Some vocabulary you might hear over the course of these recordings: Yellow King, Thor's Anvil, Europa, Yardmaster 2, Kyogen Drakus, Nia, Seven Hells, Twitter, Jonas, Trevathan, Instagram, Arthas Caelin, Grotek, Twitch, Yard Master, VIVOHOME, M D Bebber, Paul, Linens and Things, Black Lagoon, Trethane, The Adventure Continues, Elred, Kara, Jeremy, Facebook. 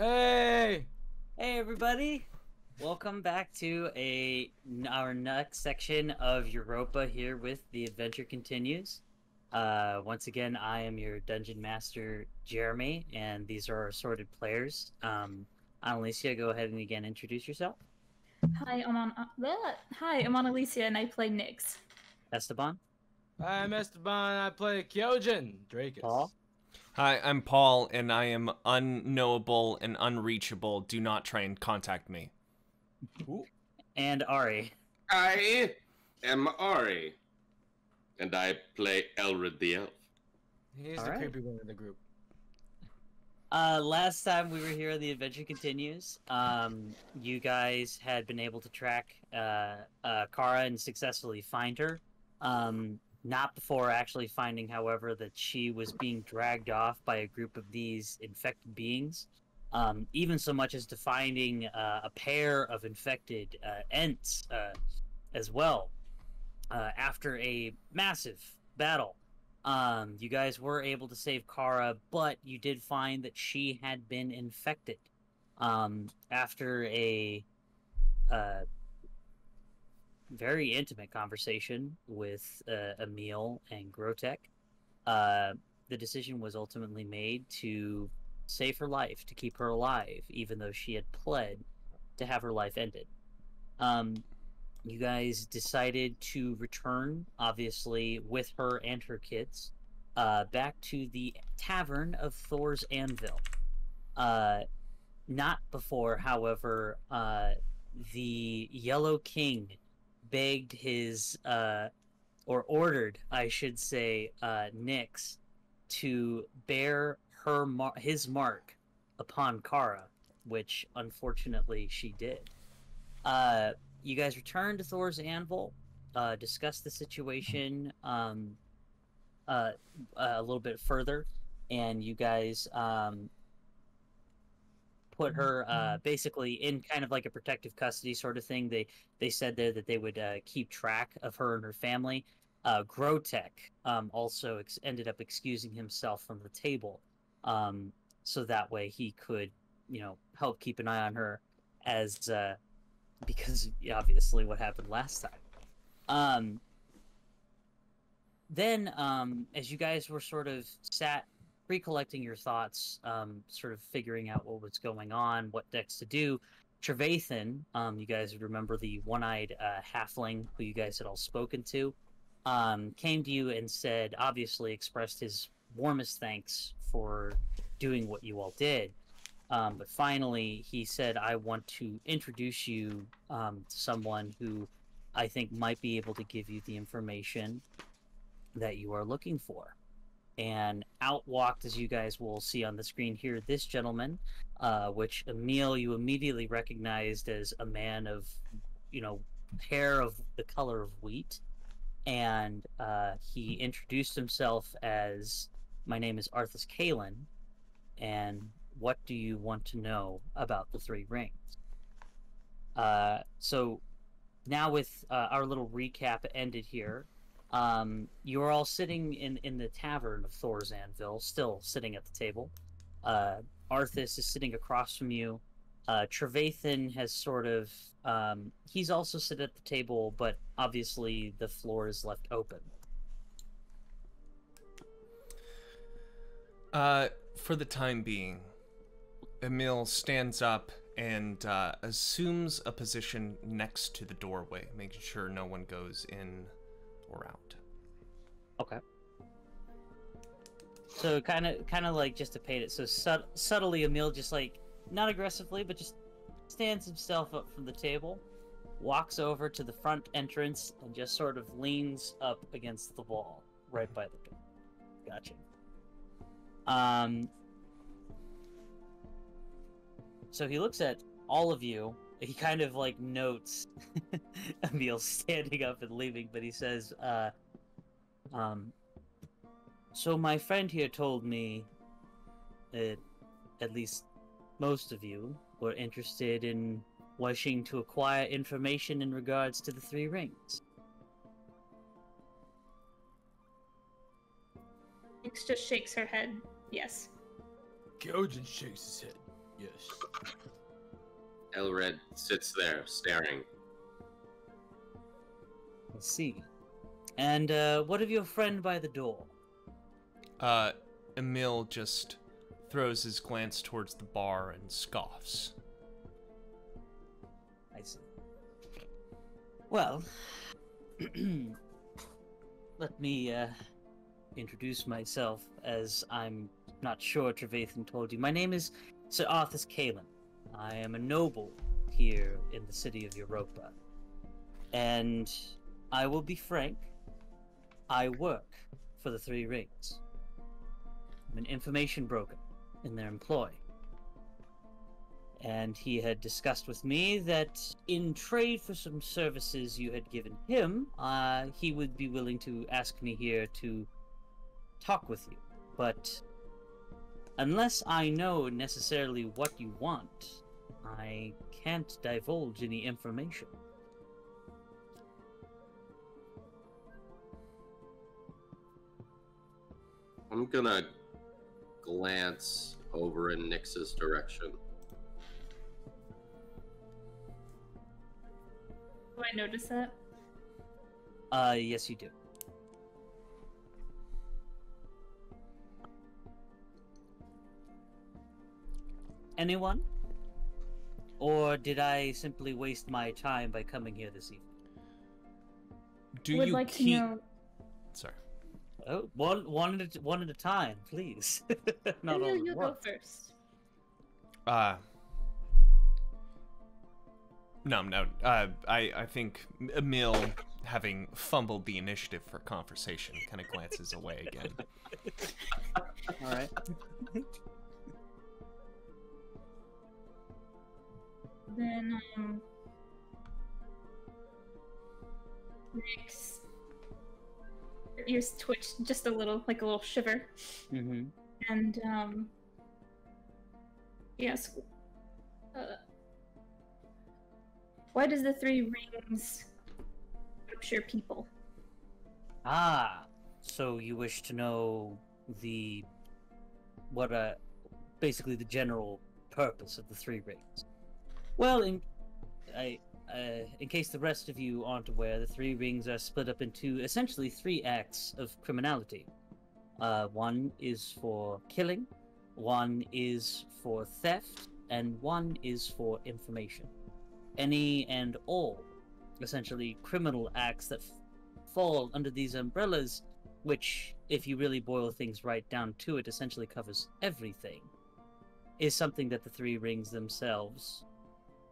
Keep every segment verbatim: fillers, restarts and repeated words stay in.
Hey! Hey, everybody! Welcome back to a our next section of Europa here with The Adventure Continues. Uh, once again, I am your Dungeon Master, Jeremy, and these are our assorted players. Um, Alicia, go ahead and again introduce yourself. Hi, I'm on, uh, hi, I'm on Alicia, and I play Nyx. Esteban? Hi, I'm Esteban, and I play Kyogen Drakus. Paul? Hi, I'm Paul, and I am unknowable and unreachable. Do not try and contact me. Ooh. And Ari. I am Ari, and I play Elred the Elf. He's All the right. creepy one in the group. Uh, last time we were here, The Adventure Continues. Um, you guys had been able to track uh, uh, Kara and successfully find her. Um... Not before actually finding, however, that she was being dragged off by a group of these infected beings. Um, even so much as to finding uh, a pair of infected uh, Ents uh, as well. Uh, after a massive battle, um, you guys were able to save Kara, but you did find that she had been infected. Um, after a... Uh, very intimate conversation with uh, Emil and Grotek. Uh, the decision was ultimately made to save her life, to keep her alive, even though she had pled to have her life ended. Um, you guys decided to return, obviously, with her and her kids, uh, back to the tavern of Thor's Anvil. Uh, not before, however, uh, the Yellow King begged his, uh, or ordered, I should say, uh, Nyx to bear her mar his mark upon Kara, which unfortunately she did. Uh, you guys returned to Thor's Anvil, uh, discussed the situation um, uh, a little bit further, and you guys um, put her uh, basically in kind of like a protective custody sort of thing. They they said there that they would uh, keep track of her and her family. Uh, Grotek um, also ex ended up excusing himself from the table, um, so that way he could, you know, help keep an eye on her, as uh, because obviously what happened last time. Um, then, um, as you guys were sort of sat, recollecting your thoughts, um, sort of figuring out what was going on, what decks to do. Trevathan, um, you guys remember the one-eyed uh, halfling who you guys had all spoken to, um, came to you and said, obviously expressed his warmest thanks for doing what you all did. Um, but finally, he said, I want to introduce you um, to someone who I think might be able to give you the information that you are looking for. And out walked, as you guys will see on the screen here, this gentleman, uh, which Emil, you immediately recognized as a man of, you know, hair of the color of wheat. And uh, he introduced himself as, my name is Arthas Caelin, and what do you want to know about the Three Rings? Uh, so now with uh, our little recap ended here, Um, you are all sitting in, in the tavern of Thor's Anvil, still sitting at the table. Uh, Arthas is sitting across from you. Uh, Trevathan has sort of... Um, he's also sit at the table, but obviously the floor is left open. Uh, for the time being, Emil stands up and uh, assumes a position next to the doorway, making sure no one goes in or out. Okay. So kind of, kind of like just to paint it. So sub subtly, Emil just like, not aggressively, but just stands himself up from the table, walks over to the front entrance, and just sort of leans up against the wall, right by the door. Gotcha. Um. So he looks at all of you. He kind of, like, notes Emil standing up and leaving, but he says, uh, um, so my friend here told me that at least most of you were interested in wishing to acquire information in regards to the Three Rings. Nyx just shakes her head. Yes. Kyogen shakes his head. Yes. Elred sits there, staring. Let's see. And, uh, what of your friend by the door? Uh, Emil just throws his glance towards the bar and scoffs. I see. Well, let me, uh, introduce myself, as I'm not sure Trevathan told you. My name is Sir Arthas Caelin. I am a noble here in the city of Europa. And I will be frank, I work for the Three Rings. I'm an information broker in their employ. And he had discussed with me that in trade for some services you had given him, uh, he would be willing to ask me here to talk with you. But unless I know necessarily what you want, I can't divulge any information. I'm gonna glance over in Nyx's direction. Do I notice that? Uh, yes you do. Anyone? Or did I simply waste my time by coming here this evening? Do would you like keep... to know... Sorry. Oh, one, one, at, one at a time, please. Not all you go first. Uh, no, no. Uh, I, I think Emil, having fumbled the initiative for conversation, kind of glances away again. All right. Then, um... Nyx. Your ears twitch just a little, like a little shiver. Mm-hmm. And, um... yes. Uh, why does the Three Rings capture people? Ah, so you wish to know the... what, uh... basically the general purpose of the Three Rings. Well, in, I, uh, in case the rest of you aren't aware, the Three Rings are split up into essentially three acts of criminality. Uh, one is for killing, one is for theft, and one is for information. Any and all, essentially, criminal acts that f fall under these umbrellas, which, if you really boil things right down to it, essentially covers everything, is something that the Three Rings themselves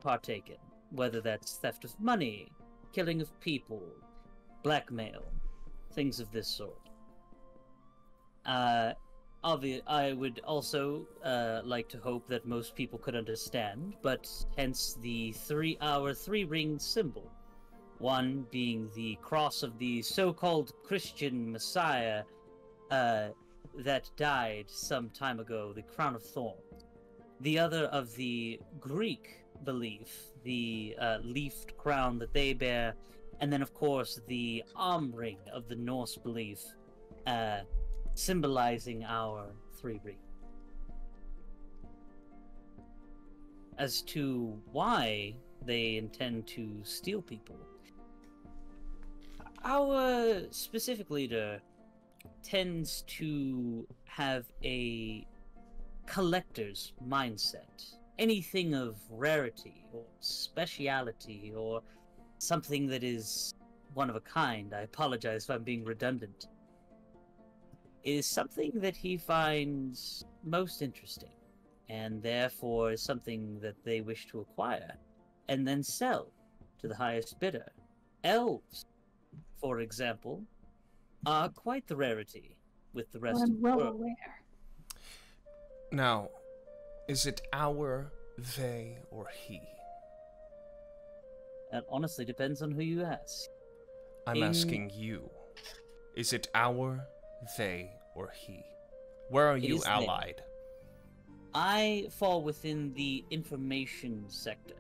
partake in, whether that's theft of money, killing of people, blackmail, things of this sort. Uh, obvi- I would also uh, like to hope that most people could understand, but hence the three our three ring symbol, one being the cross of the so-called Christian Messiah uh, that died some time ago, the Crown of Thorns, the other of the Greek belief, the uh, leafed crown that they bear, and then of course the arm ring of the Norse belief, uh, symbolizing our three rings. As to why they intend to steal people, our specific leader tends to have a collector's mindset. Anything of rarity or speciality or something that is one of a kind, I apologize if I'm being redundant, is something that he finds most interesting, and therefore is something that they wish to acquire and then sell to the highest bidder. Elves, for example, are quite the rarity with the rest well, of the well world. Aware. Now, is it our, they, or he? That honestly depends on who you ask. I'm In... asking you. Is it our, they, or he? Where are it you allied? They. I fall within the information sector.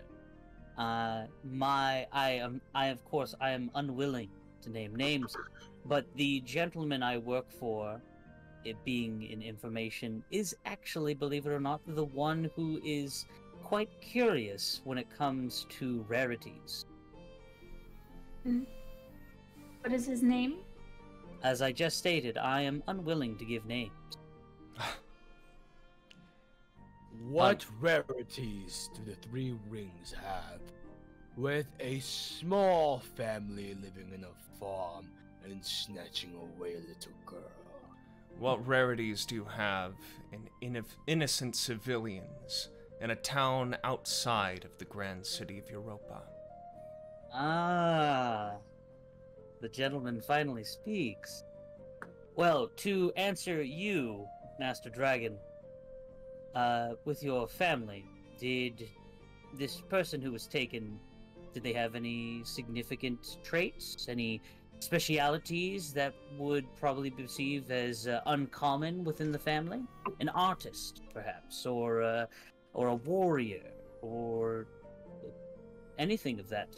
Uh, my, I am, I of course, I am unwilling to name names, but the gentleman I work for it being in information, is actually, believe it or not, the one who is quite curious when it comes to rarities. Hmm. What is his name? As I just stated, I am unwilling to give names. What um, rarities do the Three Rings have? With a small family living in a farm and snatching away a little girl. What rarities do you have in innocent civilians in a town outside of the grand city of Europa? Ah, the gentleman finally speaks. Well, to answer you, Master Dragon, uh, with your family, did this person who was taken, did they have any significant traits, any specialities that would probably be perceived as uh, uncommon within the family? An artist, perhaps, or, uh, or a warrior, or anything of that.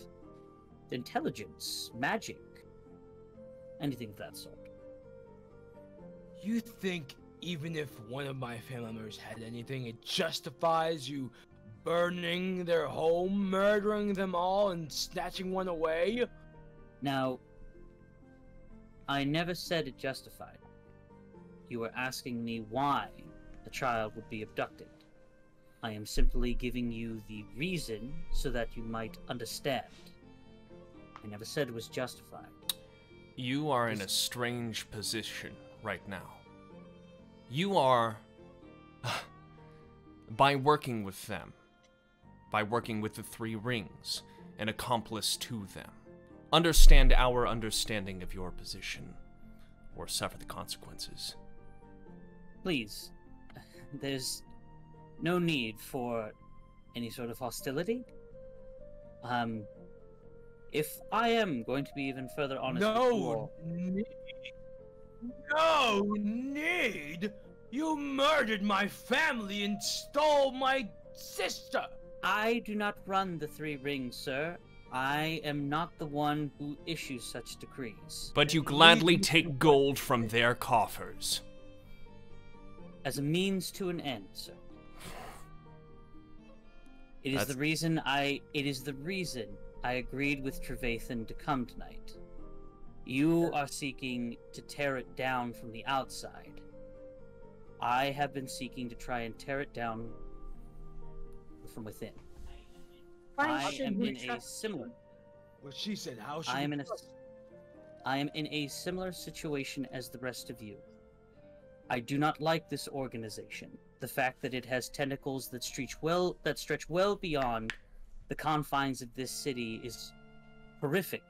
Intelligence, magic, anything of that sort. You think even if one of my family members had anything, it justifies you burning their home, murdering them all, and snatching one away? Now, I never said it justified. You were asking me why a child would be abducted. I am simply giving you the reason so that you might understand. I never said it was justified. You are in a strange position right now. You are, by working with them, by working with the Three Rings, an accomplice to them. Understand our understanding of your position, or suffer the consequences. Please, there's no need for any sort of hostility. Um... If I am going to be even further honest with you all... No need. No need? You murdered my family and stole my sister! I do not run the Three Rings, sir. I am not the one who issues such decrees. But you gladly take gold from their coffers. As a means to an end, sir. It is That's... the reason I... It is the reason... I agreed with Trevathan to come tonight. You are seeking to tear it down from the outside. I have been seeking to try and tear it down from within. Why I am in a similar... Well, she said, how should I am in a, I am in a similar situation as the rest of you. I do not like this organization. The fact that it has tentacles that stretch well, that stretch well beyond the confines of this city is horrific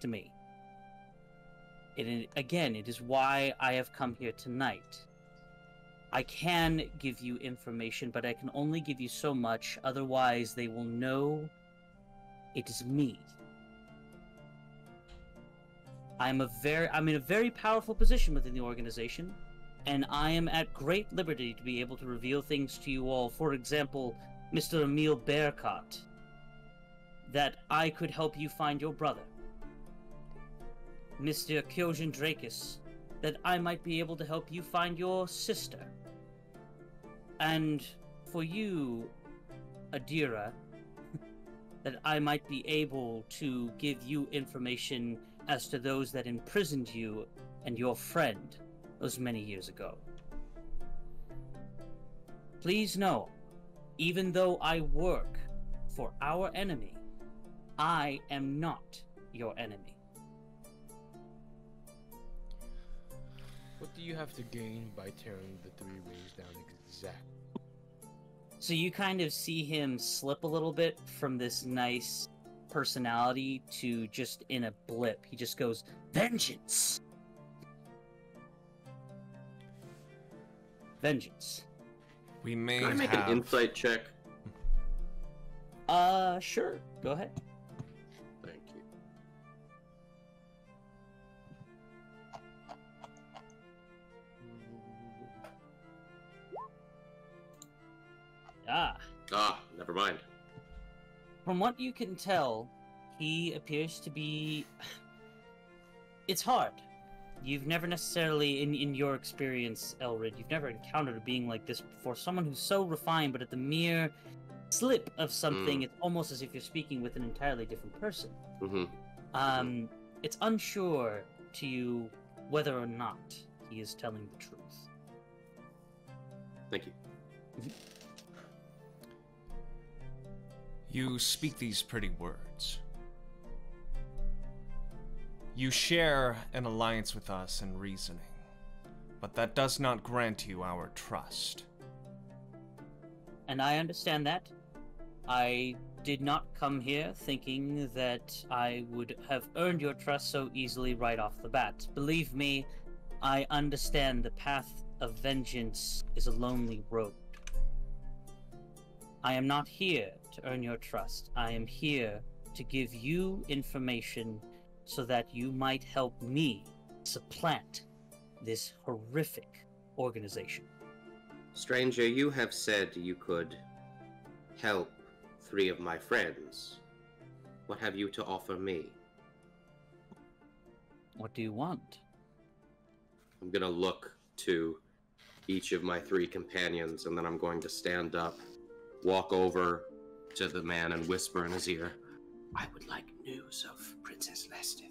to me. It, again, it is why I have come here tonight. I can give you information, but I can only give you so much. Otherwise, they will know it is me. I'm a very, I'm in a very powerful position within the organization, and I am at great liberty to be able to reveal things to you all. For example, Mister Emil Bearcott. That I could help you find your brother. Mister Kyogen Drakus, that I might be able to help you find your sister. And for you, Adira, that I might be able to give you information as to those that imprisoned you and your friend those many years ago. Please know, even though I work for our enemy, I am not your enemy. What do you have to gain by tearing the Three Rings down exactly? So you kind of see him slip a little bit from this nice personality to just in a blip. He just goes, vengeance! Vengeance. We may Can I make have... an insight check? Uh, sure. Go ahead. Ah. Ah, never mind. From what you can tell, he appears to be... It's hard. you've never necessarily, in, in your experience, Elred, you've never encountered a being like this before. Someone who's so refined, but at the mere slip of something, mm. it's almost as if you're speaking with an entirely different person. Mm-hmm. Um, it's unsure to you whether or not he is telling the truth. Thank you. You speak these pretty words. You share an alliance with us in reasoning, but that does not grant you our trust. And I understand that. I did not come here thinking that I would have earned your trust so easily right off the bat. Believe me, I understand the path of vengeance is a lonely road. I am not here to earn your trust. I am here to give you information so that you might help me supplant this horrific organization. Stranger, you have said you could help three of my friends. What have you to offer me? What do you want? I'm gonna look to each of my three companions, and then I'm going to stand up, walk over to the man, and whisper in his ear, I would like news of Princess Lestin.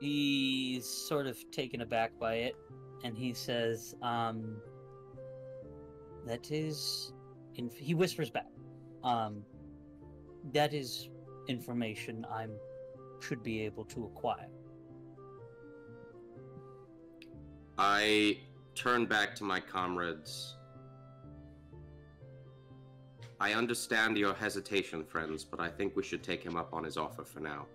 He's sort of taken aback by it, and he says, um, that is... Inf he whispers back, um, that is information I should be able to acquire. I turn back to my comrades. I understand your hesitation, friends, but I think we should take him up on his offer for now.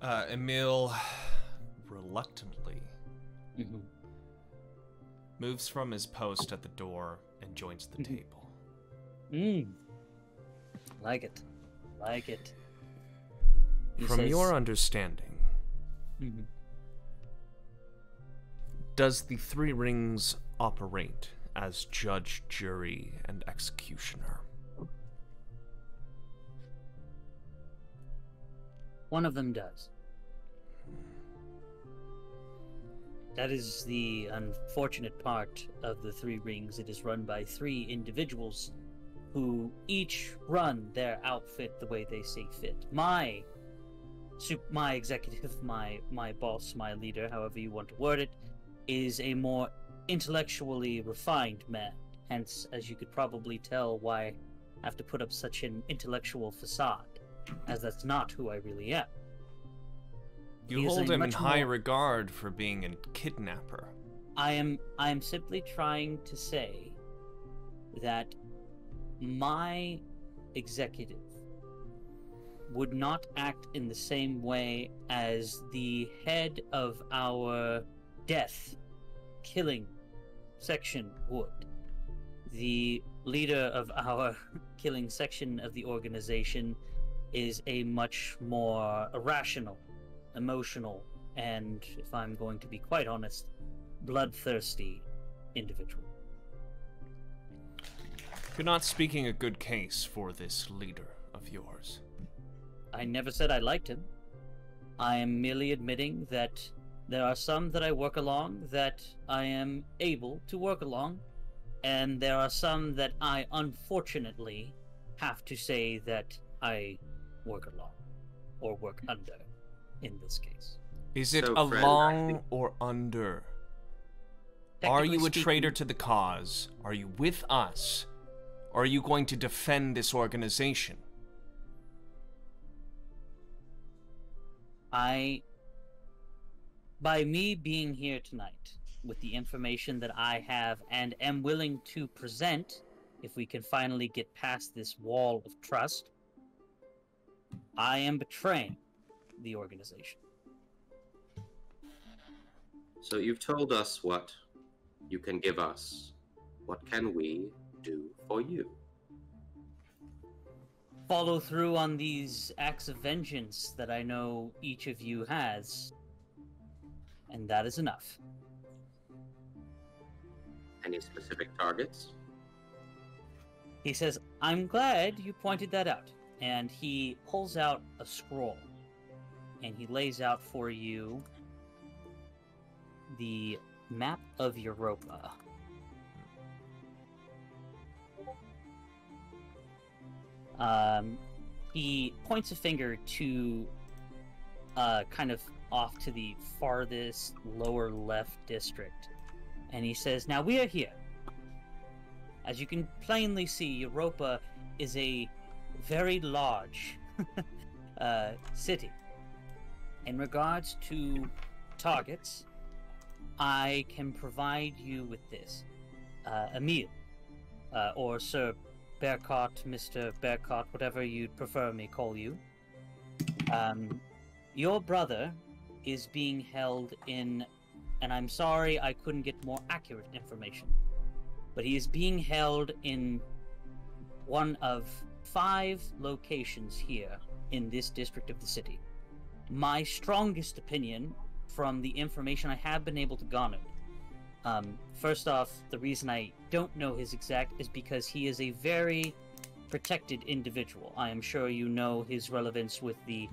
Uh, Emil reluctantly mm-hmm. moves from his post at the door and joins the mm-hmm. table. Mm. Like it. Like it. He from says... your understanding, mm-hmm. does the Three Rings operate as judge, jury, and executioner? One of them does. That is the unfortunate part of the Three Rings. It is run by three individuals who each run their outfit the way they see fit. My, my executive, my, my boss, my leader, however you want to word it, is a more intellectually refined man. Hence, as you could probably tell, why I have to put up such an intellectual facade, as that's not who I really am. You hold him in high regard for being a kidnapper. I am, I am simply trying to say that my executive would not act in the same way as the head of our death, killing section would. The leader of our killing section of the organization is a much more irrational, emotional, and, if I'm going to be quite honest, bloodthirsty individual. You're not speaking a good case for this leader of yours. I never said I liked him. I am merely admitting that there are some that I work along that I am able to work along, and there are some that I unfortunately have to say that I work along, or work under, in this case. Is it so, along friend, or under? Are you a speaking, traitor to the cause? Are you with us? Or are you going to defend this organization? I... By me being here tonight, with the information that I have and am willing to present, if we can finally get past this wall of trust, I am betraying the organization. So you've told us what you can give us. What can we do for you? Follow through on these acts of vengeance that I know each of you has. And that is enough. Any specific targets? He says, I'm glad you pointed that out. And he pulls out a scroll. And he lays out for you the map of Europa. Um, he points a finger to uh, kind of off to the farthest lower left district. And he says, now we are here. As you can plainly see, Europa is a very large uh, city. In regards to targets, I can provide you with this. Uh, Emil, uh, or Sir Bearcott, Mister Bearcott, whatever you'd prefer me call you. Um, your brother is being held in, and I'm sorry I couldn't get more accurate information, but he is being held in one of five locations here in this district of the city. My strongest opinion, from the information I have been able to garner, um, first off, the reason I don't know his exact is because he is a very protected individual. I am sure you know his relevance with the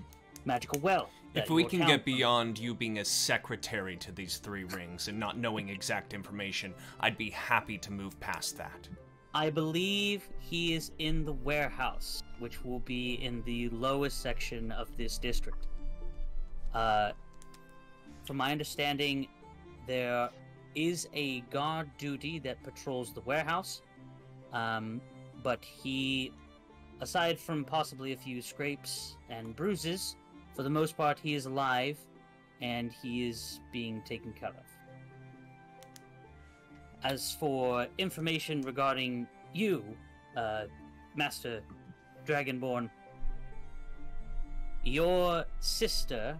magical well. If we can get beyond you being a secretary to these three rings and not knowing exact information, I'd be happy to move past that. I believe he is in the warehouse, which will be in the lowest section of this district. Uh, from my understanding, there is a guard duty that patrols the warehouse, um, but he, aside from possibly a few scrapes and bruises, for the most part, he is alive, and he is being taken care of. As for information regarding you, uh, Master Dragonborn, your sister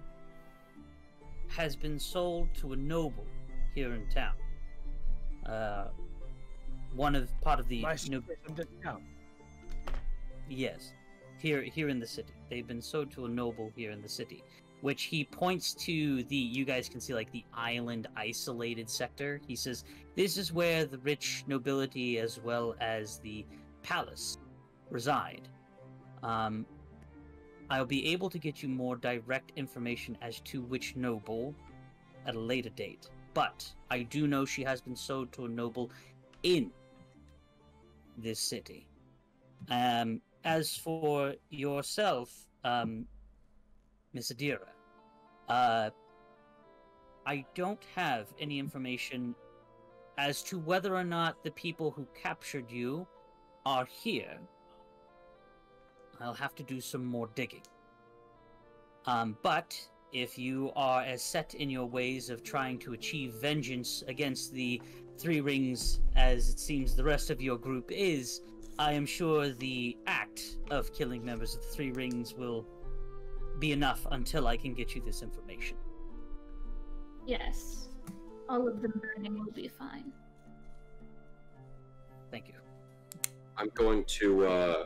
has been sold to a noble here in town. Uh, one of part of the My nob- in the town. Yes, here here in the city, they've been sold to a noble here in the city, which he points to the, you guys can see like the island isolated sector. He says, this is where the rich nobility as well as the palace reside. Um, I'll be able to get you more direct information as to which noble at a later date. But I do know she has been sold to a noble in this city. Um, as for yourself, um, Miss Adira, uh, I don't have any information as to whether or not the people who captured you are here. I'll have to do some more digging. Um, but if you are as set in your ways of trying to achieve vengeance against the Three Rings as it seems the rest of your group is, I am sure the act of killing members of the Three Rings will be enough until I can get you this information. Yes. All of them burning will be fine. Thank you. I'm going to uh,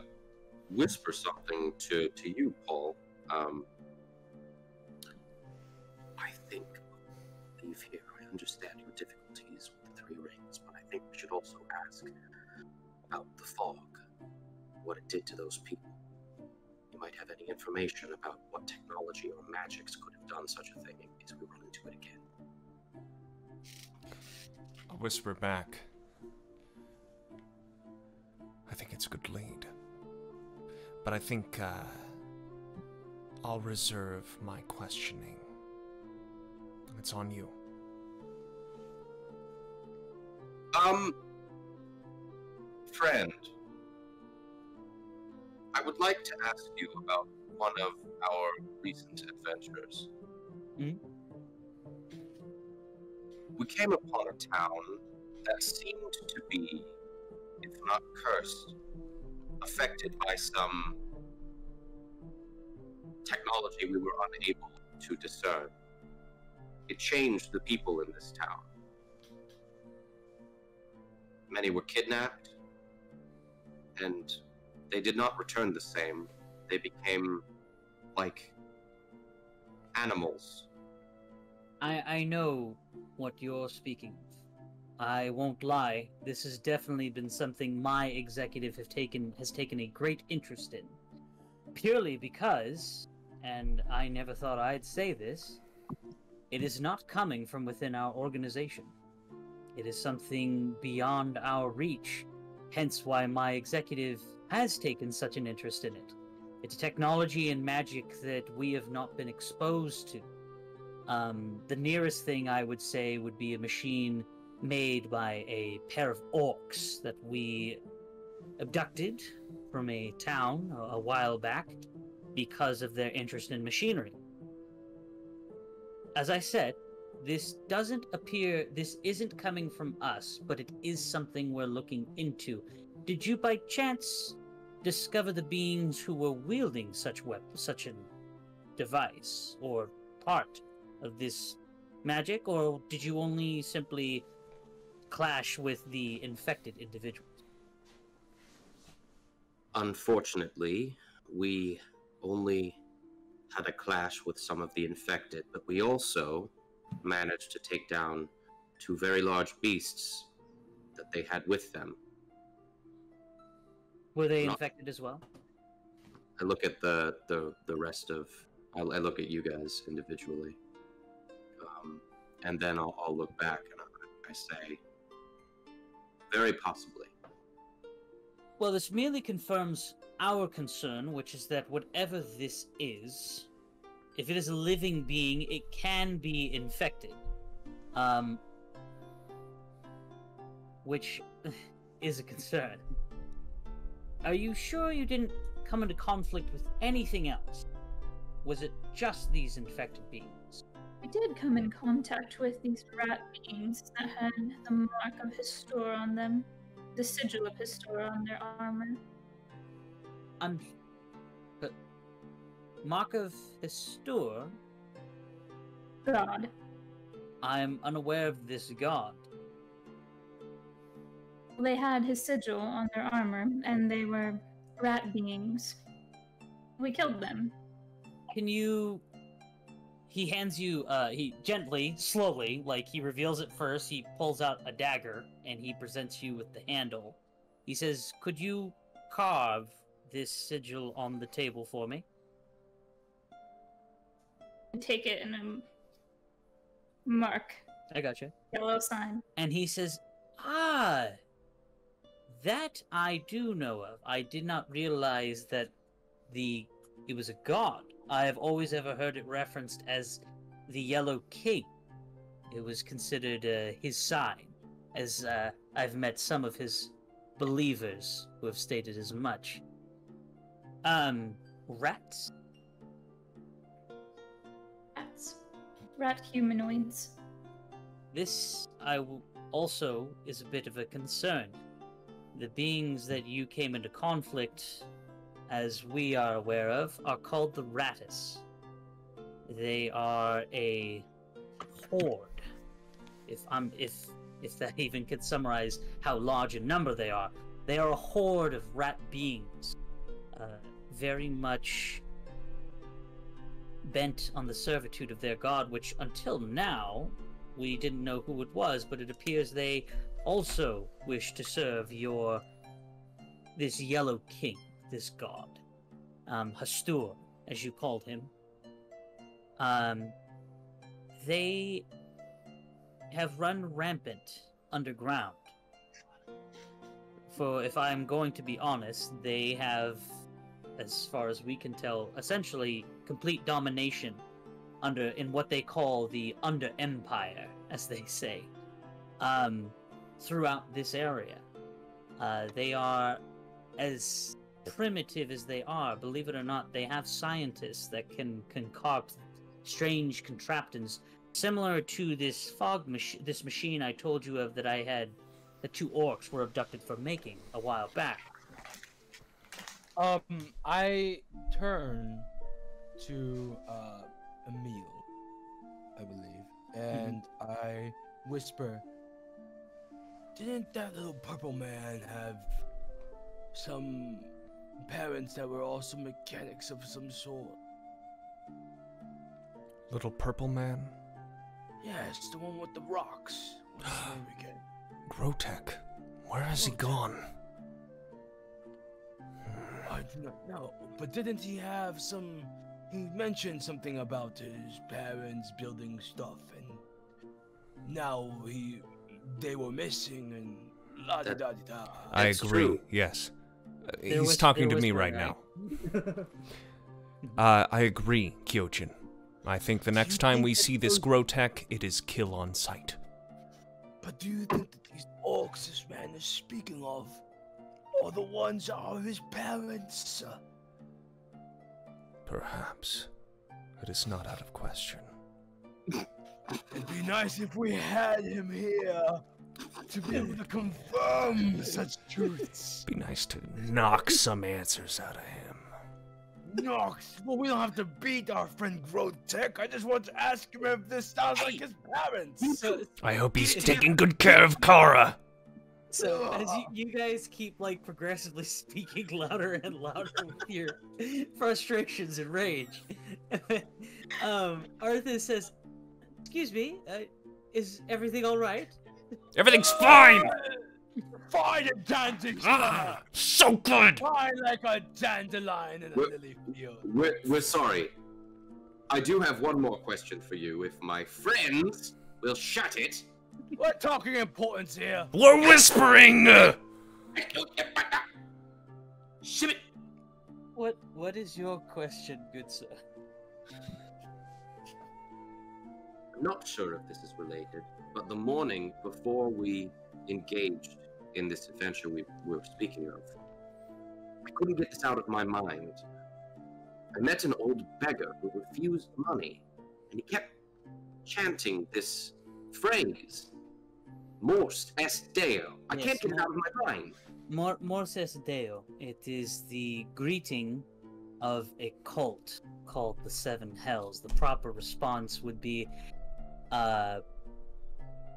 whisper something to, to you, Paul. Um, I think we'll leave here. I understand your difficulties with the Three Rings, but I think we should also ask about the fog, what it did to those people. Might have any information about what technology or magics could have done such a thing in case we run into it again. I'll whisper back. I think it's a good lead. But I think uh, I'll reserve my questioning. It's on you. Um, friend. I would like to ask you about one of our recent adventures. Mm-hmm. We came upon a town that seemed to be, if not cursed, affected by some technology we were unable to discern. It changed the people in this town. Many were kidnapped, and they did not return the same. They became like animals. I, I know what you're speaking I won't lie, this has definitely been something my executive have taken, has taken a great interest in. Purely because, and I never thought I'd say this, it is not coming from within our organization. It is something beyond our reach, hence why my executive has taken such an interest in it. It's technology and magic that we have not been exposed to. Um, the nearest thing I would say would be a machine made by a pair of orcs that we abducted from a town a while back because of their interest in machinery. As I said, this doesn't appear, this isn't coming from us, but it is something we're looking into. Did you by chance discover the beings who were wielding such weapon, such a device or part of this magic, or did you only simply clash with the infected individuals? Unfortunately, we only had a clash with some of the infected, but we also managed to take down two very large beasts that they had with them. Were they Not... infected as well? I look at the, the, the rest of... I, I look at you guys individually. Um, and then I'll, I'll look back and I, I say, very possibly. Well, this merely confirms our concern, which is that whatever this is, if it is a living being, it can be infected. Um, which is a concern. Are you sure you didn't come into conflict with anything else? Was it just these infected beings? I did come in contact with these rat beings that had the mark of Histora on them. The sigil of Histora on their armor. Um, the mark of Histora? God. I'm unaware of this god. They had his sigil on their armor, and they were rat beings. We killed them. Can you... He hands you, uh, he gently, slowly, like he reveals it first, he pulls out a dagger, and he presents you with the handle. He says, could you carve this sigil on the table for me? Take it and um, mark. I gotcha. Yellow sign. And he says, ah, that I do know of. I did not realize that the, it was a god. I have always ever heard it referenced as the Yellow King. It was considered uh, his sign, as uh, I've met some of his believers who have stated as much. Um, rats? Rats. Rat humanoids. This I w also is a bit of a concern. The beings that you came into conflict, as we are aware of, are called the Rattus. They are a horde. If I'm, if if that even could summarize how large a number they are, they are a horde of rat beings, uh, very much bent on the servitude of their god, which until now we didn't know who it was, but it appears they also wish to serve your this Yellow King. This god, um, Hastur, as you called him. Um, they have run rampant underground. For, if I'm going to be honest, they have, as far as we can tell, essentially complete domination under, in what they call the Under Empire, as they say, um, throughout this area. Uh, they are as primitive as they are, believe it or not, they have scientists that can concoct strange contraptions similar to this fog mach this machine I told you of that I had the two orcs were abducted for making a while back. Um, I turn to uh, Emil, I believe, and mm-hmm. I whisper, didn't that little purple man have some parents that were also mechanics of some sort? Little purple man? Yes, the one with the rocks. What's his name again? Grotek. Where has he gone? I do not know, but didn't he have some... He mentioned something about his parents building stuff, and now he... they were missing, and la da da da. I agree, true. Yes. Uh, he's was, talking to me right guy. now. uh, I agree, Kyogen. I think the next time we see this Grotek, it is kill on sight. But do you think that these orcs this man is speaking of are the ones that are his parents? Perhaps. It is not out of question. It'd be nice if we had him here to be able to confirm such truths. It'd be nice to knock some answers out of him. Nox, well, we don't have to beat our friend Grotek. I just want to ask him if this sounds hey. like his parents. So, I hope he's taking good care of Kara. So, as you, you guys keep, like, progressively speaking louder and louder with your frustrations and rage, um, Arthas says, excuse me, uh, is everything all right? Everything's fine! Fine and dancing ah, so good! Fine like a dandelion in a we're, lily field. We're, we're sorry. I do have one more question for you, if my friends will shut it. We're talking importance here. We're whispering! What, what is your question, good sir? I'm not sure if this is related, but the morning before we engaged in this adventure we were speaking of, I couldn't get this out of my mind. I met an old beggar who refused money, and he kept chanting this phrase, Mors est Deo. I yes, can't get it out of my mind. Mor Mors est Deo. It is the greeting of a cult called the Seven Hells. The proper response would be, uh,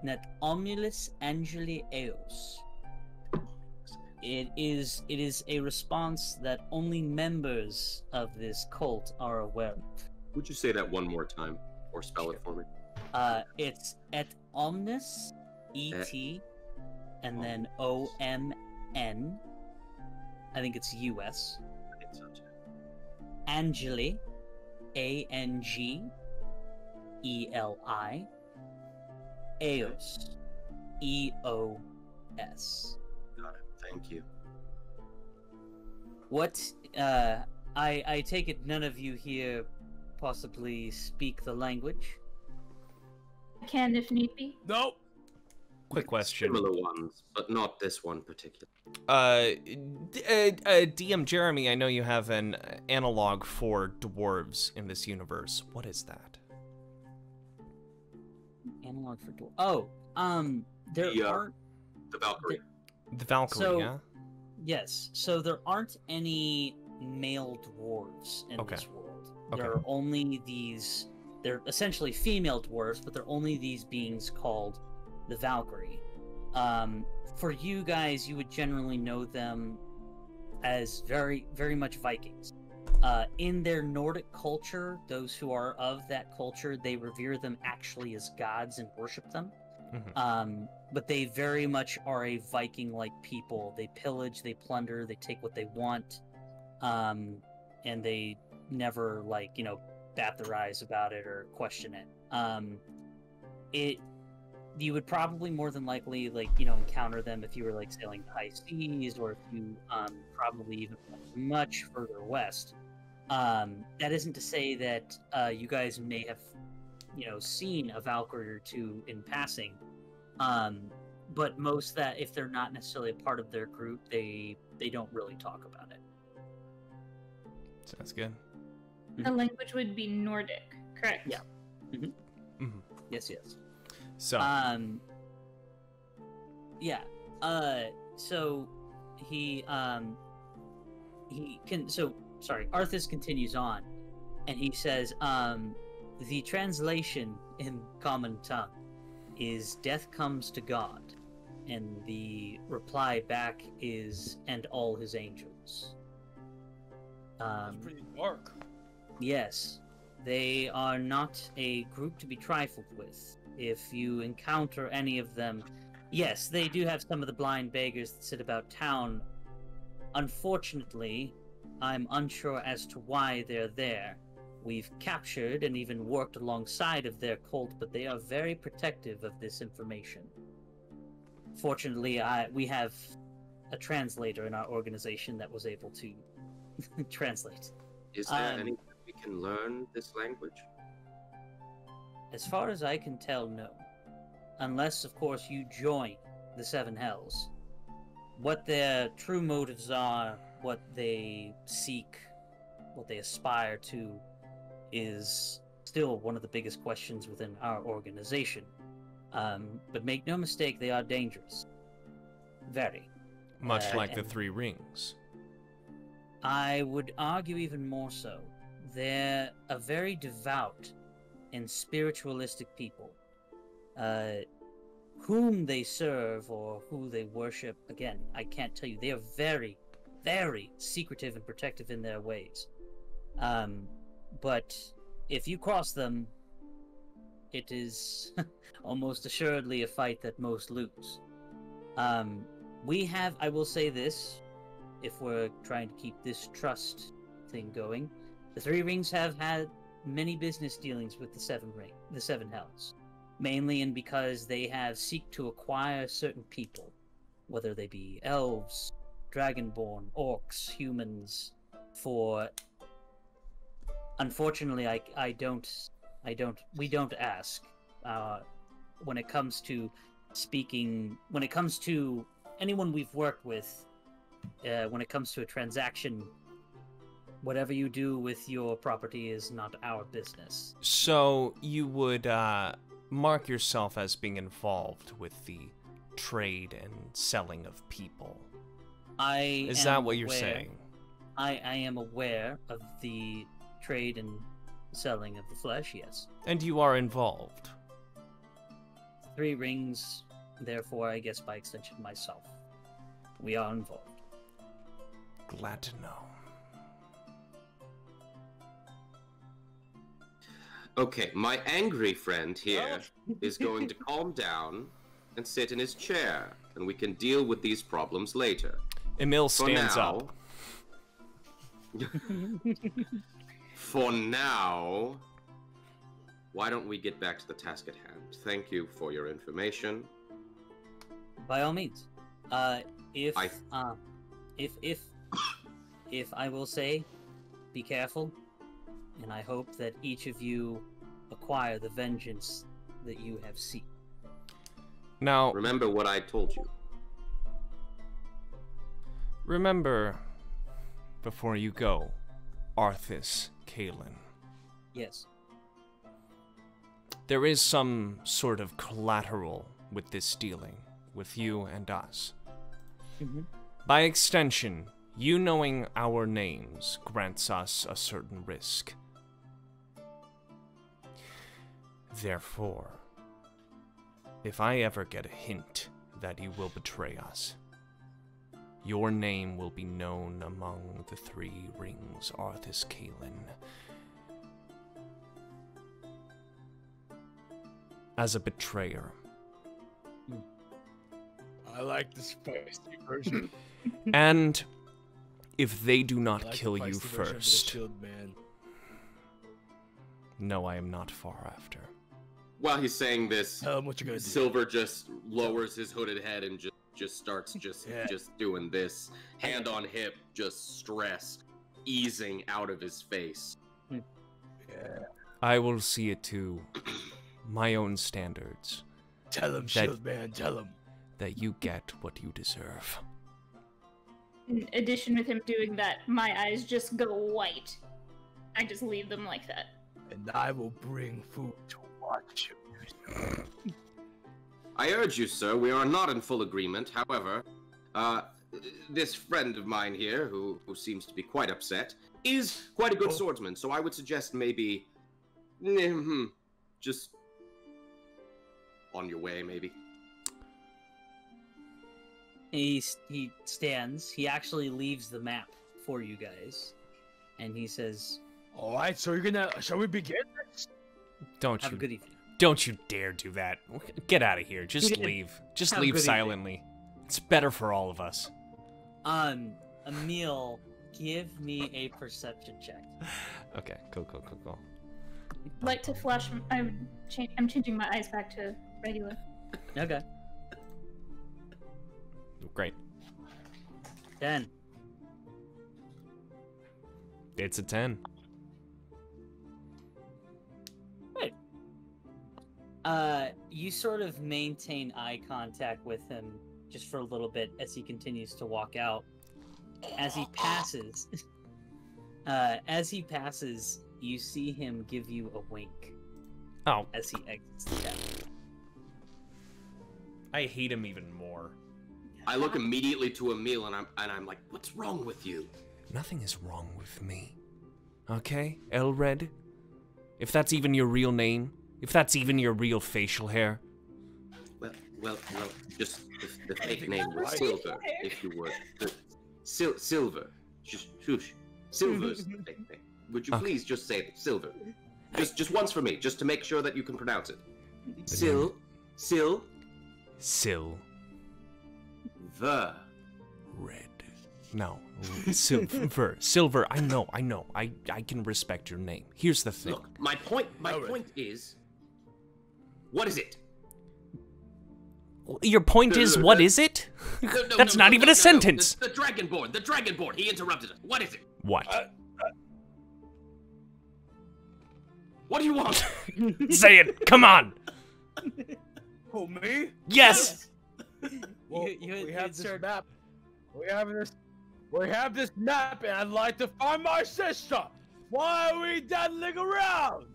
et omnis angelii eos. It is it is a response that only members of this cult are aware of. Would you say that one more time, or spell sure. it for me? Uh, it's et omnis, E T, and omnis. Then O M N. I think it's U S. Angeli, A N G E L I. Eos, E O S. Got it. Thank you. What? Uh, I I take it none of you here possibly speak the language. I can if need be. Nope. Quick question. Similar ones, but not this one particular. Uh, d uh, uh, D M Jeremy, I know you have an analog for dwarves in this universe. What is that? Analog for dwarves. Oh, um, there the, uh, aren't the Valkyrie. The, the Valkyrie, so, yeah. Yes, so there aren't any male dwarves in okay. this world. Okay. There are only these. They're essentially female dwarves, but they're only these beings called the Valkyrie. Um, for you guys, you would generally know them as very, very much Vikings. Uh, in their Nordic culture, those who are of that culture, they revere them actually as gods and worship them. Mm-hmm. Um, but they very much are a Viking-like people. They pillage, they plunder, they take what they want, um, and they never, like, you know, bat their eyes about it or question it. Um, it you would probably more than likely, like, you know, encounter them if you were, like, sailing the high seas, or if you um, probably even went much further west. Um, that isn't to say that uh, you guys may have, you know, seen a Valkyrie or two in passing, um, but most that if they're not necessarily a part of their group, they they don't really talk about it. Sounds good. Mm-hmm. The language would be Nordic, correct? Yeah. Mm-hmm. Mm-hmm. Yes, yes. So. Um. Yeah. Uh. So he um. He can so. Sorry, Arthas continues on, and he says, um, the translation in common tongue is death comes to God, and the reply back is, and all his angels. Um, That's pretty dark. Yes, they are not a group to be trifled with. If you encounter any of them, Yes, they do have some of the blind beggars that sit about town. Unfortunately, I'm unsure as to why they're there. We've captured and even worked alongside of their cult, but they are very protective of this information. Fortunately, I, we have a translator in our organization that was able to translate. Is there um, anything we can learn this language? As far as I can tell, no. Unless, of course, you join the Seven Hells. What their true motives are, what they seek, what they aspire to, is still one of the biggest questions within our organization. Um, but make no mistake, they are dangerous. Very. Much uh, like the Three Rings. I would argue even more so. They're a very devout and spiritualistic people. Uh, whom they serve or who they worship, again, I can't tell you. They are very, very secretive and protective in their ways. Um, but if you cross them, it is almost assuredly a fight that most lose. Um, we have, I will say this, if we're trying to keep this trust thing going, the Three Rings have had many business dealings with the Seven Ring, the Seven Hells, mainly in because they have seek to acquire certain people, whether they be elves, dragonborn, orcs, humans, for... Unfortunately, I, I don't... I don't, we don't ask uh, when it comes to speaking, when it comes to anyone we've worked with, uh, when it comes to a transaction, whatever you do with your property is not our business. So you would uh, mark yourself as being involved with the trade and selling of people. I Is that what you're aware, saying? I, I am aware of the trade and selling of the flesh, yes. And you are involved? Three Rings, therefore, I guess by extension myself. We are involved. Glad to know. Okay, my angry friend here oh. is going to calm down and sit in his chair, and we can deal with these problems later. Emil stands now, up. For now, why don't we get back to the task at hand? Thank you for your information. By all means, uh, if, I... uh, if if if I will say, be careful, and I hope that each of you acquire the vengeance that you have sought. Now, remember what I told you. Remember, before you go, Arthas Caelin. Yes. There is some sort of collateral with this dealing, with you and us. Mm-hmm. By extension, you knowing our names grants us a certain risk. Therefore, if I ever get a hint that you will betray us, your name will be known among the Three Rings, Arthas Caelin, as a betrayer. I like the spicy version. And if they do not like kill you first... Shield, man. No, I am not far after. While he's saying this, um, what you guys Silver do? Just lowers his hooded head and just Just starts just yeah. just doing this, hand on hip, just stress easing out of his face. Yeah. I will see it to my own standards. Tell him, that, shield man, tell him that you get what you deserve. In addition with him doing that, my eyes just go white. I just leave them like that. And I will bring food to watch you. I urge you, sir, we are not in full agreement. However, uh, this friend of mine here, who, who seems to be quite upset, is quite a good swordsman, so I would suggest maybe... Mm-hmm, just... on your way, maybe. He, he stands. He actually leaves the map for you guys. And he says... Alright, so you're gonna... Shall we begin this? Don't Have you... Have a good evening. Don't you dare do that. Get out of here. Just leave. Just leave silently. Evening. It's better for all of us. Um, Emil, give me a perception check. Okay, cool, cool, cool, cool. I'd like to flash. I'm, cha I'm changing my eyes back to regular. Okay. Great. ten. It's a ten. Good. Uh, you sort of maintain eye contact with him just for a little bit as he continues to walk out. As he passes, uh, as he passes, you see him give you a wink. Oh. As he exits the cabin. I hate him even more. I look immediately to Emil and I'm and I'm like, what's wrong with you? Nothing is wrong with me. Okay, Elred? If that's even your real name, if that's even your real facial hair. Well, well, well, just the, the fake name was Silver, if you would. Sil silver. Shush, shush. Silver's the fake name. Would you okay. please just say it? Silver. Just just once for me, just to make sure that you can pronounce it. Sil. Sil. Sil. The red. No. Silver. Silver, I know, I know. I, I can respect your name. Here's the thing. Look, my point my oh, point red. is what is it? Your point no, is, no, no, what no. is it? No, no, That's no, not no, even no, a no, sentence. No, no. The, the Dragonborn, the Dragonborn. He interrupted us. What is it? What? Uh, uh... What do you want? Say it. Come on. Who, me? Yes. yes. Well, you, you, we have this start... map. We have this. We have this map, and I'd like to find my sister. Why are we dawdling around?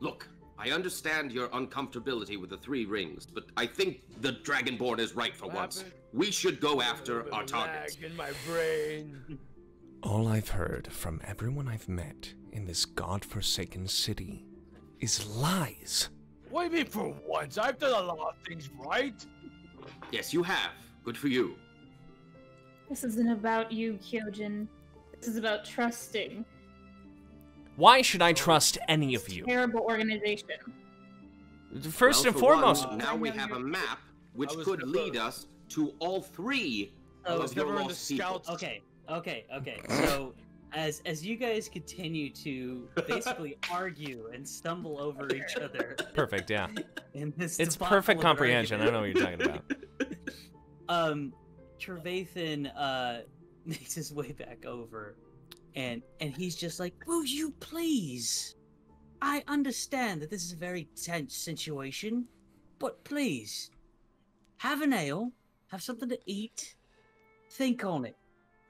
Look. I understand your uncomfortability with the Three Rings, but I think the Dragonborn is right for once. We should go after our targets. In my brain. All I've heard from everyone I've met in this godforsaken city is lies. What do you mean for once? I've done a lot of things right. Yes, you have. Good for you. This isn't about you, Kyogen. This is about trusting. Why should I trust any of you? Terrible organization. First well, and foremost, one, now we have a map which could lead us to all three oh, of your lost people. Okay, okay, okay. So, as as you guys continue to basically argue and stumble over each other, perfect, yeah. In this it's perfect comprehension. I know what you're talking about. Um, Trevathan uh makes his way back over. And and he's just like, will you please? I understand that this is a very tense situation, but please, have an ale, have something to eat, think on it.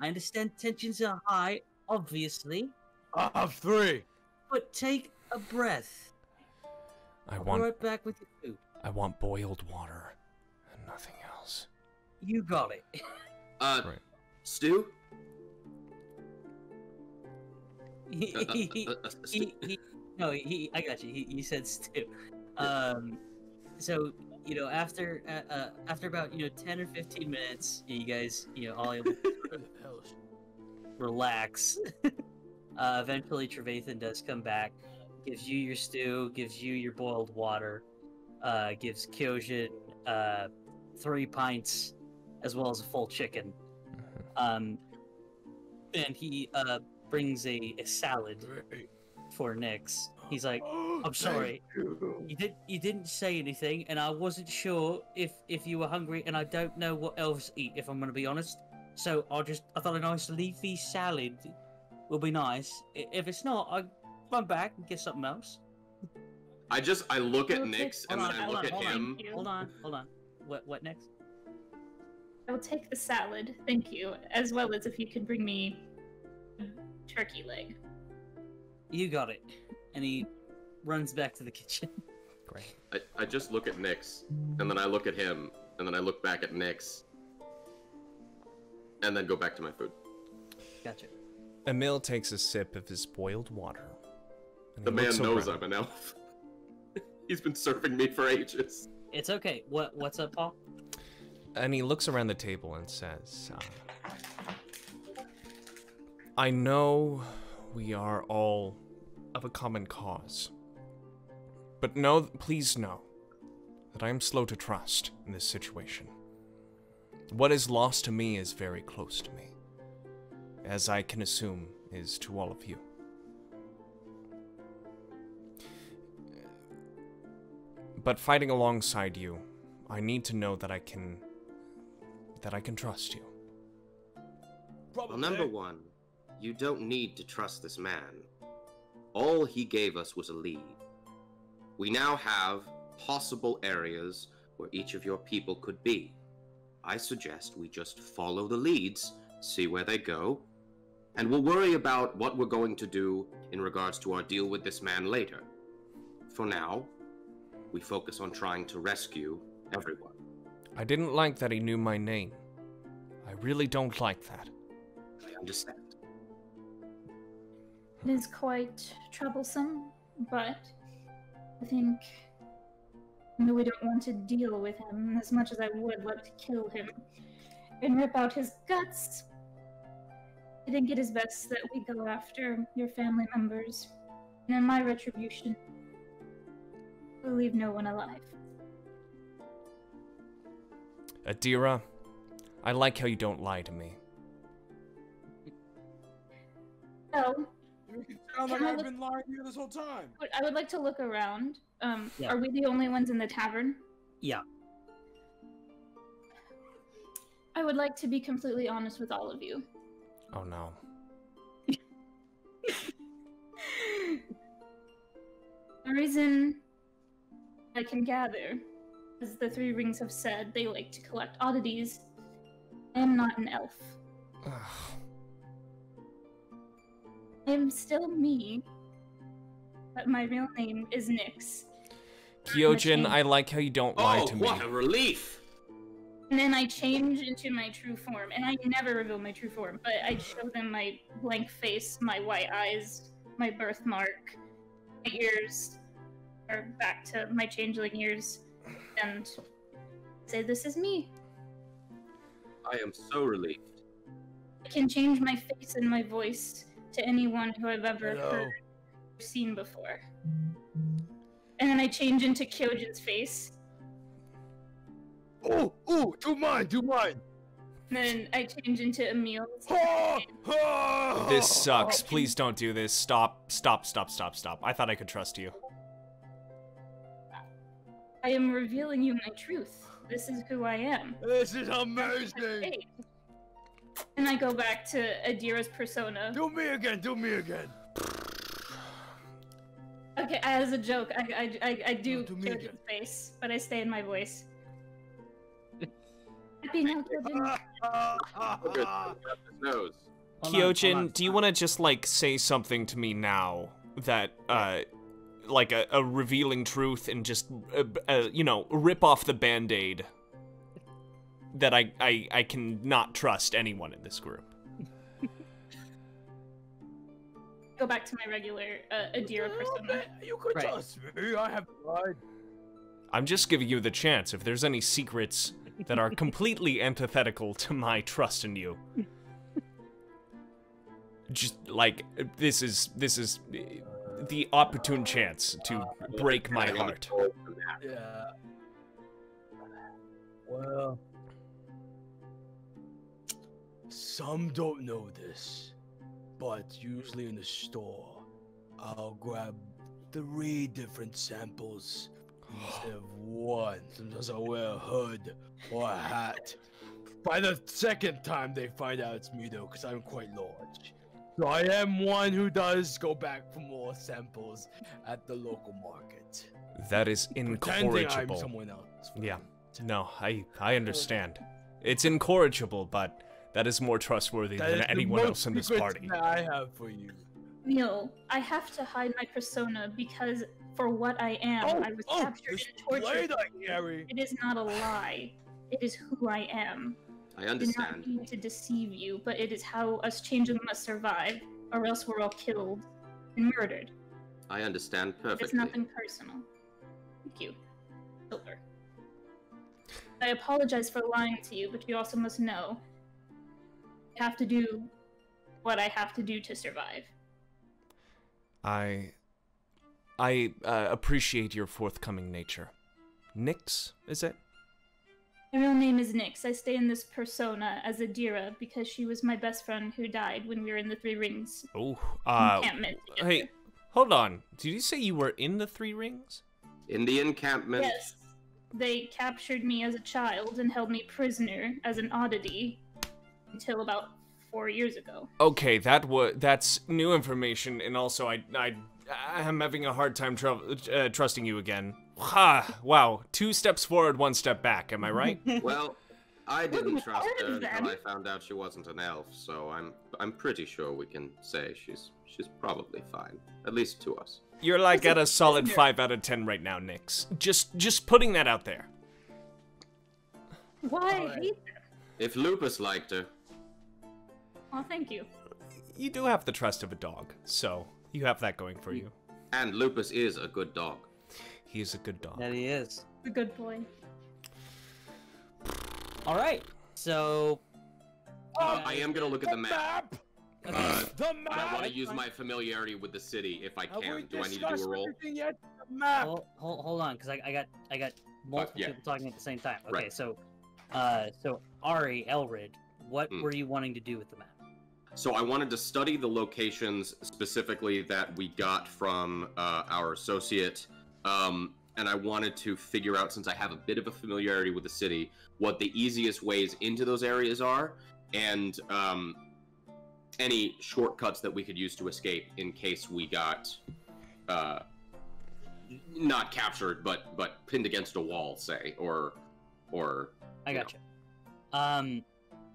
I understand tensions are high, obviously. I have three. But take a breath. I I'll want. Be right back with your food. I want boiled water and nothing else. You got it. uh, right. Stu. He, uh, he, uh, uh, he, he, no, he, I got you. He, he said Stu. Um, so, you know, after uh, uh, after about, you know, ten or fifteen minutes, you guys, you know, all able to relax. uh, eventually, Trevathan does come back, gives you your stew, gives you your boiled water, uh, gives Kyogen uh, three pints, as well as a full chicken. Um, and he... Uh, brings a, a salad for Nyx. He's like, I'm sorry. You. you didn't you didn't say anything, and I wasn't sure if, if you were hungry, and I don't know what elves eat, if I'm gonna be honest. So I just I thought a nice leafy salad will be nice. If it's not, I run back and get something else. I just I look at Nyx and then I look at him. Hold on, hold on. What what next? I'll take the salad, thank you. As well as if you could bring me turkey leg. You got it. And he runs back to the kitchen. Great. I, I just look at Nyx, and then I look at him, and then I look back at Nyx, and then go back to my food. Gotcha. Emil takes a sip of his boiled water. The man knows I'm an elf. He's been serving me for ages. It's okay. What? What's up, Paul? And he looks around the table and says... Uh, I know we are all of a common cause, But know, please know, that I am slow to trust in this situation. What is lost to me is very close to me, as I can assume is to all of you. But fighting alongside you, I need to know that I can, that I can trust you. Well, number one, you don't need to trust this man. All he gave us was a lead. We now have possible areas where each of your people could be. I suggest we just follow the leads, see where they go, and we'll worry about what we're going to do in regards to our deal with this man later. For now, we focus on trying to rescue everyone. I didn't like that he knew my name. I really don't like that. I understand. It is quite troublesome, but I think we don't want to deal with him as much as I would like to kill him and rip out his guts. I think it is best that we go after your family members, and in my retribution, we'll leave no one alive. Adira, I like how you don't lie to me. So, sound like I've been lying to you this whole time. I would like to look around. Um, yeah. Are we the only ones in the tavern? Yeah. I would like to be completely honest with all of you. Oh no. The reason I can gather, as the Three Rings have said, they like to collect oddities. I am not an elf. I am still me, but my real name is Nyx. Kyogen, I like how you don't oh, lie to me. Oh, what a relief! And then I change into my true form, and I never reveal my true form, but I show them my blank face, my white eyes, my birthmark, my ears, or back to my changeling ears, and say, this is me. I am so relieved. I can change my face and my voice to anyone who I've ever Hello. heard or seen before. And then I change into Kyogen's face. Oh, oh, do mine, do mine. And then I change into Emil's. This sucks. Please don't do this. Stop, stop, stop, stop, stop. I thought I could trust you. I am revealing you my truth. This is who I am. This is amazing. And I go back to Adira's persona. Do me again, do me again. Okay, as a joke, I I I, I do, do Kyogen's face, but I stay in my voice. Happy now, Kyogen. Kyogen, do you want to just like say something to me now that uh, like a, a revealing truth and just uh, uh, you know, rip off the band-aid? That I, I, I can not trust anyone in this group. Go back to my regular uh, Adira persona. You could right. trust me, I have lied. I'm just giving you the chance. If there's any secrets that are completely antithetical to my trust in you. Just, like, this is, this is the opportune chance to break my heart. Yeah. Well... Some don't know this, but usually in the store, I'll grab three different samples instead of one. Sometimes I'll wear a hood or a hat. By the second time, they find out it's me, though, because I'm quite large. So I am one who does go back for more samples at the local market. That is incorrigible. Pretending I'm someone else. Yeah. No, I, I understand. It's incorrigible, but... That is more trustworthy that than anyone else in this party. That I have for you. Neil, I have to hide my persona because for what I am, oh, I was oh, captured and tortured. It is not a lie. It is who I am. I understand. I did not mean to deceive you, but it is how us changeling must survive, or else we're all killed and murdered. I understand perfectly. It's nothing personal. Thank you, Silver. I apologize for lying to you, but you also must know have to do what I have to do to survive. I I uh, appreciate your forthcoming nature. Nyx, is it? My real name is Nyx. I stay in this persona as Adira because she was my best friend who died when we were in the Three Rings. Oh, uh, encampment. Hey, hold on. Did you say you were in the Three Rings? In the encampment. Yes. They captured me as a child and held me prisoner as an oddity until about four years ago. Okay, that wa- that's new information, and also I- I- I'm having a hard time tra uh, trusting you again. Ha! Wow, two steps forward, one step back, am I right? Well, I didn't trust her until I found out she wasn't an elf, so I'm I'm pretty sure we can say she's she's probably fine, at least to us. You're like at a solid five out of ten right now, Nyx. Just just putting that out there. Why? Right. If Lupus liked her. Oh, thank you. You do have the trust of a dog, so you have that going for you. And Lupus is a good dog. He is a good dog. That he is. A good boy. All right. So uh, I am gonna look at the map. The map. The map. I want to use my familiarity with the city if I can. Do I need to do a roll? Yet? The map. Hold, hold, hold on, because I, I got I got multiple uh, yeah. people talking at the same time. Okay, right. so uh, so Ari Elred, what mm. were you wanting to do with the map? So I wanted to study the locations specifically that we got from uh, our associate. Um, and I wanted to figure out, since I have a bit of a familiarity with the city, what the easiest ways into those areas are, and um, any shortcuts that we could use to escape in case we got uh, not captured, but but pinned against a wall, say, or or. I gotcha. Um,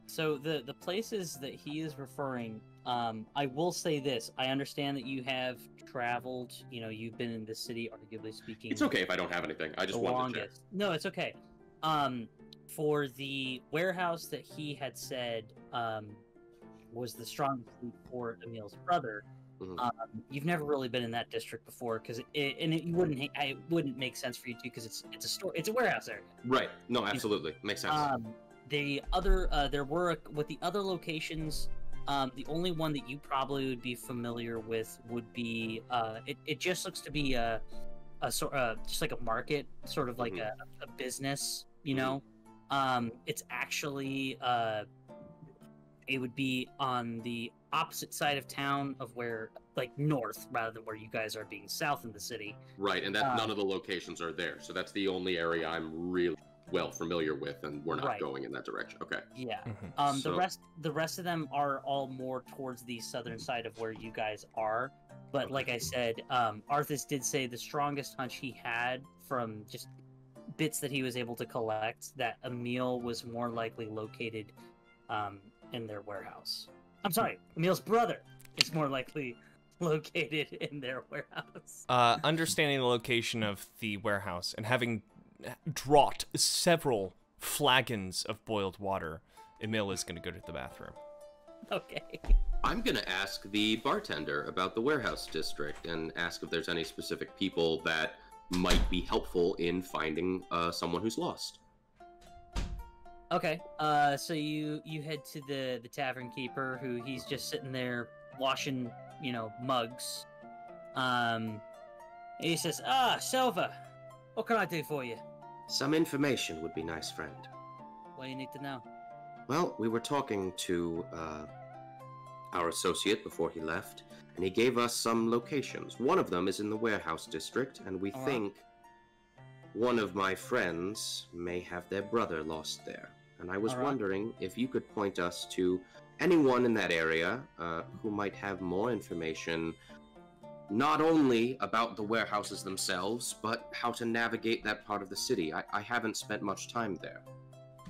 so the the places that he is referring. Um, I will say this. I understand that you have traveled, you know, you've been in this city, arguably speaking. It's okay if I don't have anything. I just wanted to check. No, it's okay. Um, for the warehouse that he had said um, was the strongest for Emil's brother, mm-hmm. um, you've never really been in that district before, because it, and it, you wouldn't, it wouldn't make sense for you to, because it's it's a store, it's a warehouse area. Right. No, absolutely, makes sense. Um, the other, uh, there were a, with the other locations. Um, the only one that you probably would be familiar with would be, uh, it, it just looks to be a, a sort uh, just like a market, sort of like mm-hmm. a, a business, you mm-hmm. know? Um, it's actually, uh, it would be on the opposite side of town of where, like north, rather than where you guys are being south in the city. Right, and that um, none of the locations are there. So that's the only area I'm really... well familiar with, and we're not right. going in that direction. Okay. Yeah. Mm-hmm. Um so... the rest the rest of them are all more towards the southern side of where you guys are. But okay. like I said, um Arthas did say the strongest hunch he had from just bits that he was able to collect that Emil was more likely located um in their warehouse. I'm sorry, Emil's brother is more likely located in their warehouse. Uh understanding the location of the warehouse and having draught several flagons of boiled water, Emil is going to go to the bathroom. Okay. I'm going to ask the bartender about the warehouse district and ask if there's any specific people that might be helpful in finding uh, someone who's lost. Okay. Uh, so you you head to the, the tavern keeper, who he's just sitting there washing, you know, mugs. Um, he says, ah, Silva, what can I do for you? Some information would be nice, friend. What do you need to know? Well, we were talking to uh, our associate before he left, and he gave us some locations. One of them is in the warehouse district, and we All think right. one of my friends may have their brother lost there. And I was All wondering right. if you could point us to anyone in that area uh, who might have more information, not only about the warehouses themselves, but how to navigate that part of the city. I, I haven't spent much time there.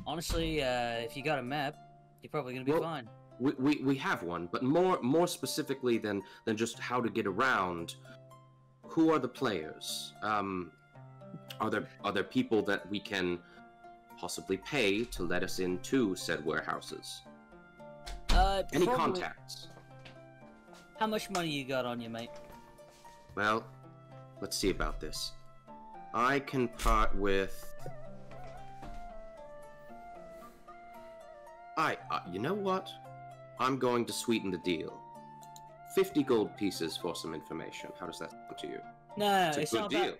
Honestly, uh, if you got a map, you're probably going to be well, fine. We, we we have one, but more more specifically than, than just how to get around, who are the players? Um, are there are there people that we can possibly pay to let us into said warehouses? Uh, Any probably... contacts? How much money you got on you, mate? Well, let's see about this. I can part with... I, uh, you know what? I'm going to sweeten the deal. fifty gold pieces for some information. How does that sound to you? No, it's, it's not deal. about.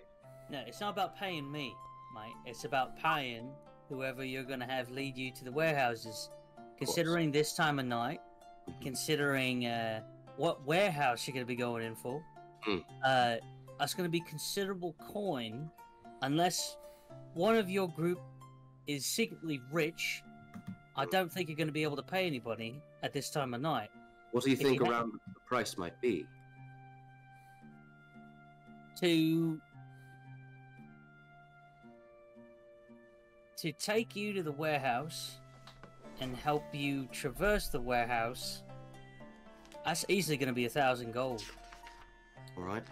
No, it's not about paying me, mate. It's about paying whoever you're going to have lead you to the warehouses. Considering this time of night, mm-hmm. considering uh, what warehouse you're going to be going in for, mm. uh, that's going to be considerable coin, unless one of your group is secretly rich. I don't think you're going to be able to pay anybody at this time of night. What do you if think you around have... the price might be? To... To take you to the warehouse and help you traverse the warehouse, that's easily going to be a thousand gold. Alright.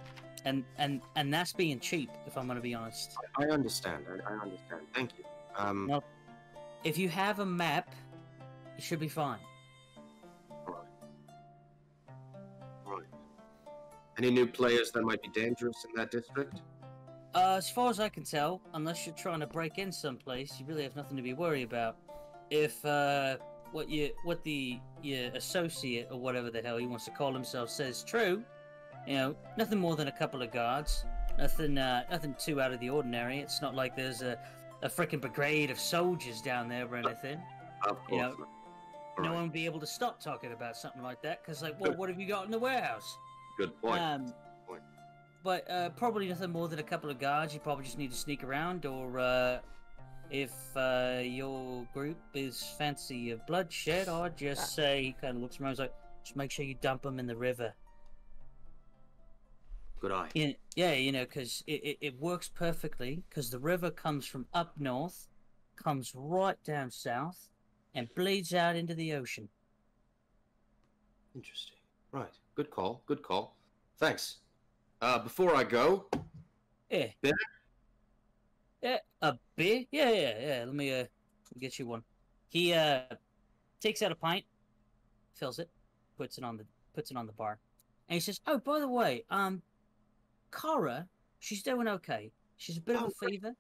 And, and and that's being cheap, if I'm going to be honest. I understand. I, I understand. Thank you. Um... Now, if you have a map, you should be fine. Alright. Alright. Any new players that might be dangerous in that district? Uh, as far as I can tell, unless you're trying to break in someplace, you really have nothing to be worried about. If, uh, what you, what the, your associate, or whatever the hell he wants to call himself, says true, you know, nothing more than a couple of guards. Nothing, uh, nothing too out of the ordinary. It's not like there's a A freaking brigade of soldiers down there or anything. Of course. You know, no right. one would be able to stop talking about something like that because, like, well, what have you got in the warehouse? Good point. Um, Good point. But uh, probably nothing more than a couple of guards. You probably just need to sneak around, or uh, if uh, your group is fancy of bloodshed, I'd just say, he kind of looks around, he's like, just make sure you dump them in the river. Good eye. Yeah, yeah, you know, because it, it, it works perfectly, because the river comes from up north, comes right down south, and bleeds out into the ocean. Interesting. Right. Good call. Good call. Thanks. Uh, before I go... Yeah. Beer? Yeah, a beer? Yeah, yeah, yeah. Let me, uh, get you one. He, uh, takes out a pint, fills it, puts it on the, puts it on the bar, and he says, oh, by the way, um... Kara, she's doing okay. She's a bit oh, of a fever.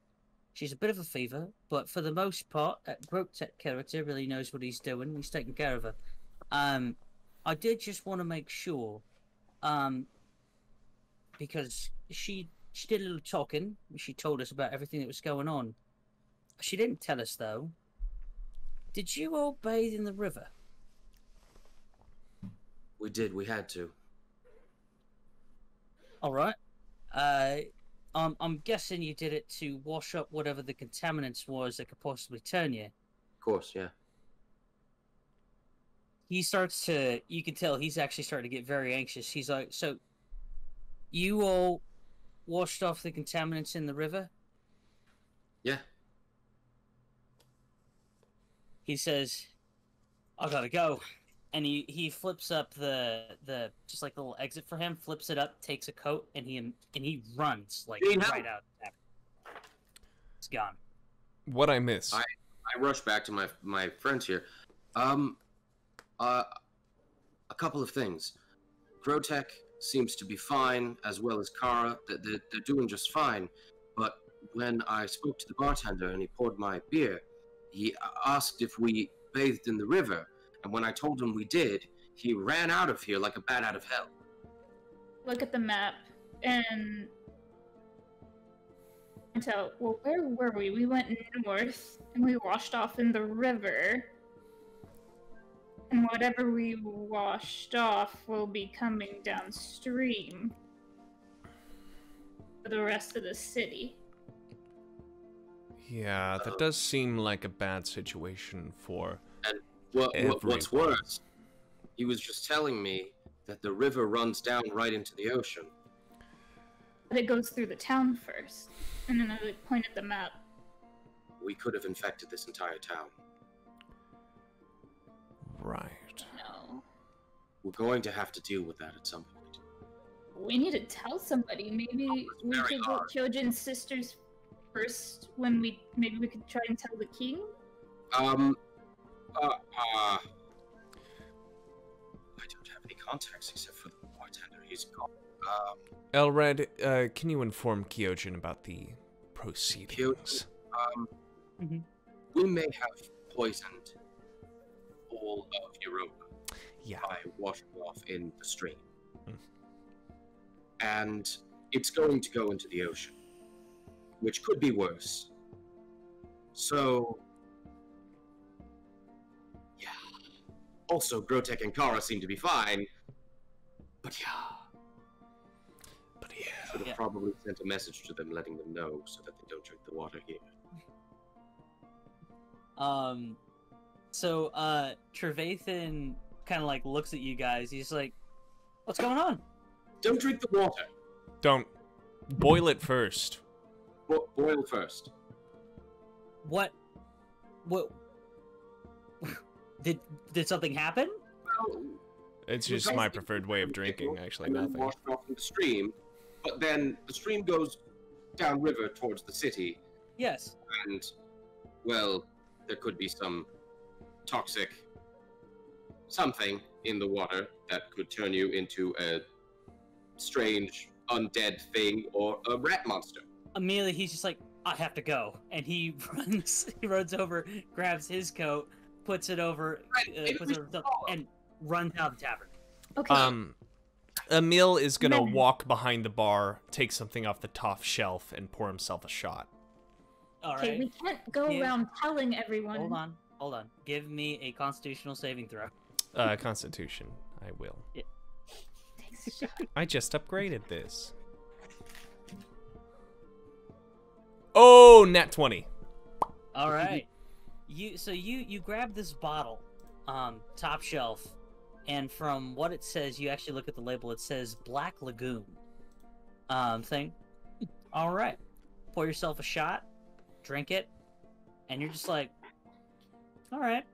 She's a bit of a fever, but for the most part, that Grotek character really knows what he's doing. He's taking care of her. Um, I did just want to make sure, um, because she she did a little talking. She told us about everything that was going on. She didn't tell us, though. Did you all bathe in the river? We did. We had to. All right. Uh, I'm, I'm guessing you did it to wash up whatever the contaminants was that could possibly turn you. Of course, yeah. He starts to... You can tell he's actually starting to get very anxious. He's like, so... You all washed off the contaminants in the river? Yeah. He says, I gotta go. And he, he flips up the, the just like the little exit for him, flips it up, takes a coat, and he and he runs like he right out. It's gone. What I missed. I, I rush back to my my friends here. Um, uh, a couple of things. Grotek seems to be fine, as well as Kara. They're, they're doing just fine. But when I spoke to the bartender and he poured my beer, he asked if we bathed in the river. And when I told him we did, he ran out of here like a bat out of hell. Look at the map and tell, well, where were we? We went north and we washed off in the river. And whatever we washed off will be coming downstream for the rest of the city. Yeah, that does seem like a bad situation for... And What, what, what's worse, he was just telling me that the river runs down right into the ocean. But it goes through the town first, and then I pointed the map. We could have infected this entire town. Right. No. We're going to have to deal with that at some point. We need to tell somebody. Maybe oh, we should go Kyogen's sisters first. When we maybe we could try and tell the king. Um. Uh, uh, I don't have any contacts except for the bartender. He's gone. Um, Elred, uh, can you inform Kyogen about the proceedings? Kyogen, um, mm-hmm. we may have poisoned all of Europa yeah. by washing off in the stream. Mm. And it's going to go into the ocean, which could be worse. So, yeah. Also, Grotek and Kara seem to be fine, but yeah. But yeah. I should have yeah. probably sent a message to them letting them know so that they don't drink the water here. Um, so, uh, Trevathan kind of, like, looks at you guys. He's like, what's going on? Don't drink the water. Don't. Boil it first. Bo boil first. What? What? did did something happen? Well, it's just my preferred way of drinking, actually, nothing. It washed off in the stream, but then the stream goes downriver towards the city. Yes. And, well, there could be some toxic something in the water that could turn you into a strange undead thing or a rat monster. Immediately he's just like, I have to go, and he runs he runs over, grabs his coat, puts it over, uh, puts it over himself, and runs out of the tavern. Okay. Um, Emil is gonna Maybe. walk behind the bar, take something off the top shelf, and pour himself a shot. All right. Okay, we can't go yeah. around telling everyone. Hold on, hold on. Give me a constitutional saving throw. Uh, Constitution, I will. Yeah. I just upgraded this. Oh, nat twenty. All right. You so you you grab this bottle, um, top shelf, and from what it says, you actually look at the label. It says Black Lagoon, um, thing. All right. Pour yourself a shot, drink it, and you're just like, all right.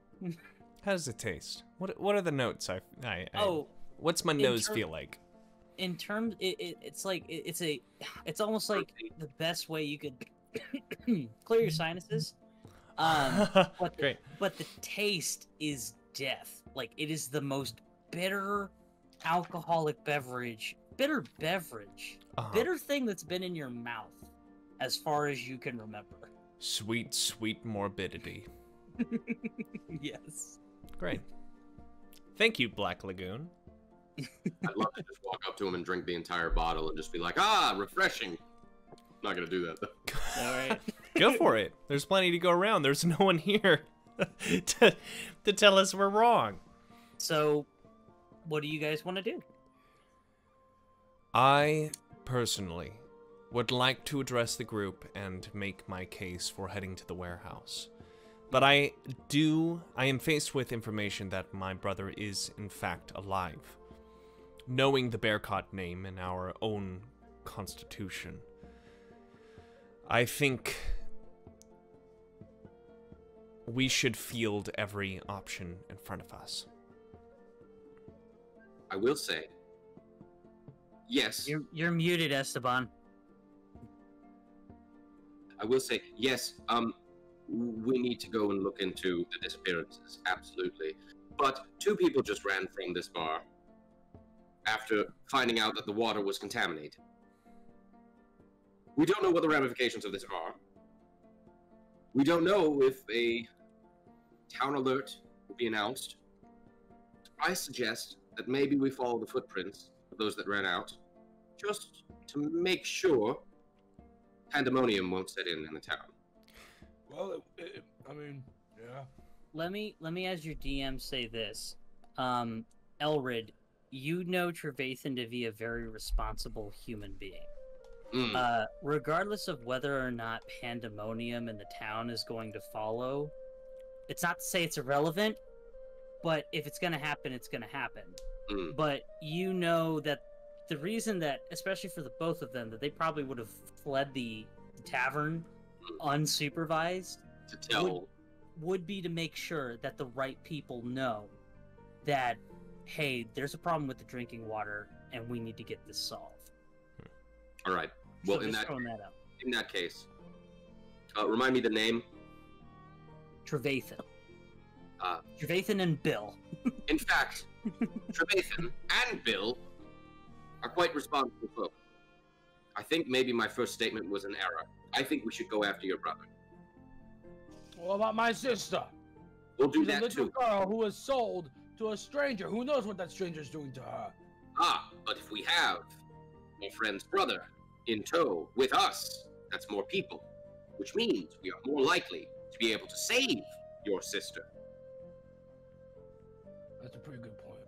How does it taste? What what are the notes? I I, I... oh. What's my nose feel like? In terms, it, it, it's like it, it's a, it's almost like the best way you could clear your sinuses. Um, but the, Great. But the taste is death. Like, it is the most bitter alcoholic beverage, bitter beverage, uh-huh. bitter thing that's been in your mouth as far as you can remember. Sweet, sweet morbidity. Yes. Great. Thank you, Black Lagoon. I'd love to just walk up to him and drink the entire bottle and just be like, ah, refreshing. I'm not going to do that, though. All right. Go for it. There's plenty to go around. There's no one here to, to tell us we're wrong. So, what do you guys want to do? I, personally, would like to address the group and make my case for heading to the warehouse. But I do, I am faced with information that my brother is, in fact, alive. Knowing the Bearcott name in our own constitution, I think we should field every option in front of us. I will say, yes. You're, you're muted, Esteban. I will say, yes, um, we need to go and look into the disappearances, absolutely. But two people just ran from this bar after finding out that the water was contaminated. We don't know what the ramifications of this are. We don't know if a town alert will be announced. I suggest that maybe we follow the footprints of those that ran out, just to make sure pandemonium won't set in in the town. Well, it, it, I mean, yeah. Let me, let me as your D M say this. Um, Elred, you know Trevathan to be a very responsible human being. Mm. Uh, regardless of whether or not pandemonium in the town is going to follow, it's not to say it's irrelevant, but if it's going to happen, it's going to happen. Mm. But you know that the reason that, especially for the both of them, that they probably would have fled the tavern unsupervised to tell would, would be to make sure that the right people know that, hey, there's a problem with the drinking water, and we need to get this solved. All right. Well, so in that, that up. in that case, uh, remind me the name. Trevathan. Uh, Trevathan and Bill. In fact, Trevathan and Bill are quite responsible folk. I think maybe my first statement was an error. I think we should go after your brother. What about my sister? We'll do She's that a little too. Girl who was sold to a stranger. Who knows what that stranger's doing to her? Ah, but if we have my friend's brother, in tow with us, that's more people, which means we are more likely to be able to save your sister. That's a pretty good point.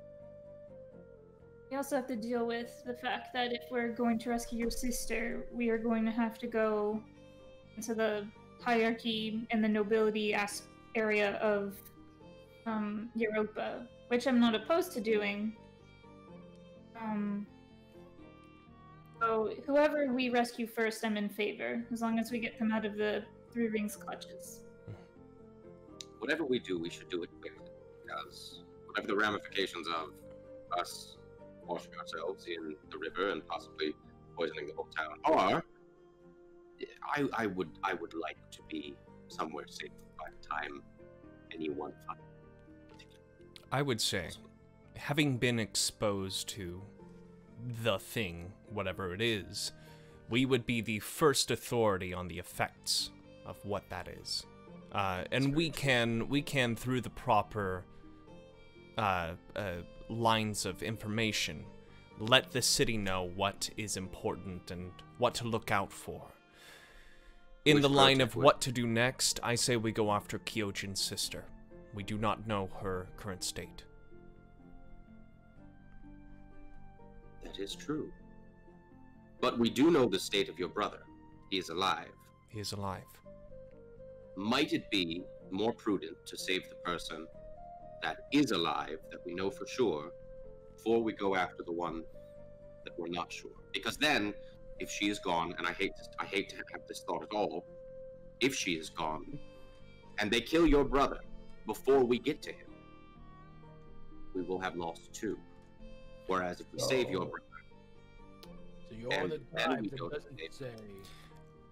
We also have to deal with the fact that if we're going to rescue your sister, we are going to have to go into the hierarchy and the nobility as area of um, Europa, which I'm not opposed to doing. Um, so whoever we rescue first, I'm in favor, as long as we get them out of the Three Rings clutches. Whatever we do, we should do it quickly, because whatever the ramifications of us washing ourselves in the river and possibly poisoning the whole town are, I, I would I would like to be somewhere safe by the time anyone finds me. I would say, having been exposed to the thing, whatever it is, we would be the first authority on the effects of what that is, uh, and we can we can through the proper uh, uh, lines of information let the city know what is important and what to look out for. In the line of what to do next, I say we go after Kyogen's sister. We do not know her current state. That is true. But we do know the state of your brother. He is alive. He is alive. Might it be more prudent to save the person that is alive, that we know for sure, before we go after the one that we're not sure? Because then, if she is gone, and I hate this, I hate to have this thought at all, if she is gone, and they kill your brother before we get to him, we will have lost two. Whereas if we oh. save your brother, so you're and, the type that doesn't save. say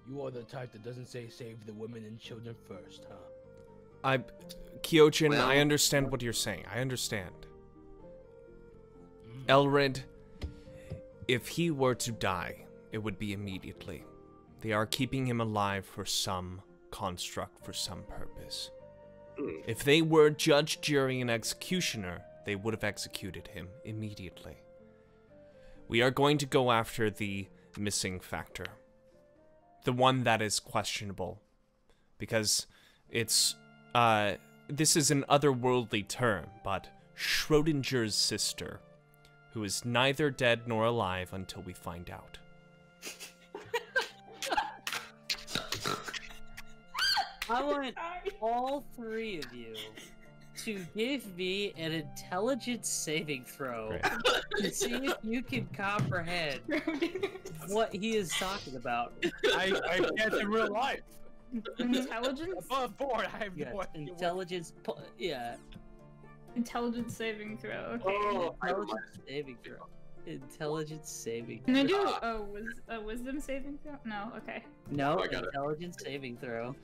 you are the type that doesn't say save the women and children first, huh? I, Kyogen, well, I understand what you're saying. I understand. Mm. Elred, if he were to die, it would be immediately. They are keeping him alive for some construct, for some purpose. Mm. If they were judge, jury, and executioner, they would have executed him immediately. We are going to go after the missing factor. The one that is questionable. Because it's, uh, this is an otherworldly term, but Schrodinger's sister, who is neither dead nor alive until we find out. I want all three of you to give me an intelligence saving throw Great. to see if you can comprehend what he is talking about. I, I guess in real life. Intelligence? Above board, I have yeah, no idea. Intelligence, po yeah. Intelligence saving throw. Okay. Oh, intelligence saving throw. Intelligence saving throw. Can I do a, ah. oh, wis a wisdom saving throw? No, okay. No, oh, intelligence it. saving throw.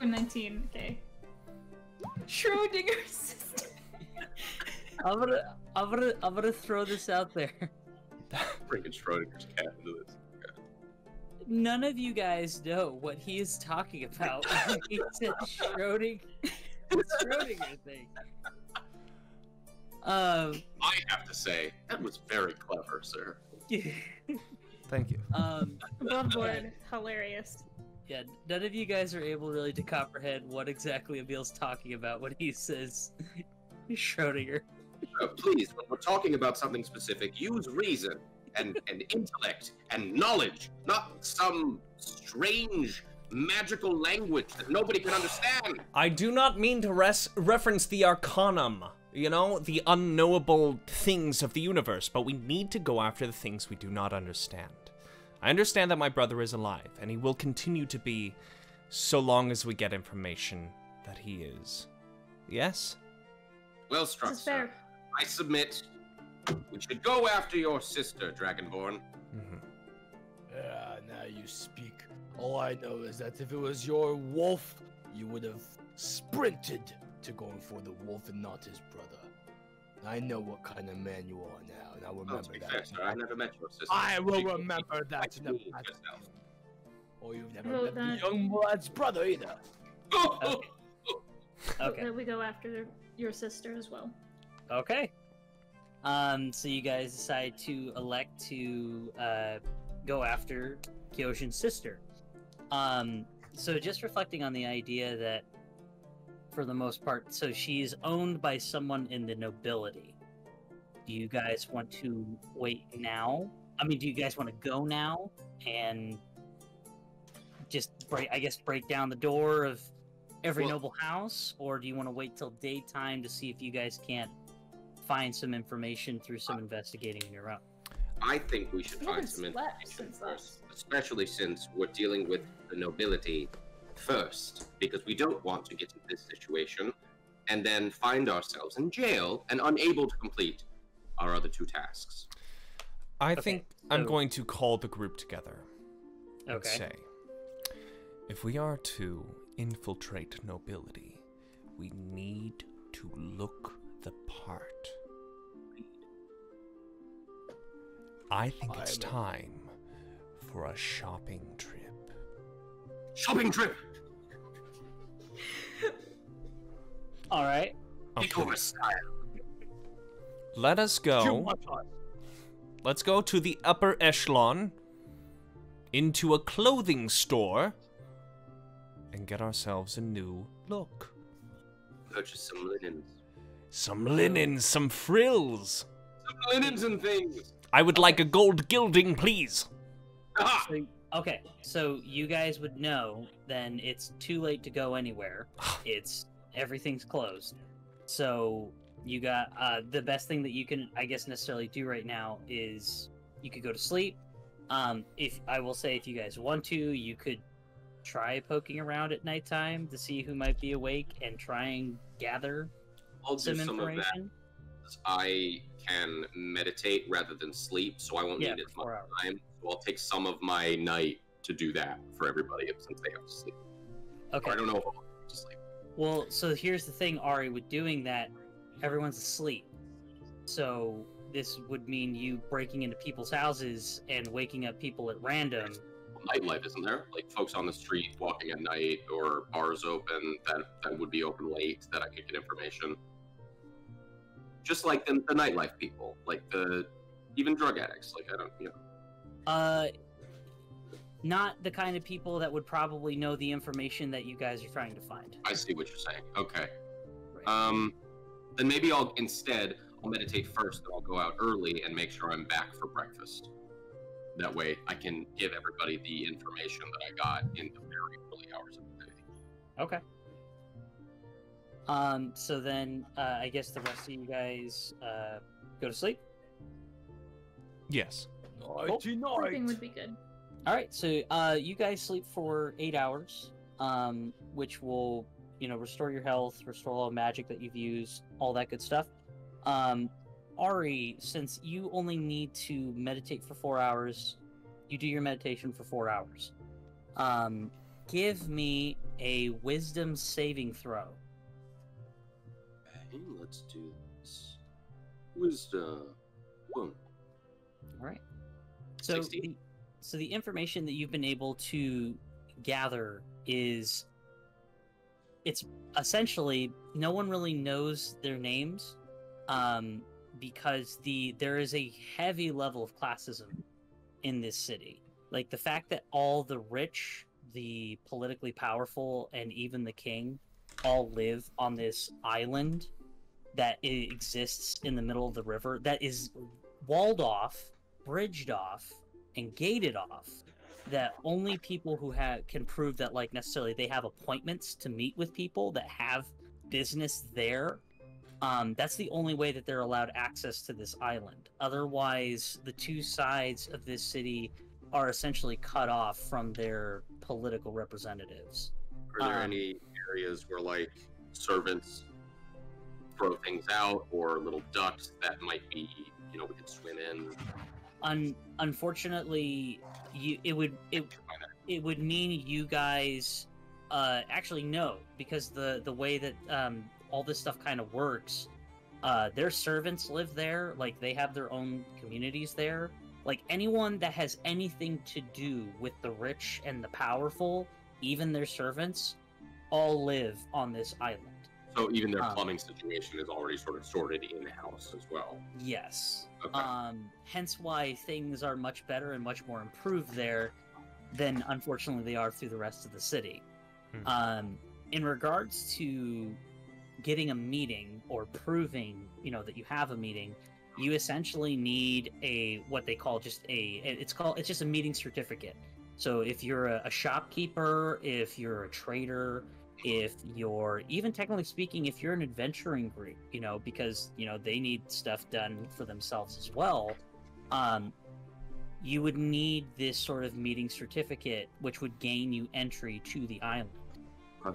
nineteen, okay. Schrodinger's sister. I'm gonna, I'm gonna, I'm gonna throw this out there. Freaking Schrodinger's cat into this. None of you guys know what he is talking about. He said Schrodinger, Schrodinger thing. Um, I have to say, that was very clever, sir. Thank you. Um, Above board, hilarious. Yeah, none of you guys are able really to comprehend what exactly Emil's talking about when he says Schrodinger. Oh, please, when we're talking about something specific, use reason and, and intellect and knowledge, not some strange magical language that nobody can understand. I do not mean to res reference the Arcanum. You know, the unknowable things of the universe, but we need to go after the things we do not understand. I understand that my brother is alive, and he will continue to be so long as we get information that he is. Yes? Well struck, sir. I submit we should go after your sister, Dragonborn. Mm-hmm. Yeah, now you speak. All I know is that if it was your wolf, you would have sprinted to going for the wolf and not his brother. I know what kind of man you are now, and I will remember oh, to be that. Fair, sir. I never met your sister. I will you remember that. You or you've never well, met that... the young lad's brother either. Okay. Okay. So we go after your sister as well. Okay. Um. So you guys decide to elect to uh, go after Kyogen's sister. Um, so just reflecting on the idea that, for the most part, so she's owned by someone in the nobility. Do you guys want to wait now? I mean, do you guys want to go now and just, break, I guess, break down the door of every well, noble house? Or do you want to wait till daytime to see if you guys can't find some information through some investigating on your own? I think we should we find some information first, especially since we're dealing with the nobility first, because we don't want to get into this situation and then find ourselves in jail and unable to complete our other two tasks. I okay. think I'm oh. going to call the group together and okay. say, if we are to infiltrate nobility, we need to look the part. I think it's time for a shopping trip. Shopping trip! Alright. Okay. Let us go. Let's go to the upper echelon, into a clothing store, and get ourselves a new look. Purchase some linens. Some linens, some frills. Some linens and things. I would like a gold gilding, please. Ah! Okay, so you guys would know then it's too late to go anywhere. It's everything's closed. So you got uh, the best thing that you can, I guess, necessarily do right now is you could go to sleep. Um, if I will say, if you guys want to, you could try poking around at nighttime to see who might be awake and try and gather I'll some do some information. Of that. I can meditate rather than sleep, so I won't yeah, need as much time. So I'll take some of my night to do that for everybody since they have to sleep. Okay. Or I don't know if I'll have to sleep. Well, so here's the thing, Ari. With doing that, everyone's asleep. So this would mean you breaking into people's houses and waking up people at random. Well, nightlife, isn't there? Like folks on the street walking at night, or bars open that, that would be open late that I could get information. Just like the, the nightlife people, like the even drug addicts. Like I don't, you know. Uh, not the kind of people that would probably know the information that you guys are trying to find. I see what you're saying. Okay. Right. Um, then maybe I'll instead I'll meditate first, and I'll go out early and make sure I'm back for breakfast. That way, I can give everybody the information that I got in the very early hours of the day. Okay. Um. So then, uh, I guess the rest of you guys uh go to sleep. Yes. Nighty night. Everything would be good. All right, so uh, you guys sleep for eight hours, um, which will, you know, restore your health, restore all the magic that you've used, all that good stuff. Um, Ari, since you only need to meditate for four hours, you do your meditation for four hours. Um, give me a wisdom saving throw. Hey, let's do this. Wisdom one. All right. So the, so the information that you've been able to gather is, it's essentially, no one really knows their names, um, because the there is a heavy level of classism in this city. Like, the fact that all the rich, the politically powerful, and even the king all live on this island that exists in the middle of the river that is walled off, bridged off, and gated off, that only people who have can prove that, like, necessarily they have appointments to meet with people that have business there. Um, that's the only way that they're allowed access to this island. Otherwise, the two sides of this city are essentially cut off from their political representatives. Are there um, any areas where, like, servants throw things out or little ducks that might be, you know, we could swim in? Un unfortunately, you, it would it it would mean you guys uh, actually no, because the the way that um, all this stuff kind of works, uh, their servants live there, like they have their own communities there. Like anyone that has anything to do with the rich and the powerful, even their servants, all live on this island. So even their plumbing um, situation is already sort of sorted in-house as well. Yes. Okay. Um, hence why things are much better and much more improved there than, unfortunately, they are through the rest of the city. Hmm. Um, in regards to getting a meeting or proving, you know, that you have a meeting, you essentially need a, what they call just a, it's called, it's just a meeting certificate. So if you're a, a shopkeeper, if you're a trader, if you're, even technically speaking, if you're an adventuring group, you know, because, you know, they need stuff done for themselves as well, um, you would need this sort of meeting certificate, which would gain you entry to the island.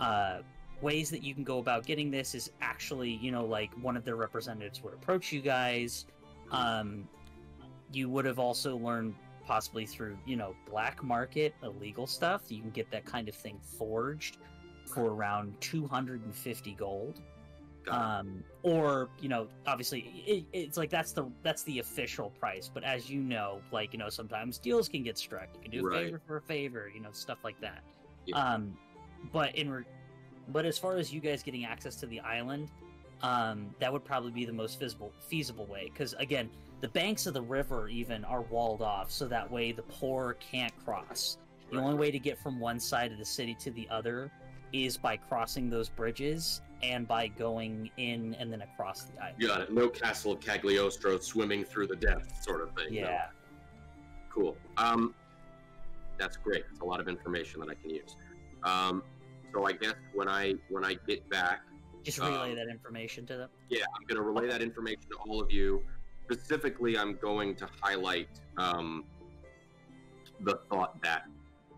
Uh, ways that you can go about getting this is actually, you know, like, one of their representatives would approach you guys. Um, you would have also learned, possibly through, you know, black market, illegal stuff, you can get that kind of thing forged for around two hundred fifty gold. Um, or, you know, obviously, it, it's like, that's the that's the official price, but as you know, like, you know, sometimes deals can get struck. You can do a right. favor for a favor, you know, stuff like that. Yeah. Um, but in re But as far as you guys getting access to the island, um, that would probably be the most feasible, feasible way. Because, again, the banks of the river even are walled off, so that way the poor can't cross. The only way to get from one side of the city to the other is by crossing those bridges and by going in and then across the island. Got it. No Castle of Cagliostro swimming through the depths sort of thing. Yeah. No. Cool. Um, that's great. That's a lot of information that I can use. Um... So I guess when I when I get back, just relay um, that information to them. Yeah, I'm going to relay that information to all of you. Specifically, I'm going to highlight um, the thought that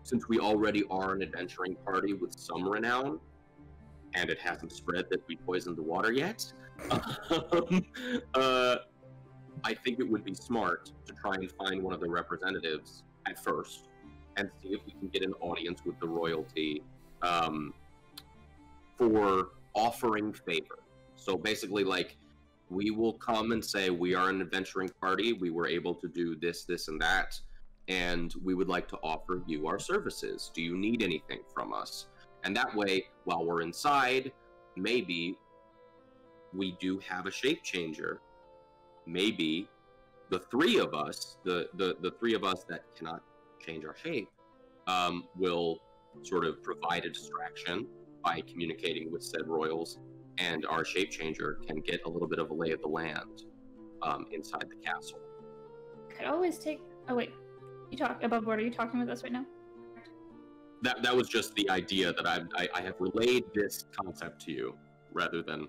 since we already are an adventuring party with some renown, and it hasn't spread that we poisoned the water yet, um, uh, I think it would be smart to try and find one of the representatives at first and see if we can get an audience with the royalty. Um, for offering favor. So basically, like, we will come and say, we are an adventuring party, we were able to do this, this, and that, and we would like to offer you our services. Do you need anything from us? And that way, while we're inside, maybe we do have a shape changer. Maybe the three of us, the, the, the three of us that cannot change our shape, um, will... sort of provide a distraction by communicating with said royals, and our shape changer can get a little bit of a lay of the land um, inside the castle. Could always take. Oh wait, you talk above board. Are you talking with us right now? That that was just the idea that I I, I have relayed this concept to you rather than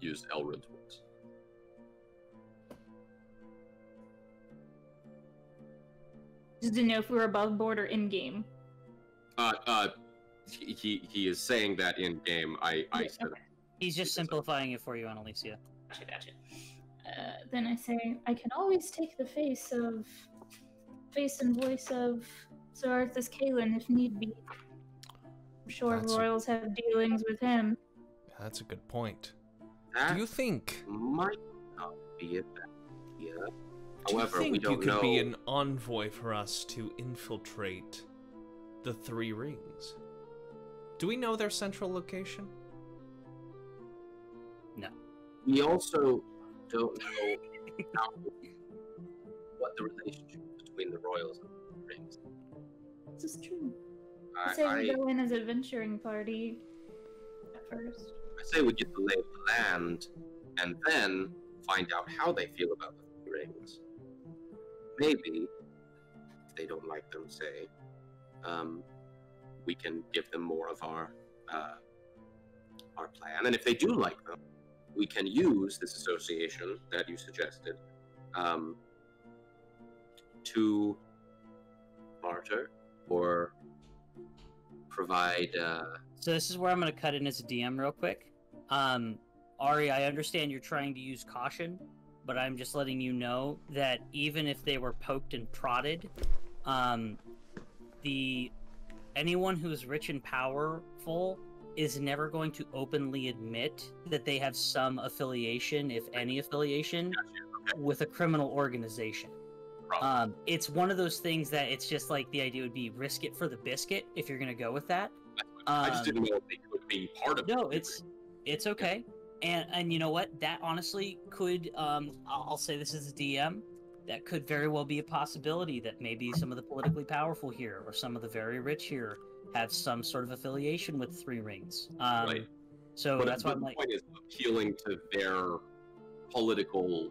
use Elred's words. Just didn't know if we were above board or in game. Uh, uh, he he is saying that in game. I I said. Okay. He's just simplifying it for you, Annalicia. Gotcha, gotcha. Uh, then I say I can always take the face of, face and voice of Sir Arthas Caelin if need be. I'm sure that's royals a, have dealings with him. That's a good point. That Do you think might not be a bad idea? Do However, you think we don't you could know... be an envoy for us to infiltrate the Three Rings? Do we know their central location? No. We also don't know how, what the relationship between the royals and the Three Rings. This is true. I, I say I, we go in as an adventuring party at first. I say we get the lay of the land and then find out how they feel about the Three Rings. Maybe, if they don't like them, say, um, we can give them more of our uh, our plan. And if they do like them, we can use this association that you suggested um, to barter or provide... Uh... So this is where I'm going to cut in as a D M real quick. Um, Ari, I understand you're trying to use caution, but I'm just letting you know that even if they were poked and prodded, um, the anyone who is rich and powerful is never going to openly admit that they have some affiliation, if any affiliation, gotcha. Okay. with a criminal organization. Um, it's one of those things that it's just like the idea would be risk it for the biscuit if you're going to go with that. Um, I just didn't know if they could be part of it. No, it's it's okay. And and you know what? That honestly could, um, I'll say this as a D M, that could very well be a possibility that maybe some of the politically powerful here or some of the very rich here have some sort of affiliation with Three Rings. Um, right. So but that's why I'm like... the point is appealing to their political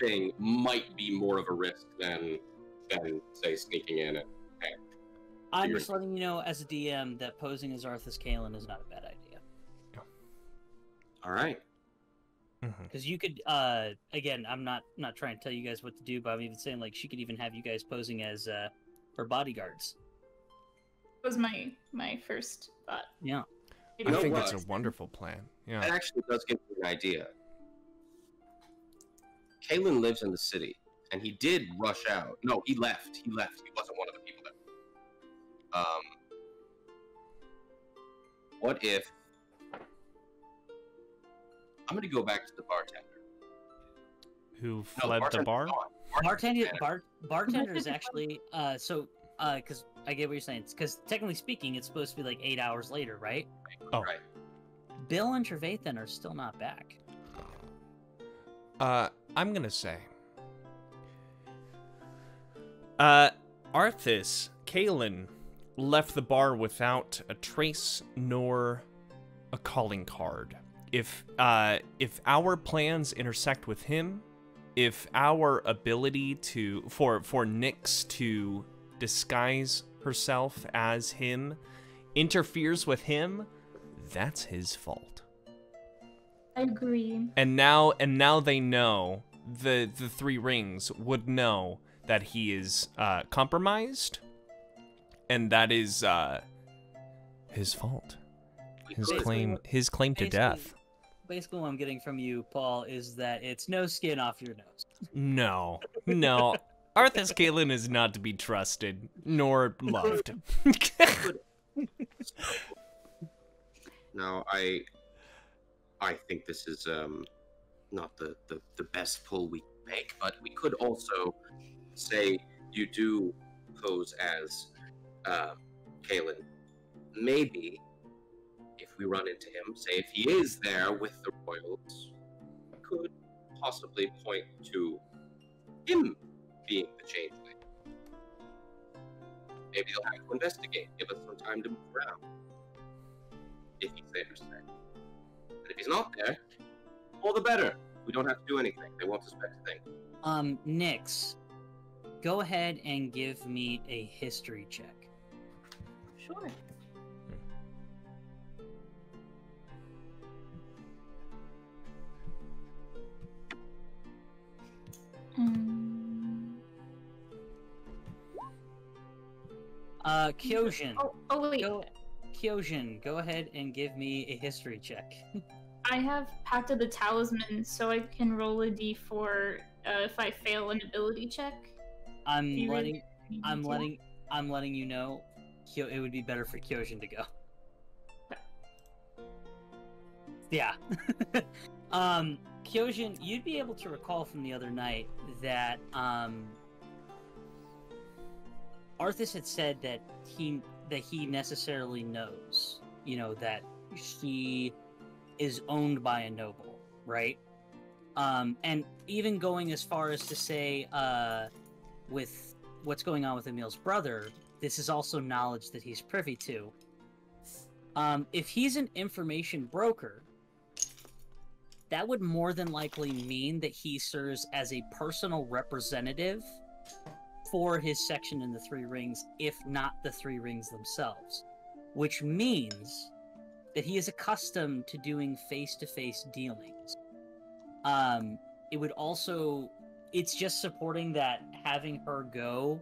thing might be more of a risk than, than say, sneaking in and... and I'm just letting you know, as a D M, that posing as Arthas Caelin is not a bad idea. All right. Because you could, uh, again, I'm not not trying to tell you guys what to do, but I'm even saying, like, she could even have you guys posing as uh, her bodyguards. That was my, my first thought. Yeah. I think that's a wonderful plan. Yeah. That actually does give me an idea. Caelin lives in the city, and he did rush out. No, he left. He left. He wasn't one of the people that... Um, what if... I'm going to go back to the bartender. Who fled no, the bar? Bartender, bar, bartender is actually, uh, so, uh, because I get what you're saying. Because technically speaking, it's supposed to be like eight hours later, right? Oh. Right. Bill and Trevathan are still not back. Uh, I'm going to say, uh, Arthas Caelin left the bar without a trace nor a calling card. If uh, if our plans intersect with him, if our ability to for for Nyx to disguise herself as him interferes with him, that's his fault. I agree. And now and now they know the the Three Rings would know that he is uh, compromised, and that is uh, his fault. His claim his claim to death. Basically, what I'm getting from you, Paul, is that it's no skin off your nose. No, no. Arthas Caelin is not to be trusted, nor loved. No, I, I think this is um, not the, the, the best pull we make, but we could also say you do pose as uh, Caelin. Maybe if we run into him, say if he is there with the royals, could possibly point to him being the changeling. Maybe they'll have to investigate, give us some time to move around. If he's there, say. But if he's not there, all the better. We don't have to do anything. They won't suspect a thing. Um, Nyx, go ahead and give me a history check. Sure. Uh, Kyogen. Oh, oh wait. Go, Kyogen, go ahead and give me a history check. I have Pact of the Talisman, so I can roll a d four uh, if I fail an ability check. I'm letting, really I'm letting, I'm letting you know. Kyo, it would be better for Kyogen to go. Yeah. um, Kyogen, you'd be able to recall from the other night that um, Arthas had said that he that he necessarily knows, you know, that he is owned by a noble, right? Um, and even going as far as to say, uh, with what's going on with Emil's brother, this is also knowledge that he's privy to. Um, if he's an information broker, that would more than likely mean that he serves as a personal representative for his section in the Three Rings, if not the Three Rings themselves, which means that he is accustomed to doing face-to-face dealings. Um, it would also, it's just supporting that having her go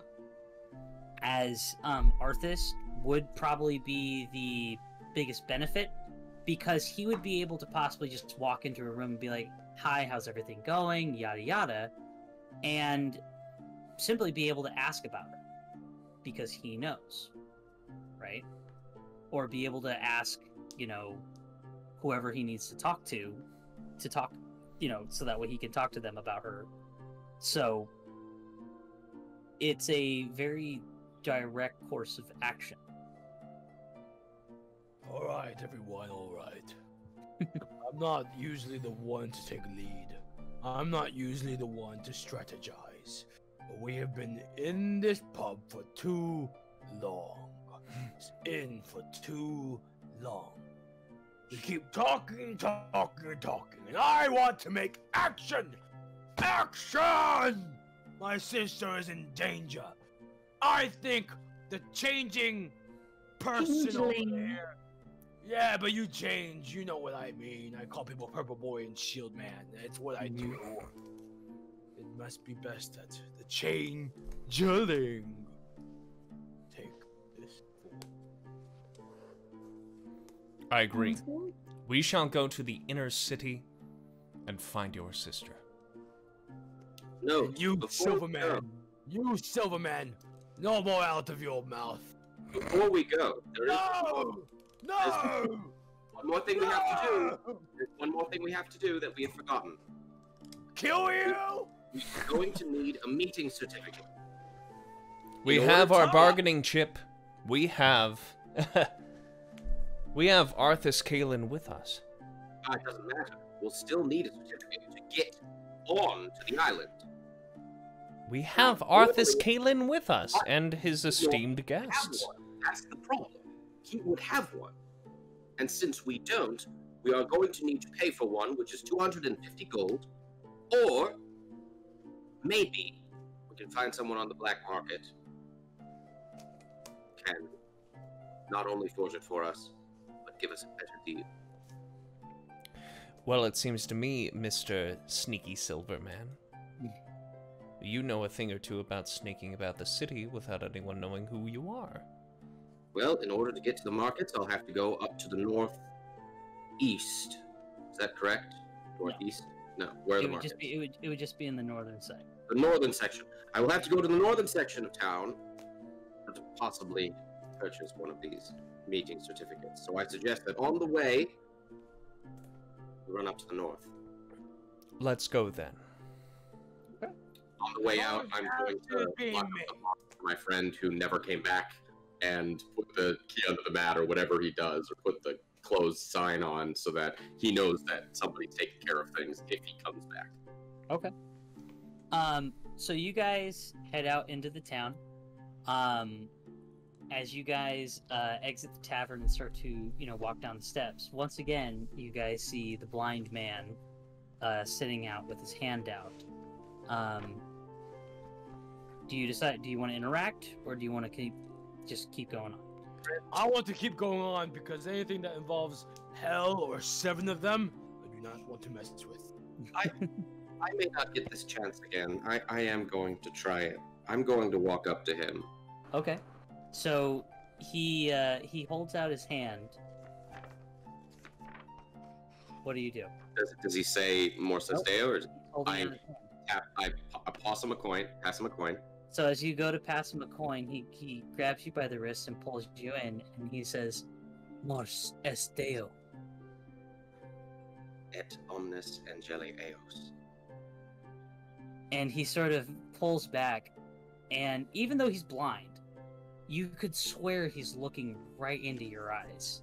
as um, Arthas would probably be the biggest benefit, because he would be able to possibly just walk into a room and be like, hi, how's everything going, yada yada, and simply be able to ask about her, because he knows, right? Or be able to ask, you know, whoever he needs to talk to, to talk, you know, so that way he can talk to them about her. So it's a very direct course of action. everyone all right. I'm not usually the one to take lead. I'm not usually the one to strategize. But we have been in this pub for too long. In for too long. We keep talking, talking, talking, and I want to make action! Action! My sister is in danger. I think the changing person over there. Yeah, but you change. You know what I mean. I call people Purple Boy and Shield Man. That's what I do. It must be best that the changeling take this form. I agree. We shall go to the inner city and find your sister. No, you Silverman. Go, you Silverman. No more out of your mouth. Before we go, there no! is no. One more thing no! we have to do. There's one more thing we have to do that we have forgotten. Kill you. We're going to need a meeting certificate. We you have our bargaining chip. We have. We have Arthas Caelin with us. Ah, it doesn't matter. We'll still need a certificate to get on to the island. We have Arthas Caelin with us and his esteemed guests. That's the problem. He would have one. And since we don't, we are going to need to pay for one, which is two hundred fifty gold. Or maybe we can find someone on the black market. Can not only forge it for us, give us a better deal. Well, it seems to me, Mister Sneaky Silverman, you know a thing or two about sneaking about the city without anyone knowing who you are. Well, in order to get to the markets, I'll have to go up to the northeast. Is that correct? Northeast? No. no. Where are it the would markets? Just be, it, would, it would just be in the northern side. The northern section. I will have to go to the northern section of town to possibly purchase one of these meeting certificates. So I suggest that on the way, we run up to the north. Let's go then. Okay. On the way out, I'm going to lock up my friend who never came back and put the key under the mat or whatever he does, or put the closed sign on so that he knows that somebody's taking care of things if he comes back. Okay. Um, so you guys head out into the town. Um, As you guys uh, exit the tavern and start to, you know, walk down the steps, once again, you guys see the blind man uh, sitting out with his hand out. Um, do you decide, do you want to interact, or do you want to keep, just keep going on? I want to keep going on, because anything that involves hell or seven of them, I do not want to mess with. I, I may not get this chance again. I, I am going to try it. I'm going to walk up to him. Okay. So he uh, he holds out his hand. What do you do? Does, does he say Mors est Deo, or I, I, I, I pass him a coin? Pass him a coin. So as you go to pass him a coin, he he grabs you by the wrist and pulls you in, and he says, "Mors est Deo, et omnis angelii eos." And he sort of pulls back, and even though he's blind, you could swear he's looking right into your eyes.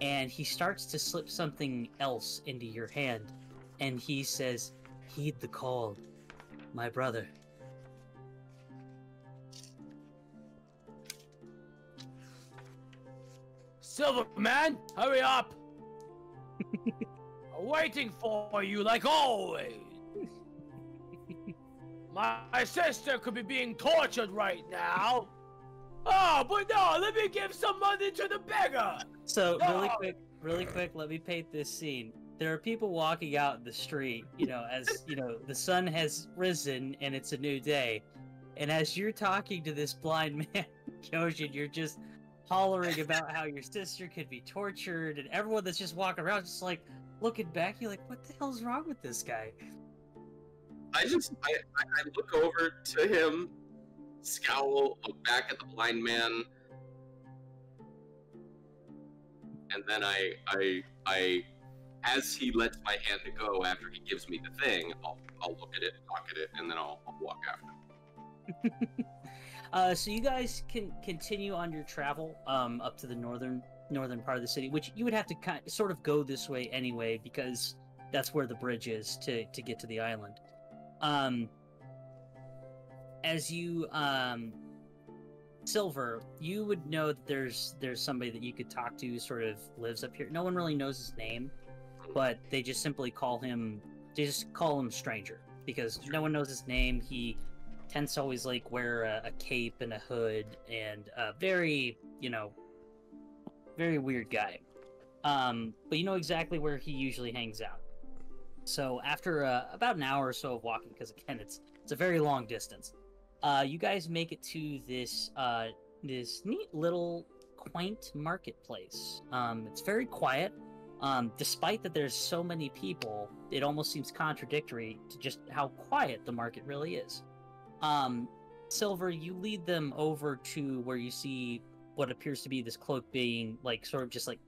And he starts to slip something else into your hand. And he says, "Heed the call, my brother." Silverman, hurry up! I'm waiting for you like always. My sister could be being tortured right now. Oh, but no, let me give some money to the beggar! So, no. really quick, really quick, let me paint this scene. There are people walking out in the street, you know, as, you know, the sun has risen and it's a new day. And as you're talking to this blind man, Kyogen, you're just hollering about how your sister could be tortured, and everyone that's just walking around just, like, looking back, you're like, what the hell's wrong with this guy? I just, I, I look over to him, scowl, look back at the blind man, and then I, I, I, as he lets my hand to go after he gives me the thing, I'll, I'll look at it, look at it, and then I'll, I'll walk after him. uh, so you guys can continue on your travel um, up to the northern northern part of the city, which you would have to kind of, sort of go this way anyway, because that's where the bridge is to, to get to the island. Um, as you, um, Silver, you would know that there's there's somebody that you could talk to who sort of lives up here. No one really knows his name, but they just simply call him, they just call him Stranger, because no one knows his name. He tends to always, like, wear a, a cape and a hood, and a very, you know, very weird guy. Um, but you know exactly where he usually hangs out. So after uh, about an hour or so of walking, because again, it's it's a very long distance, uh, you guys make it to this uh, this neat little quaint marketplace. Um, it's very quiet. Um, despite that there's so many people, it almost seems contradictory to just how quiet the market really is. Um, Silver, you lead them over to where you see what appears to be this cloak being, like, sort of just, like,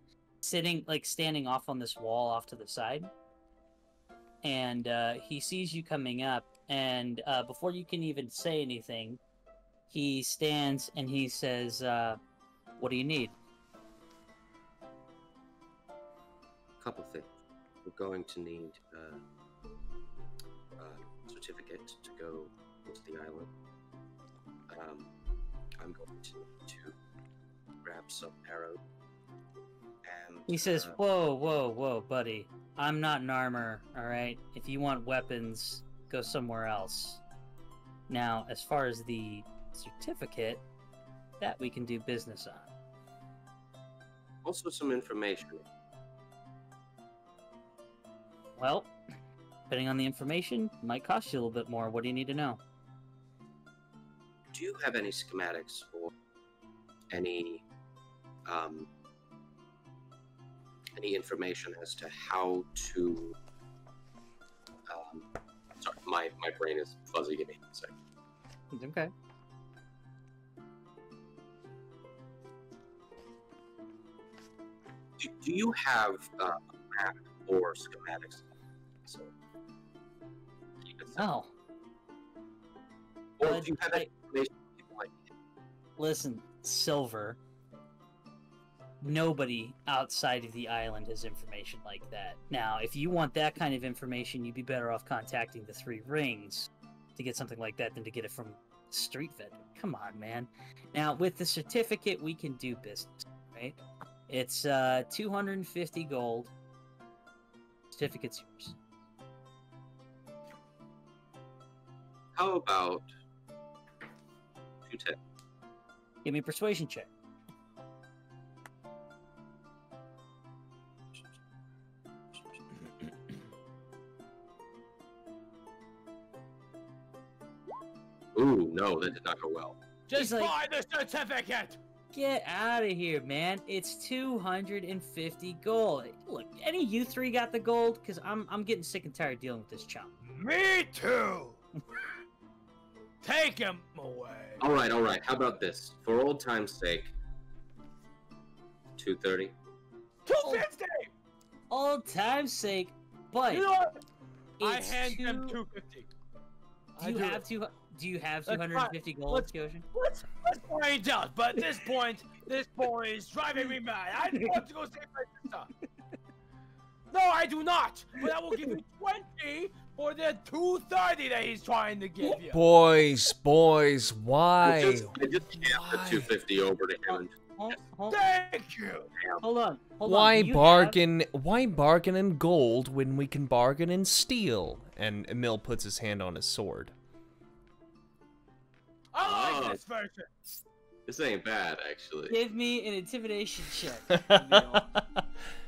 sitting, like, standing off on this wall off to the side. And uh, he sees you coming up, and uh, before you can even say anything, he stands and he says, uh, what do you need? Couple things. We're going to need uh, a certificate to go to the island. Um, I'm going to need to grab some arrow. And he says, uh, "Whoa, whoa, whoa, buddy! I'm not in armor. All right. If you want weapons, go somewhere else." Now, as far as the certificate, that we can do business on. Also, some information. Well, depending on the information, it might cost you a little bit more. What do you need to know? Do you have any schematics or any um, any information as to how to? Um, sorry, my my brain is fuzzy. Give me a second. It's okay. Do, do you have uh, a map? Or schematics. So, oh. Or but if you have I, information people like it. Listen, Silver. Nobody outside of the island has information like that. Now, if you want that kind of information, you'd be better off contacting the Three Rings to get something like that than to get it from street vendor. Come on, man. Now, with the certificate, we can do business, right? It's uh, two hundred fifty gold. Certificate's yours. How about two ten? Give me a persuasion check. Ooh, no, that did not go well. Just like, buy the certificate! Get out of here, man. It's two hundred fifty gold. Look, any you three got the gold? Because I'm, I'm getting sick and tired of dealing with this chump. Me too! Take him away. All right, all right. How about this? For old time's sake, two thirty. two fifty! Old time's sake, but... You know what? I hand two... him two fifty. Do you have two... Do you have two hundred fifty gold, let's, Kyogen? Let's, let's find out, but at this point, this boy is driving me mad. I want to go save my sister. No, I do not, but I will give you twenty for the two thirty that he's trying to give you. Boys, boys, why? I just, I just camped the two fifty over to him. Hold, hold, Thank you. Hold on, hold why on. bargain? Have... Why bargain in gold when we can bargain in steel? And Emil puts his hand on his sword. I like oh, this version. This ain't bad, actually. Give me an intimidation check.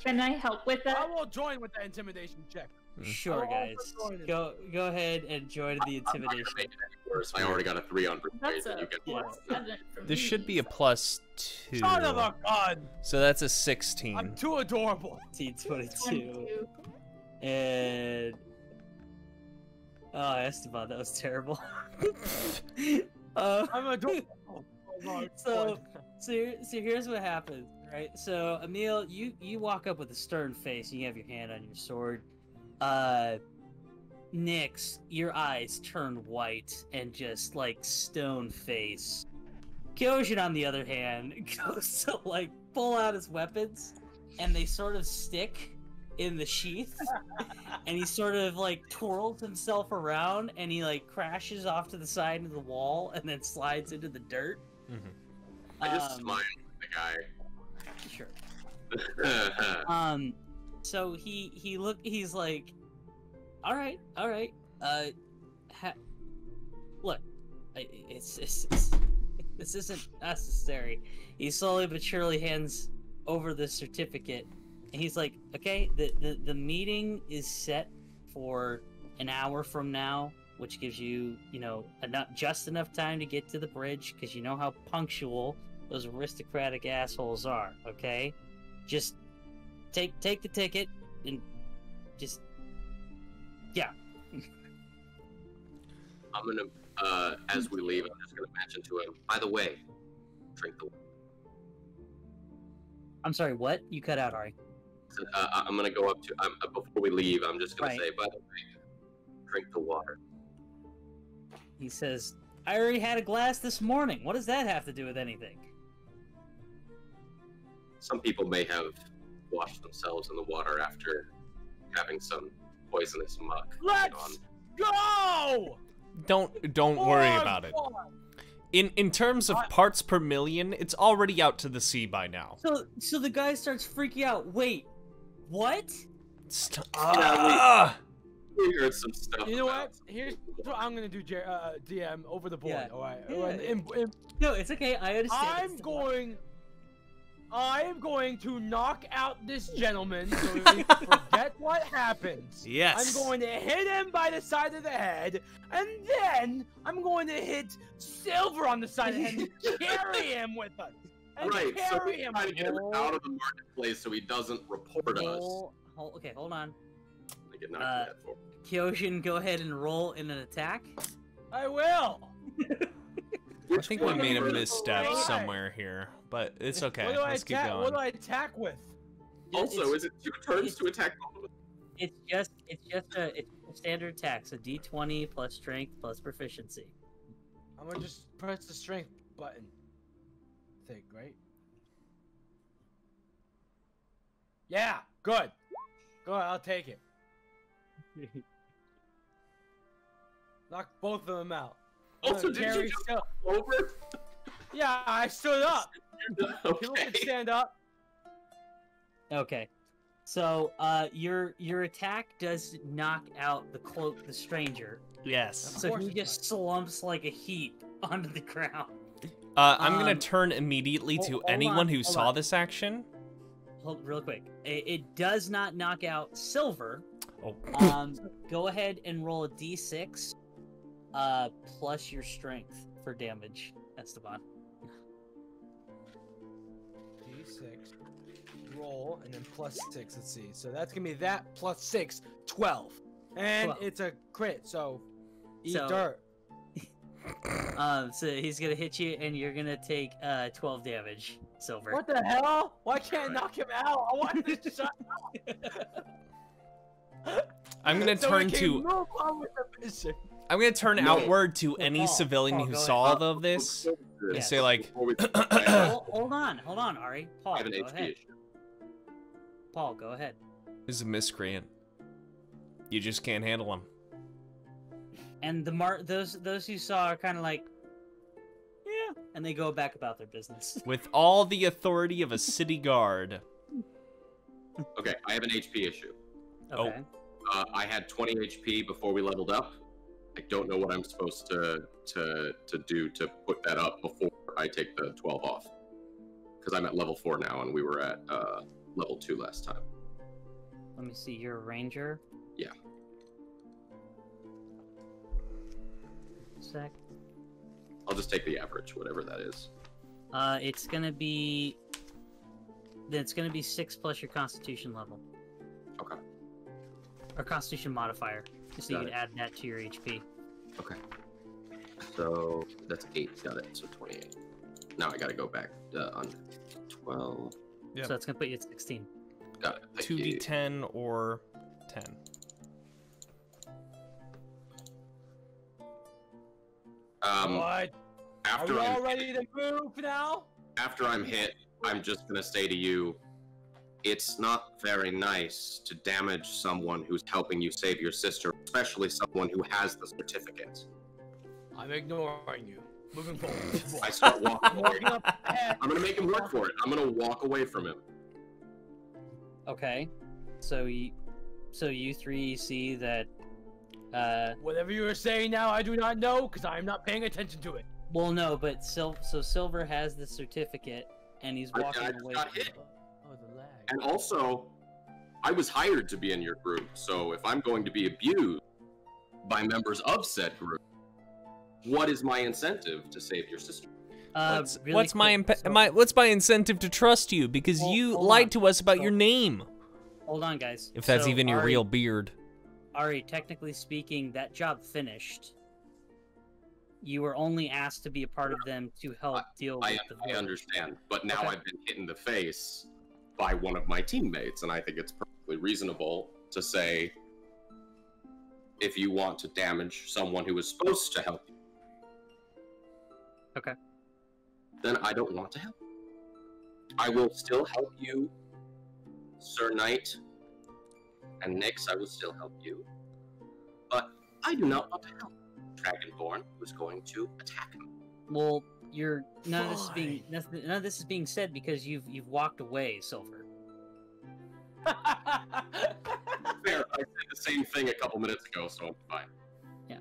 Can I help with that? I will join with that intimidation check. Sure, guys. Go, go ahead and join the intimidation. I'm not gonna make it any worse. I already got a three on persuasion. You get plus. This should be a plus two. Son of a gun. So that's a sixteen. I'm too adorable. twenty-two. And. Oh, Esteban, that was terrible. uh, I'm adorable. Oh, so, so, so here's what happens, right? So, Emil, you you walk up with a stern face, and you have your hand on your sword. Uh, Nyx, your eyes turn white and just like stone face. Kyogen, on the other hand, goes to like pull out his weapons, and they sort of stick in the sheath, and he sort of like twirls himself around, and he like crashes off to the side of the wall, and then slides into the dirt. Mm-hmm. I just um, smile at the guy. Sure. um, so he he look he's like, all right, all right. Uh, ha look, it's, it's, it's this isn't necessary. He slowly but surely hands over the certificate. And he's like, okay, the, the, the meeting is set for an hour from now, which gives you, you know, enough, just enough time to get to the bridge, because you know how punctual those aristocratic assholes are, okay? Just take take the ticket and just, yeah. I'm going to, uh, as we leave, I'm just going to mention to him, by the way, drink the water. I'm sorry, what? You cut out, Ari. Uh, I'm gonna go up to. Um, before we leave, I'm just gonna right. say, by the way, drink the water. He says, "I already had a glass this morning. What does that have to do with anything?" Some people may have washed themselves in the water after having some poisonous muck. Let's go! Don't don't oh, worry about it. In in terms of parts per million, it's already out to the sea by now. So so the guy starts freaking out. Wait. What? Stop. Uh, we heard some stuff. You know what? Here's what I'm gonna do, uh, D M over the board. Yeah. All right. Yeah. In, in, no, it's okay. I understand. I'm going. I am going to knock out this gentleman so we forget what happens. Yes. I'm going to hit him by the side of the head, and then I'm going to hit Silver on the side of the head and carry him with us. And right, so we're him trying to get him out of the marketplace so he doesn't report roll, us. Hold, okay, hold on. I get knocked uh, out for. Kyogen, go ahead and roll in an attack. I will! I think we made a misstep somewhere here, but it's okay. Let's keep going. What do I attack with? Also, is it two turns to attack both of them? It's just, it's just a, it's a standard attack, so D twenty plus strength plus proficiency. I'm gonna just press the strength button. I think, right? Yeah, good. Good, I'll take it. Knock both of them out. Also, did you jump over? Yeah, I stood up. Okay. People can stand up. Okay. So, uh, your your attack does knock out the cloak, the stranger. Yes. So he just slumps like a heap onto the ground. Uh, I'm um, gonna turn immediately to hold, hold anyone on, who saw on. this action. Hold real quick. It, it does not knock out Silver. Oh. Um, go ahead and roll a d six. Uh, plus your strength for damage, Esteban. d six, roll, and then plus six, let's see. So that's gonna be that plus six, twelve. And twelve. It's a crit, so eat so, dirt. um, so he's gonna hit you, and you're gonna take, uh, twelve damage, Silver. What the hell? Why can't I knock him out? I want to shut up! I'm gonna so turn to... move on with the mission. I'm gonna turn no. outward to any oh, civilian oh, who saw all of this yeah. and say like, hold on, hold on, Ari. Paul, go ahead. Issue. Paul, go ahead. This is a miscreant. You just can't handle him. And the mar those those who saw are kind of like, yeah, and they go back about their business with all the authority of a city guard. Okay, I have an H P issue. Okay. Oh, uh, I had twenty H P before we leveled up. I don't know what I'm supposed to to to do to put that up before I take the twelve off, because I'm at level four now, and we were at uh, level two last time. Let me see. You're a ranger. Yeah. Sec. I'll just take the average, whatever that is. Uh, it's gonna be. It's gonna be six plus your Constitution level. Okay. Or Constitution modifier. So got you can it. add that to your H P. Okay. So that's eight. Got it. So twenty-eight. Now I gotta go back uh, on twelve. Yeah. So that's gonna put you at sixteen. Got it. Two D ten or ten. Um. What? After Are we I'm all ready hit, to move now? After I'm hit, I'm just gonna say to you, it's not very nice to damage someone who's helping you save your sister, especially someone who has the certificate. I'm ignoring you. Moving forward. I start walking away. I'm gonna make him work for it. I'm gonna walk away from him. Okay. So you, so you three see that... Uh, Whatever you are saying now, I do not know, because I am not paying attention to it. Well, no, but Sil so Silver has the certificate, and he's walking I, I away got from hit. Oh, the lag. And also, I was hired to be in your group, so if I'm going to be abused by members of said group, what is my incentive to save your sister? Uh, what's, really what's my, so, my what's my incentive to trust you? Because hold, you hold lied on. to us about hold. your name. Hold on, guys. If that's so, even your Ari, real beard. Ari, technically speaking, that job finished. You were only asked to be a part of them to help I, deal I, with I, the I understand, but now okay. I've been hit in the face by one of my teammates, and I think it's perfectly reasonable to say, if you want to damage someone who is supposed to help you, okay, then I don't want to help. I will still help you, Sir Knight, and Nyx, I will still help you, but I do not want to help Dragonborn, who's going to attack him. Well, you're none of this is being none of this is being said because you've you've walked away, Silver. Fair. I said the same thing a couple minutes ago, so I'm fine. Yeah.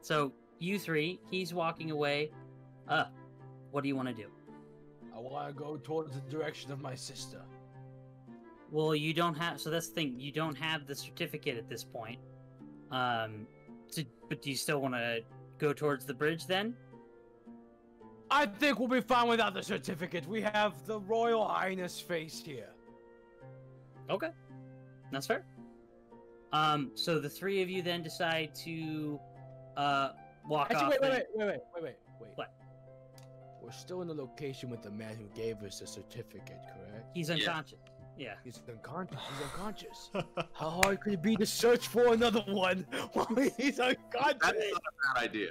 So you three, he's walking away. Uh, what do you want to do? I want to go towards the direction of my sister. Well, you don't have. So that's the thing. You don't have the certificate at this point. Um, to, but do you still want to go towards the bridge then? I think we'll be fine without the certificate. We have the Royal Highness face here. Okay, that's fair. Um, so the three of you then decide to uh walk Actually, off. Wait, wait, and... wait, wait, wait, wait, wait. What? We're still in the location with the man who gave us the certificate, correct? He's unconscious. Yeah. Yeah. He's unconscious. He's unconscious. How hard could it be to search for another one while he's unconscious? That's not a bad idea.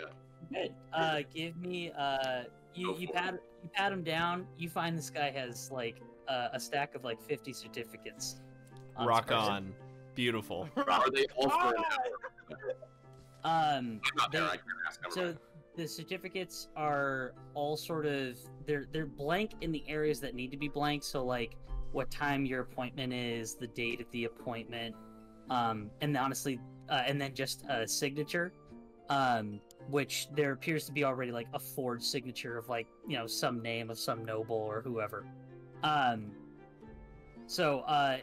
Good. Uh, give me. Uh, you you pat you pat him down. You find this guy has like uh, a stack of like fifty certificates. On Rock on. Beautiful. Are they all for an hour? Um. I'm not there. I can ask them. So the certificates are all sort of they're they're blank in the areas that need to be blank. So like. What time your appointment is, the date of the appointment, um, and honestly, uh, and then just a signature, um, which there appears to be already like a forged signature of like, you know, some name of some noble or whoever. Um, so, uh,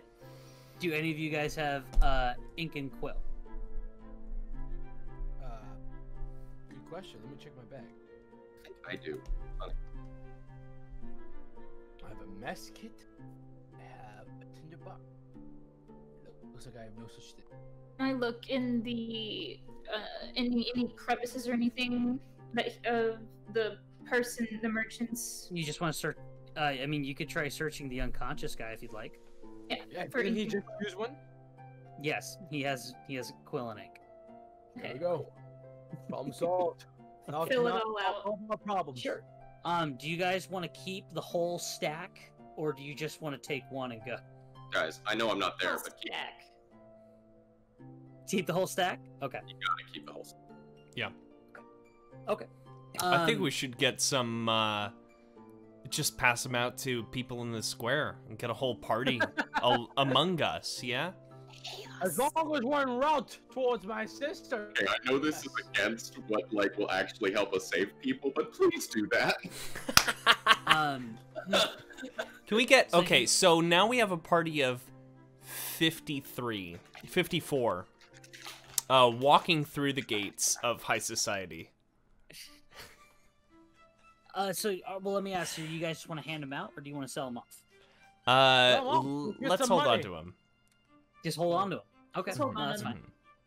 do any of you guys have uh, ink and quill? Uh, good question. Let me check my bag. I do. I have a mess kit. Looks like I have no such thing. Can I look in the uh, any any crevices or anything that of uh, the person, the merchants? You just want to search? Uh, I mean, you could try searching the unconscious guy if you'd like. Yeah. yeah for didn't he just use one? Yes, he has. He has quill and ink. There okay. we go. Problem solved. I'll fill it all out. All my problems. Sure. Um, do you guys want to keep the whole stack, or do you just want to take one and go? Guys, I know I'm not there, but keep stack. Keep the whole stack? Okay. You gotta keep the whole stack. Yeah. Okay. Um, I think we should get some, uh, just pass them out to people in the square and get a whole party a among us, yeah? As long as we're en route towards my sister. Okay, I know this is against what, like, will actually help us save people, but please do that. um... Can we get... Okay, so now we have a party of fifty-three, fifty-four uh, walking through the gates of high society. Uh, so, uh, well, let me ask you, do you guys just want to hand them out, or do you want to sell them off? Uh, well, let's hold money. on to them. Just hold on to them. Okay, let's hold no, on that's fine.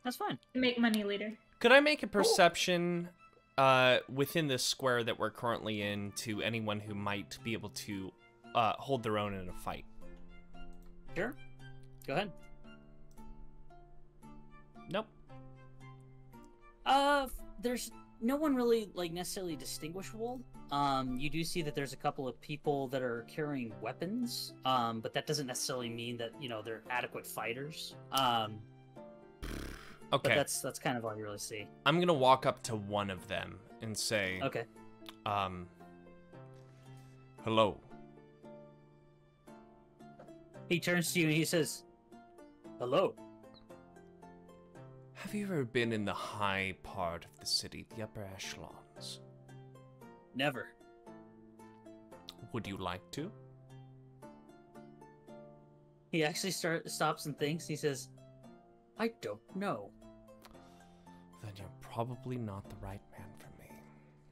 That's fine. Make money later. Could I make a perception... Cool. Uh, within this square that we're currently in to anyone who might be able to uh, hold their own in a fight. Sure. Go ahead. Nope. Uh, there's no one really, like, necessarily distinguishable. Um, you do see that there's a couple of people that are carrying weapons, um, but that doesn't necessarily mean that, you know, they're adequate fighters. Um, okay. But that's, that's kind of all you really see. I'm going to walk up to one of them and say... Okay. Um, hello. He turns to you and he says, hello. Have you ever been in the high part of the city, the upper echelons? Never. Would you like to? He actually start, stops and thinks. He says, I don't know. Then you're probably not the right man for me.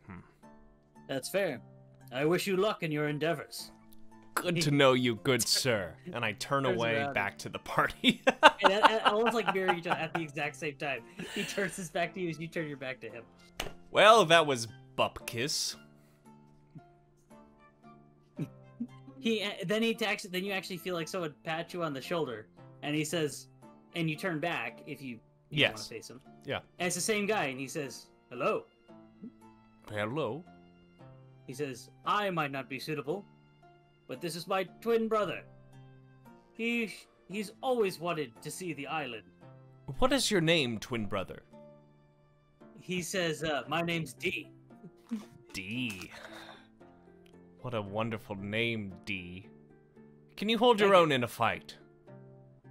Hmm. That's fair. I wish you luck in your endeavors. Good to know you, good sir. And I turn away back to the party. And I, I was like mirror each other at the exact same time. He turns his back to you as you turn your back to him. Well, that was bupkis. He then he attacks, then you actually feel like someone pat you on the shoulder, and he says, and you turn back if you, you yes. want to face him. Yeah. And it's the same guy, and he says, hello. Hello. He says, I might not be suitable, but this is my twin brother. He he's always wanted to see the island. What is your name, twin brother? He says, uh, my name's D. D. What a wonderful name, D. Can you hold your I own think... in a fight?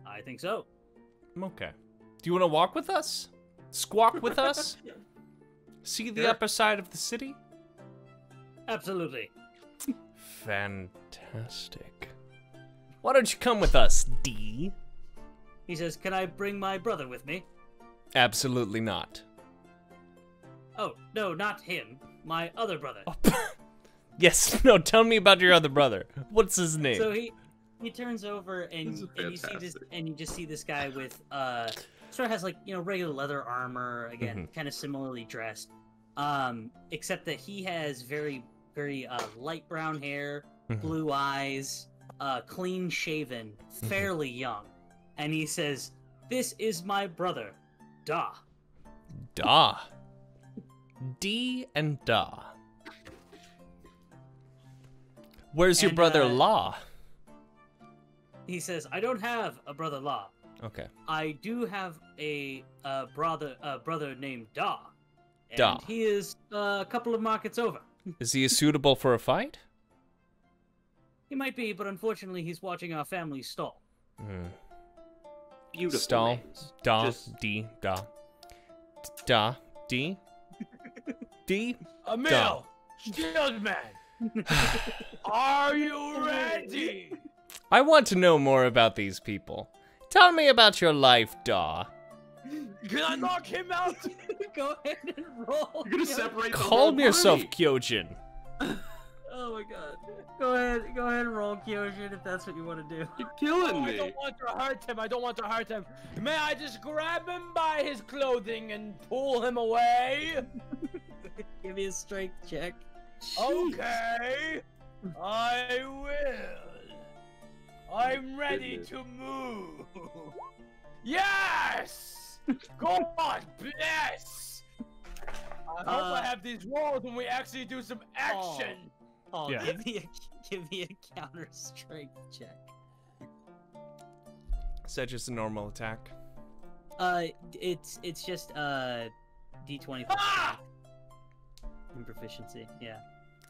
I think so. Okay. Do you want to walk with us? Squawk with us? See the sure. upper side of the city? Absolutely. Fantastic. Why don't you come with us, D? He says, can I bring my brother with me? Absolutely not. Oh, no, not him. My other brother. Oh, yes, no, tell me about your other brother. What's his name? So he he turns over and, and you see this and you just see this guy with uh sort of has like, you know, regular leather armor, again, mm-hmm. kind of similarly dressed. Um, except that he has very Very uh, light brown hair, mm-hmm. blue eyes, uh, clean shaven, fairly mm-hmm. young. And he says, this is my brother, Da. Da. D and Da. Where's and, your brother uh, Law? He says, I don't have a brother Law. Okay. I do have a, a brother a brother named Da. And Da. He is uh, a couple of markets over. Is he suitable for a fight? He might be, but unfortunately, he's watching our family stall. Mm. Beautiful. Stall. Da. Just... D. Da. Da. D. D. Emil! Young man! Are you ready? I want to know more about these people. Tell me about your life, Da. Can I knock him out? Go ahead and roll. You're gonna separate. Calm yourself, Kyogen. Oh my god. Go ahead, go ahead and roll, Kyogen, if that's what you want to do. You're killing oh, me. I don't want to hurt him. I don't want to hurt him. May I just grab him by his clothing and pull him away? Give me a strength check. Okay. I will. I'm ready to move. Yes! Go on, bless! I uh, hope I have these rolls when we actually do some action! Oh, oh yeah. give, me a, give me a counter strength check. Is that just a normal attack? Uh, it's it's just uh, D twenty. Ah! And proficiency, yeah.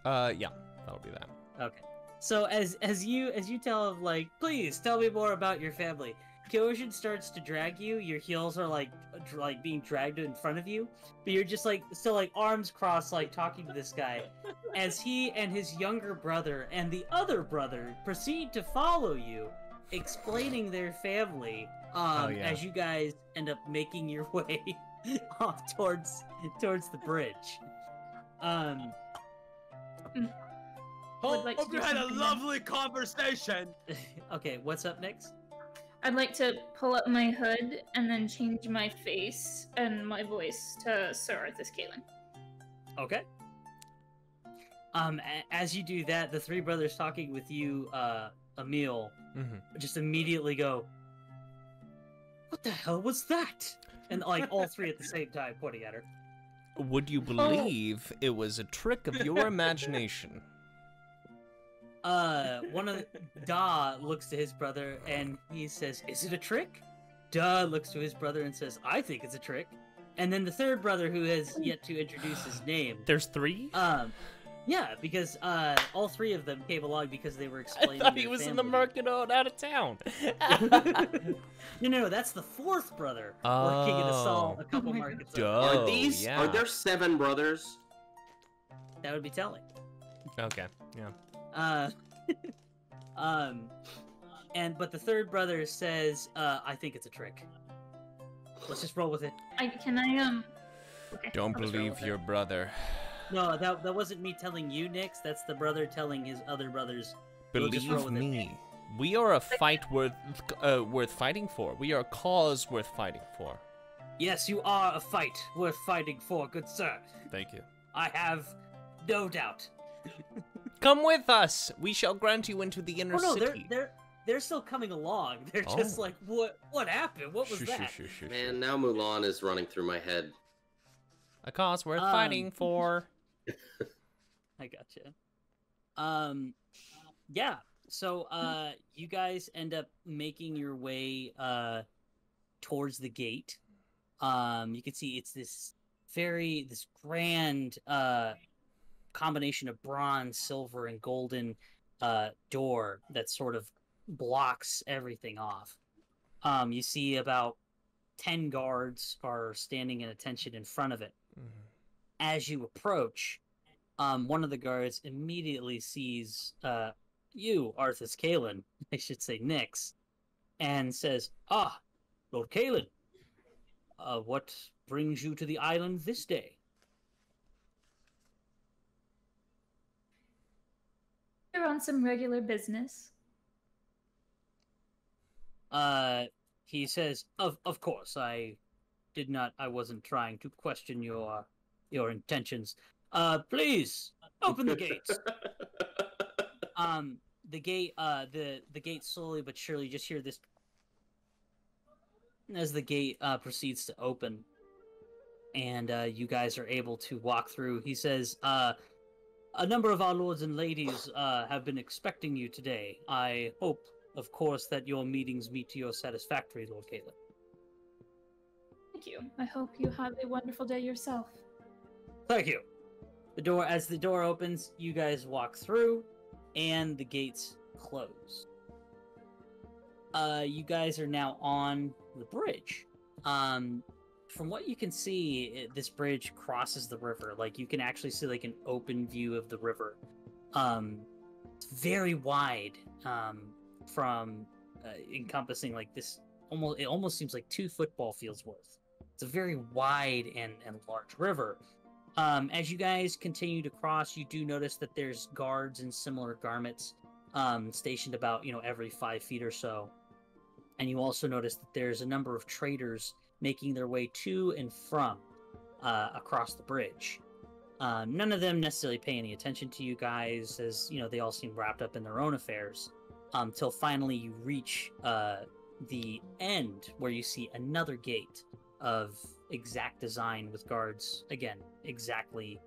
Uh, yeah, that'll be that. Okay. So as as you as you tell him, like, please tell me more about your family. Kyogen starts to drag you. Your heels are like, like being dragged in front of you, but you're just like still like arms crossed, like talking to this guy, as he and his younger brother and the other brother proceed to follow you, explaining their family. Um, oh, yeah. As you guys end up making your way off towards towards the bridge. Um. Hope like you had a lovely then. conversation. Okay, what's up next? I'd like to pull up my hood and then change my face and my voice to Sir Arthas Caelin. Okay. Um, as you do that, the three brothers talking with you, uh, Emil, mm-hmm. just immediately go, what the hell was that? And like all three at the same time pointing at her. Would you believe oh. it was a trick of your imagination? Uh, one of the, Da looks to his brother and he says, "Is it a trick?" Da looks to his brother and says, "I think it's a trick." And then the third brother, who has yet to introduce his name. There's three? Um, yeah, because uh, all three of them came along because they were explaining. I thought he was in the market and out of town. no, no, that's the fourth brother. Oh, working in a, Saul, a couple oh markets. Are these? Yeah. Are there seven brothers? That would be telling. Okay. Yeah. Uh, um, and but the third brother says, uh, "I think it's a trick. Let's just roll with it." I, can I um? Okay. Don't I'll believe your it. brother. No, that that wasn't me telling you, Nyx. That's the brother telling his other brothers. Believe we'll me, we are a fight worth uh, worth fighting for. We are a cause worth fighting for. Yes, you are a fight worth fighting for, good sir. Thank you. I have no doubt. Come with us. We shall grant you into the inner oh, no, city. They're, they're... They're still coming along. They're oh. just like, what What happened? What was shoo, that? Shoo, shoo, shoo, Man, now Mulan is running through my head. A cause worth um, fighting for. I gotcha. Um, yeah, so uh, you guys end up making your way uh, towards the gate. Um, you can see it's this very, this grand uh, combination of bronze, silver, and golden uh, door that sort of blocks everything off. Um, you see about ten guards are standing in attention in front of it. Mm-hmm. As you approach, um, one of the guards immediately sees uh, you, Arthas Caelin, I should say Nyx, and says, "Ah, Lord Caelin, uh, what brings you to the island this day?" "We're on some regular business." Uh, he says, of, of course, I did not, I wasn't trying to question your, your intentions. Uh, please, open the gates. um, the gate, uh, the, the gate slowly but surely, just hear this as the gate, uh, proceeds to open. And, uh, you guys are able to walk through. He says, uh, "A number of our lords and ladies, uh, have been expecting you today. I hope, of course, that your meetings meet to your satisfactory, Lord Caelin." "Thank you. I hope you have a wonderful day yourself." "Thank you." The door, as the door opens, you guys walk through, and the gates close. Uh, you guys are now on the bridge. Um, from what you can see, this bridge crosses the river. Like, you can actually see, like, an open view of the river. Um, it's very wide, um... from uh, encompassing like this almost it almost seems like two football fields worth. It's a very wide and and large river. Um as you guys continue to cross, you do notice that there's guards in similar garments um stationed about you know every five feet or so, and you also notice that there's a number of traders making their way to and from uh across the bridge. Um none of them necessarily pay any attention to you guys, as you know they all seem wrapped up in their own affairs. Um, till finally you reach uh, the end, where you see another gate of exact design with guards, again, exactly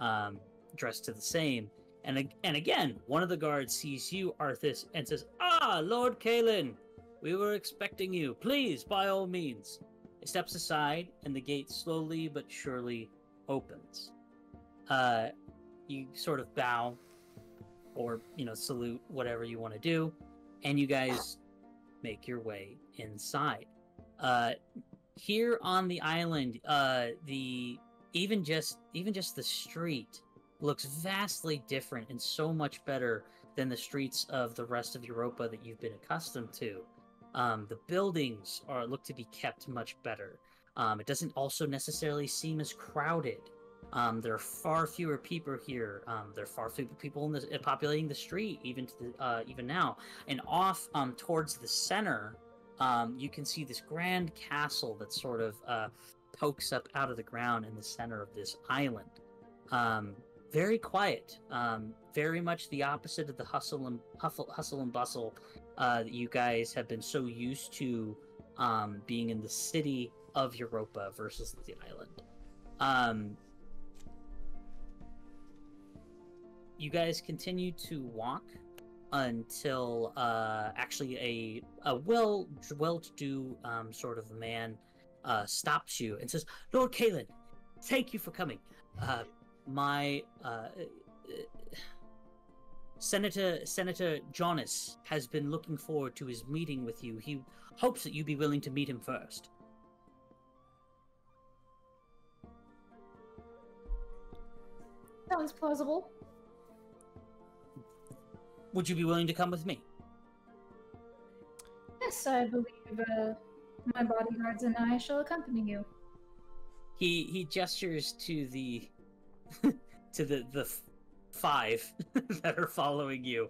um, dressed to the same. And, and again, one of the guards sees you, Arthas, and says, "Ah, Lord Caelin, we were expecting you. Please, by all means." It steps aside, and the gate slowly but surely opens. Uh, you sort of bow, or, you know, salute, whatever you want to do, and you guys make your way inside. Uh, here on the island, uh, the even just even just the street looks vastly different and so much better than the streets of the rest of Europa that you've been accustomed to. Um, the buildings are look to be kept much better. Um, it doesn't also necessarily seem as crowded. Um, there are far fewer people here. Um, there are far fewer people in the, uh, populating the street, even to the, uh, even now. And off um, towards the center, um, you can see this grand castle that sort of uh, pokes up out of the ground in the center of this island. Um, very quiet. Um, very much the opposite of the hustle and huffle, hustle and bustle uh, that you guys have been so used to um, being in the city of Europa versus the island. Um, you guys continue to walk until uh, actually a, a well, well-to-do um, sort of man uh, stops you and says, "Lord Caelin, thank you for coming. Uh, my uh, Senator Senator Jonas has been looking forward to his meeting with you. He hopes that you be willing to meet him first." Sounds plausible. Would you be willing to come with me? Yes, I believe uh, my bodyguards and I shall accompany you. He he gestures to the to the the five that are following you,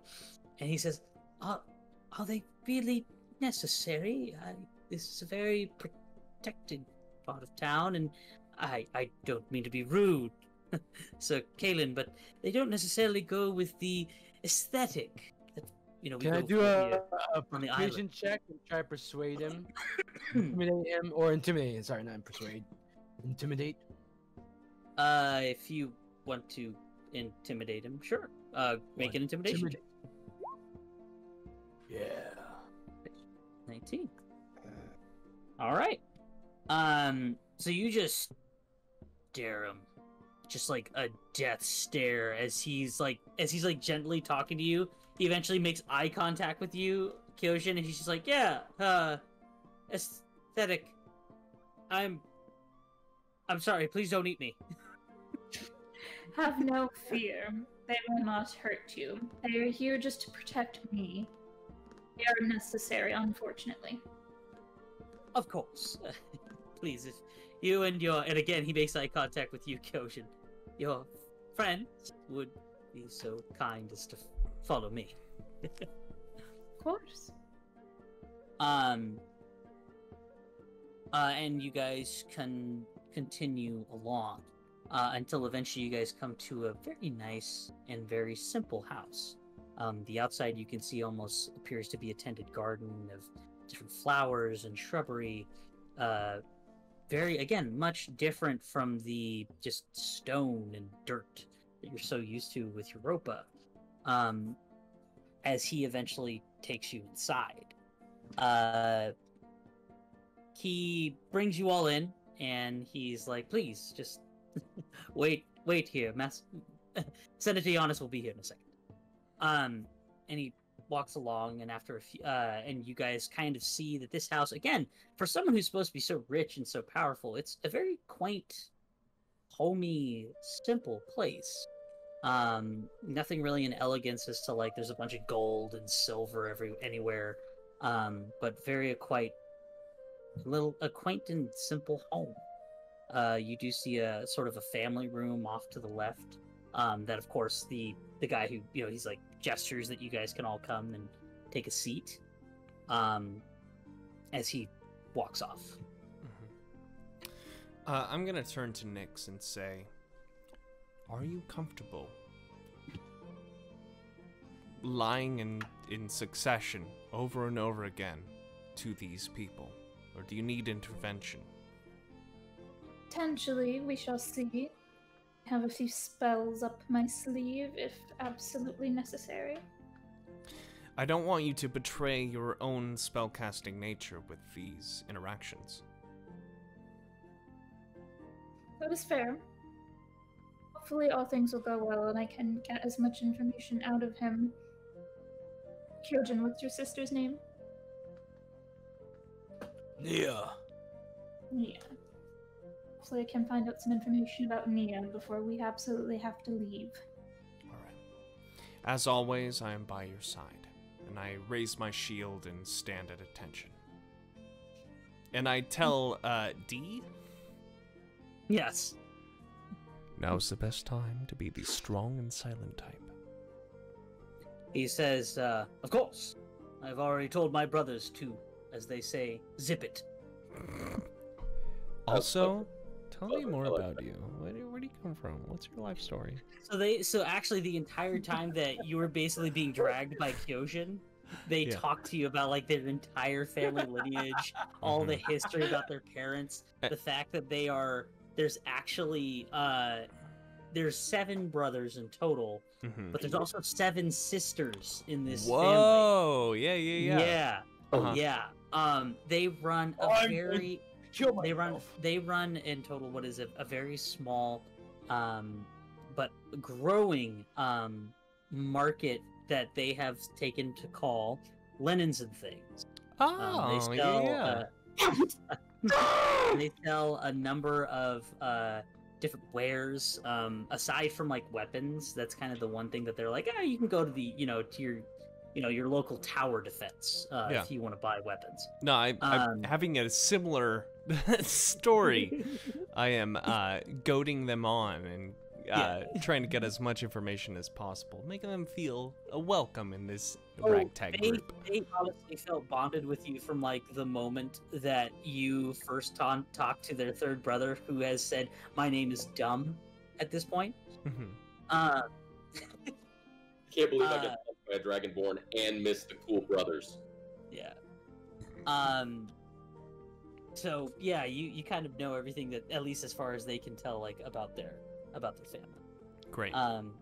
and he says, "Are are they really necessary? I, this is a very protected part of town, and I I don't mean to be rude, Sir Caelin, but they don't necessarily go with the aesthetic that, you know, we Can go I do a, the, a persuasion check and try to persuade him, intimidate him, or intimidate him? Sorry, not persuade, intimidate. Uh, if you want to intimidate him, sure. Uh, make what? an intimidation. Intimidate. Yeah. nineteen. All right. Um. So you just dare him. Just like a death stare as he's like as he's like gently talking to you. He eventually makes eye contact with you, Kyogen, and he's just like, "Yeah, uh, aesthetic. I'm, I'm sorry. Please don't eat me." Have no fear. They will not hurt you. They are here just to protect me. They are necessary, unfortunately. Of course. Please, if you and your and again he makes eye contact with you, Kyogen. Your friends would be so kind as to follow me. Of course. Um. Uh, and you guys can continue along uh, until eventually you guys come to a very nice and very simple house. Um, the outside you can see almost appears to be a tended garden of different flowers and shrubbery. Uh, very again, much different from the just stone and dirt that you're so used to with Europa. Um, as he eventually takes you inside, uh, he brings you all in, and he's like, "Please, just wait, wait here. Mas- Senator Giannis will be here in a second." Um, and he walks along, and after a few, uh, and you guys kind of see that this house, again, for someone who's supposed to be so rich and so powerful, it's a very quaint, homey, simple place. Um, nothing really in elegance as to, like, there's a bunch of gold and silver every anywhere, um, but very a quite little, a quaint and simple home. Uh, you do see a sort of a family room off to the left. Um, that of course the the guy who, you know, he's like gestures that you guys can all come and take a seat, um, as he walks off. Mm-hmm. uh, I'm gonna turn to Nyx and say, "Are you comfortable lying in in succession over and over again to these people, or do you need intervention?" Potentially, we shall see. Have a few spells up my sleeve if absolutely necessary. I don't want you to betray your own spellcasting nature with these interactions. That is fair. Hopefully all things will go well and I can get as much information out of him. Kyogen, what's your sister's name? Nia. Nia. Hopefully I can find out some information about Nia before we absolutely have to leave. Alright. As always, I am by your side, and I raise my shield and stand at attention. And I tell, uh, D? Yes. Now's the best time to be the strong and silent type. He says, uh, "Of course. I've already told my brothers to, as they say, zip it." Also... Tell me more about you. Where do, where do you come from? What's your life story? So they, so actually, the entire time that you were basically being dragged by Kyogen, they yeah. talked to you about like their entire family lineage, all mm-hmm. the history about their parents, the fact that they are there's actually uh, there's seven brothers in total, mm-hmm. but there's also seven sisters in this Whoa. family. Whoa, yeah, yeah, yeah. Yeah, uh-huh. yeah. Um, they run a oh, very... They run, they run in total, what is it, a very small um, but growing um, market that they have taken to call Linens and Things. Oh, um, they sell, yeah. Uh, they sell a number of uh, different wares, um, aside from like weapons. That's kind of the one thing that they're like, ah, you can go to the, you know, to your, you know, your local tower defense uh, yeah. if you want to buy weapons. No, I, um, I'm having a similar story. I am uh, goading them on and uh, yeah. trying to get as much information as possible, making them feel a welcome in this oh, ragtag they, group. They obviously felt bonded with you from like the moment that you first ta talked to their third brother, who has said, "My name is dumb." At this point, mm-hmm. uh, can't believe I got by a Dragonborn and missed the cool brothers. Yeah. Um. So yeah, you you kind of know everything that, at least as far as they can tell, like about their about their family. Great. Um,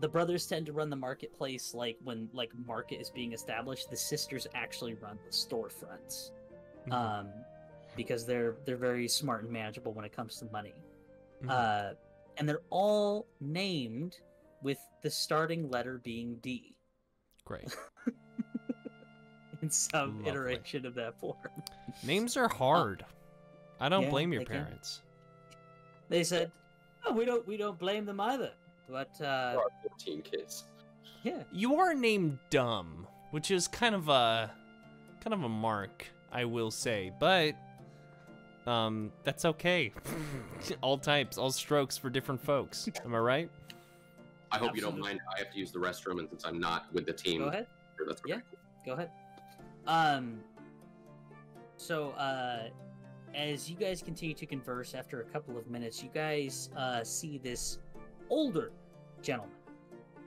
the brothers tend to run the marketplace. Like when like market is being established, the sisters actually run the storefronts, mm-hmm. um, because they're they're very smart and manageable when it comes to money. Mm-hmm. Uh, and they're all named with the starting letter being D. Great. In some Lovely. iteration of that form. Names are hard. I don't yeah, blame your parents. Can. They said, "Oh, we don't we don't blame them either." But uh, our fourteen kids. Yeah. You are named Dumb, which is kind of a kind of a mark, I will say, but um, that's okay. All types, all strokes for different folks. Am I right? I hope Absolutely. you don't mind. I have to use the restroom, and since I'm not with the team, go ahead. That's okay. Yeah, go ahead. Um. So, uh, as you guys continue to converse, after a couple of minutes, you guys uh, see this older gentleman.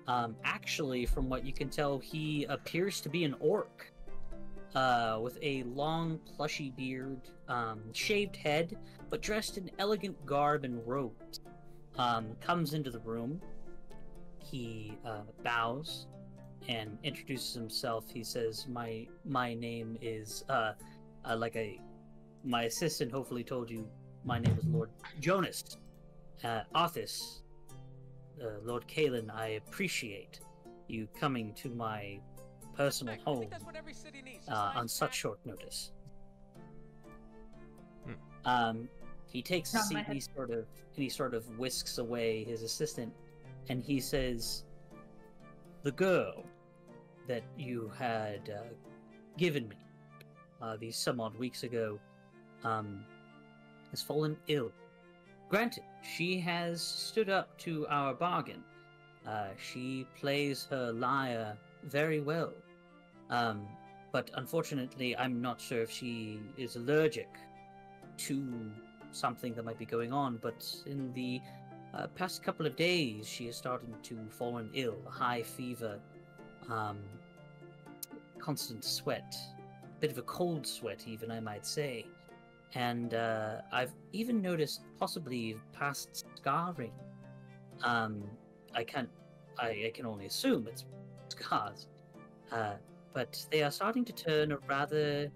Um, actually, from what you can tell, he appears to be an orc, uh, with a long, plushy beard, um, shaved head, but dressed in elegant garb and robes. Um, comes into the room. He uh, bows and introduces himself. He says, "My my name is uh, uh, like a my assistant hopefully told you. My name is Lord Jonas, uh, Arthas, uh, Lord Caelin. I appreciate you coming to my personal home uh, on such short notice." Hmm. Um, he takes a seat. And he sort of and he sort of whisks away his assistant. And he says, "The girl that you had uh, given me uh, these some odd weeks ago um, has fallen ill. Granted, she has stood up to our bargain. Uh, she plays her lyre very well. Um, but unfortunately, I'm not sure if she is allergic to something that might be going on, but in the... Uh, past couple of days, she has started to fall ill, a high fever, um, constant sweat, a bit of a cold sweat even, I might say. And uh, I've even noticed possibly past scarring. Um, I can't, I, I can only assume it's scars. Uh, but they are starting to turn a rather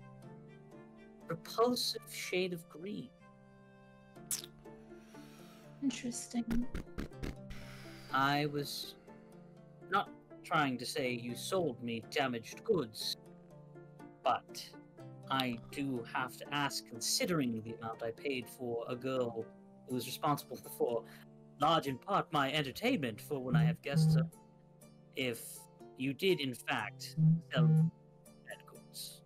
repulsive shade of green." Interesting. "I was not trying to say you sold me damaged goods, but I do have to ask, considering the amount I paid for a girl who was responsible for, large in part, my entertainment for when I have guests, if you did, in fact, sell bad goods."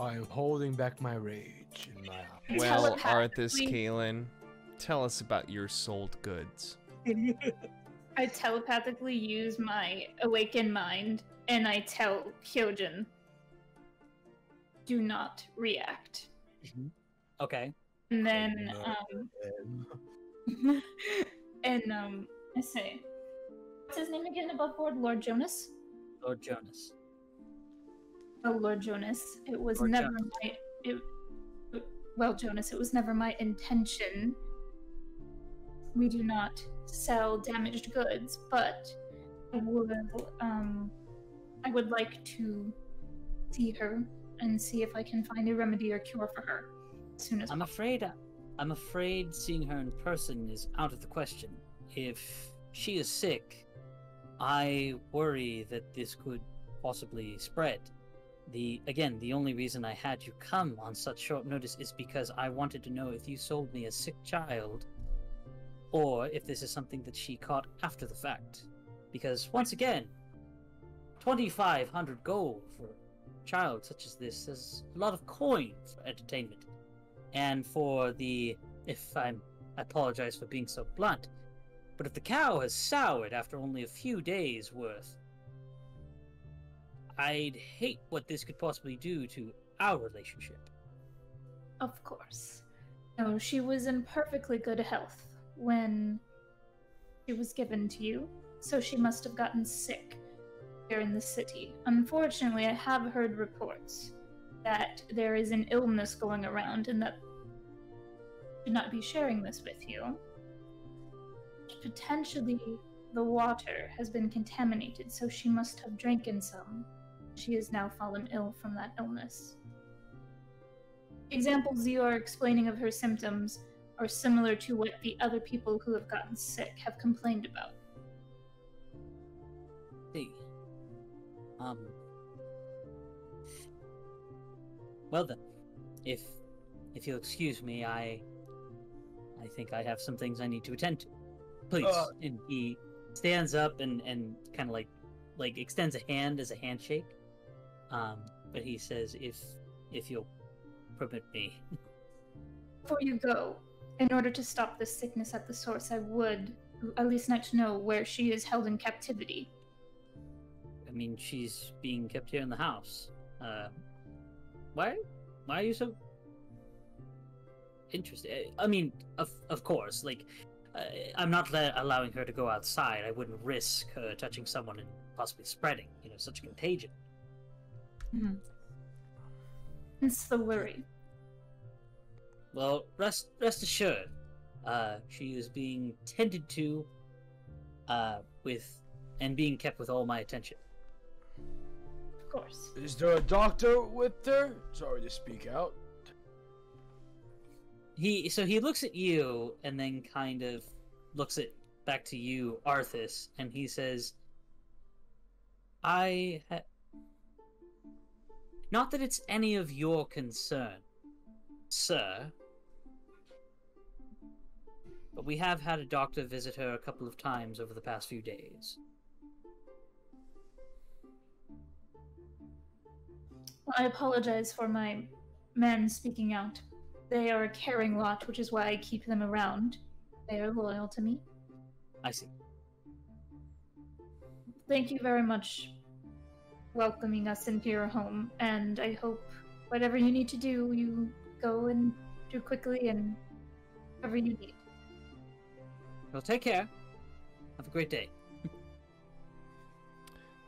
"I am holding back my rage in my heart." "Well, Arthas Caelin, tell us about your sold goods." I telepathically use my awakened mind, and I tell Kyogen, "Do not react." Mm-hmm. Okay. And then, um, and um, I say, "What's his name again above board? Lord Jonas." Lord Jonas. Oh, Lord Jonas. It was Lord never Jonas. my. It, Well, Jonas, it was never my intention We do not sell damaged goods, but I would, um, I would like to see her and see if I can find a remedy or cure for her as soon as I'm possible. afraid I'm afraid seeing her in person is out of the question. If she is sick, I worry that this could possibly spread. The again, the only reason I had you come on such short notice is because I wanted to know if you sold me a sick child or if this is something that she caught after the fact. Because once again, twenty-five hundred gold for a child such as this is a lot of coin for entertainment. And for the, if I'm, I apologize for being so blunt, but if the cow has soured after only a few days worth, I'd hate what this could possibly do to our relationship. Of course. No, she was in perfectly good health when she was given to you, so she must have gotten sick here in the city. Unfortunately, I have heard reports that there is an illness going around and that I should not be sharing this with you. Potentially, the water has been contaminated, so she must have drank in some. She has now fallen ill from that illness. Examples you are explaining of her symptoms are similar to what the other people who have gotten sick have complained about. See. Um. Well then, if if you'll excuse me, I I think I have some things I need to attend to. Please. Uh. And he stands up and and kind of like like extends a hand as a handshake. Um, but he says, if if you'll permit me. Before you go, in order to stop this sickness at the source, I would at least like to know where she is held in captivity. I mean, she's being kept here in the house. Uh, why? Why are you so interested? I mean, of of course, like, uh, I'm not la- allowing her to go outside. I wouldn't risk her touching someone and possibly spreading, you know, such contagion. Mm-hmm. It's the worry. Well, rest rest assured, uh, she is being tended to, uh, with and being kept with all my attention. Of course. Is there a doctor with her? Sorry to speak out. He so he looks at you and then kind of looks at back to you, Arthas, and he says, "I ha- not that it's any of your concern, sir. But we have had a doctor visit her a couple of times over the past few days." Well, I apologize for my men speaking out. They are a caring lot, which is why I keep them around. They are loyal to me. I see. Thank you very much for welcoming us into your home, and I hope whatever you need to do, you go and do quickly and whatever you need. Well, take care. Have a great day.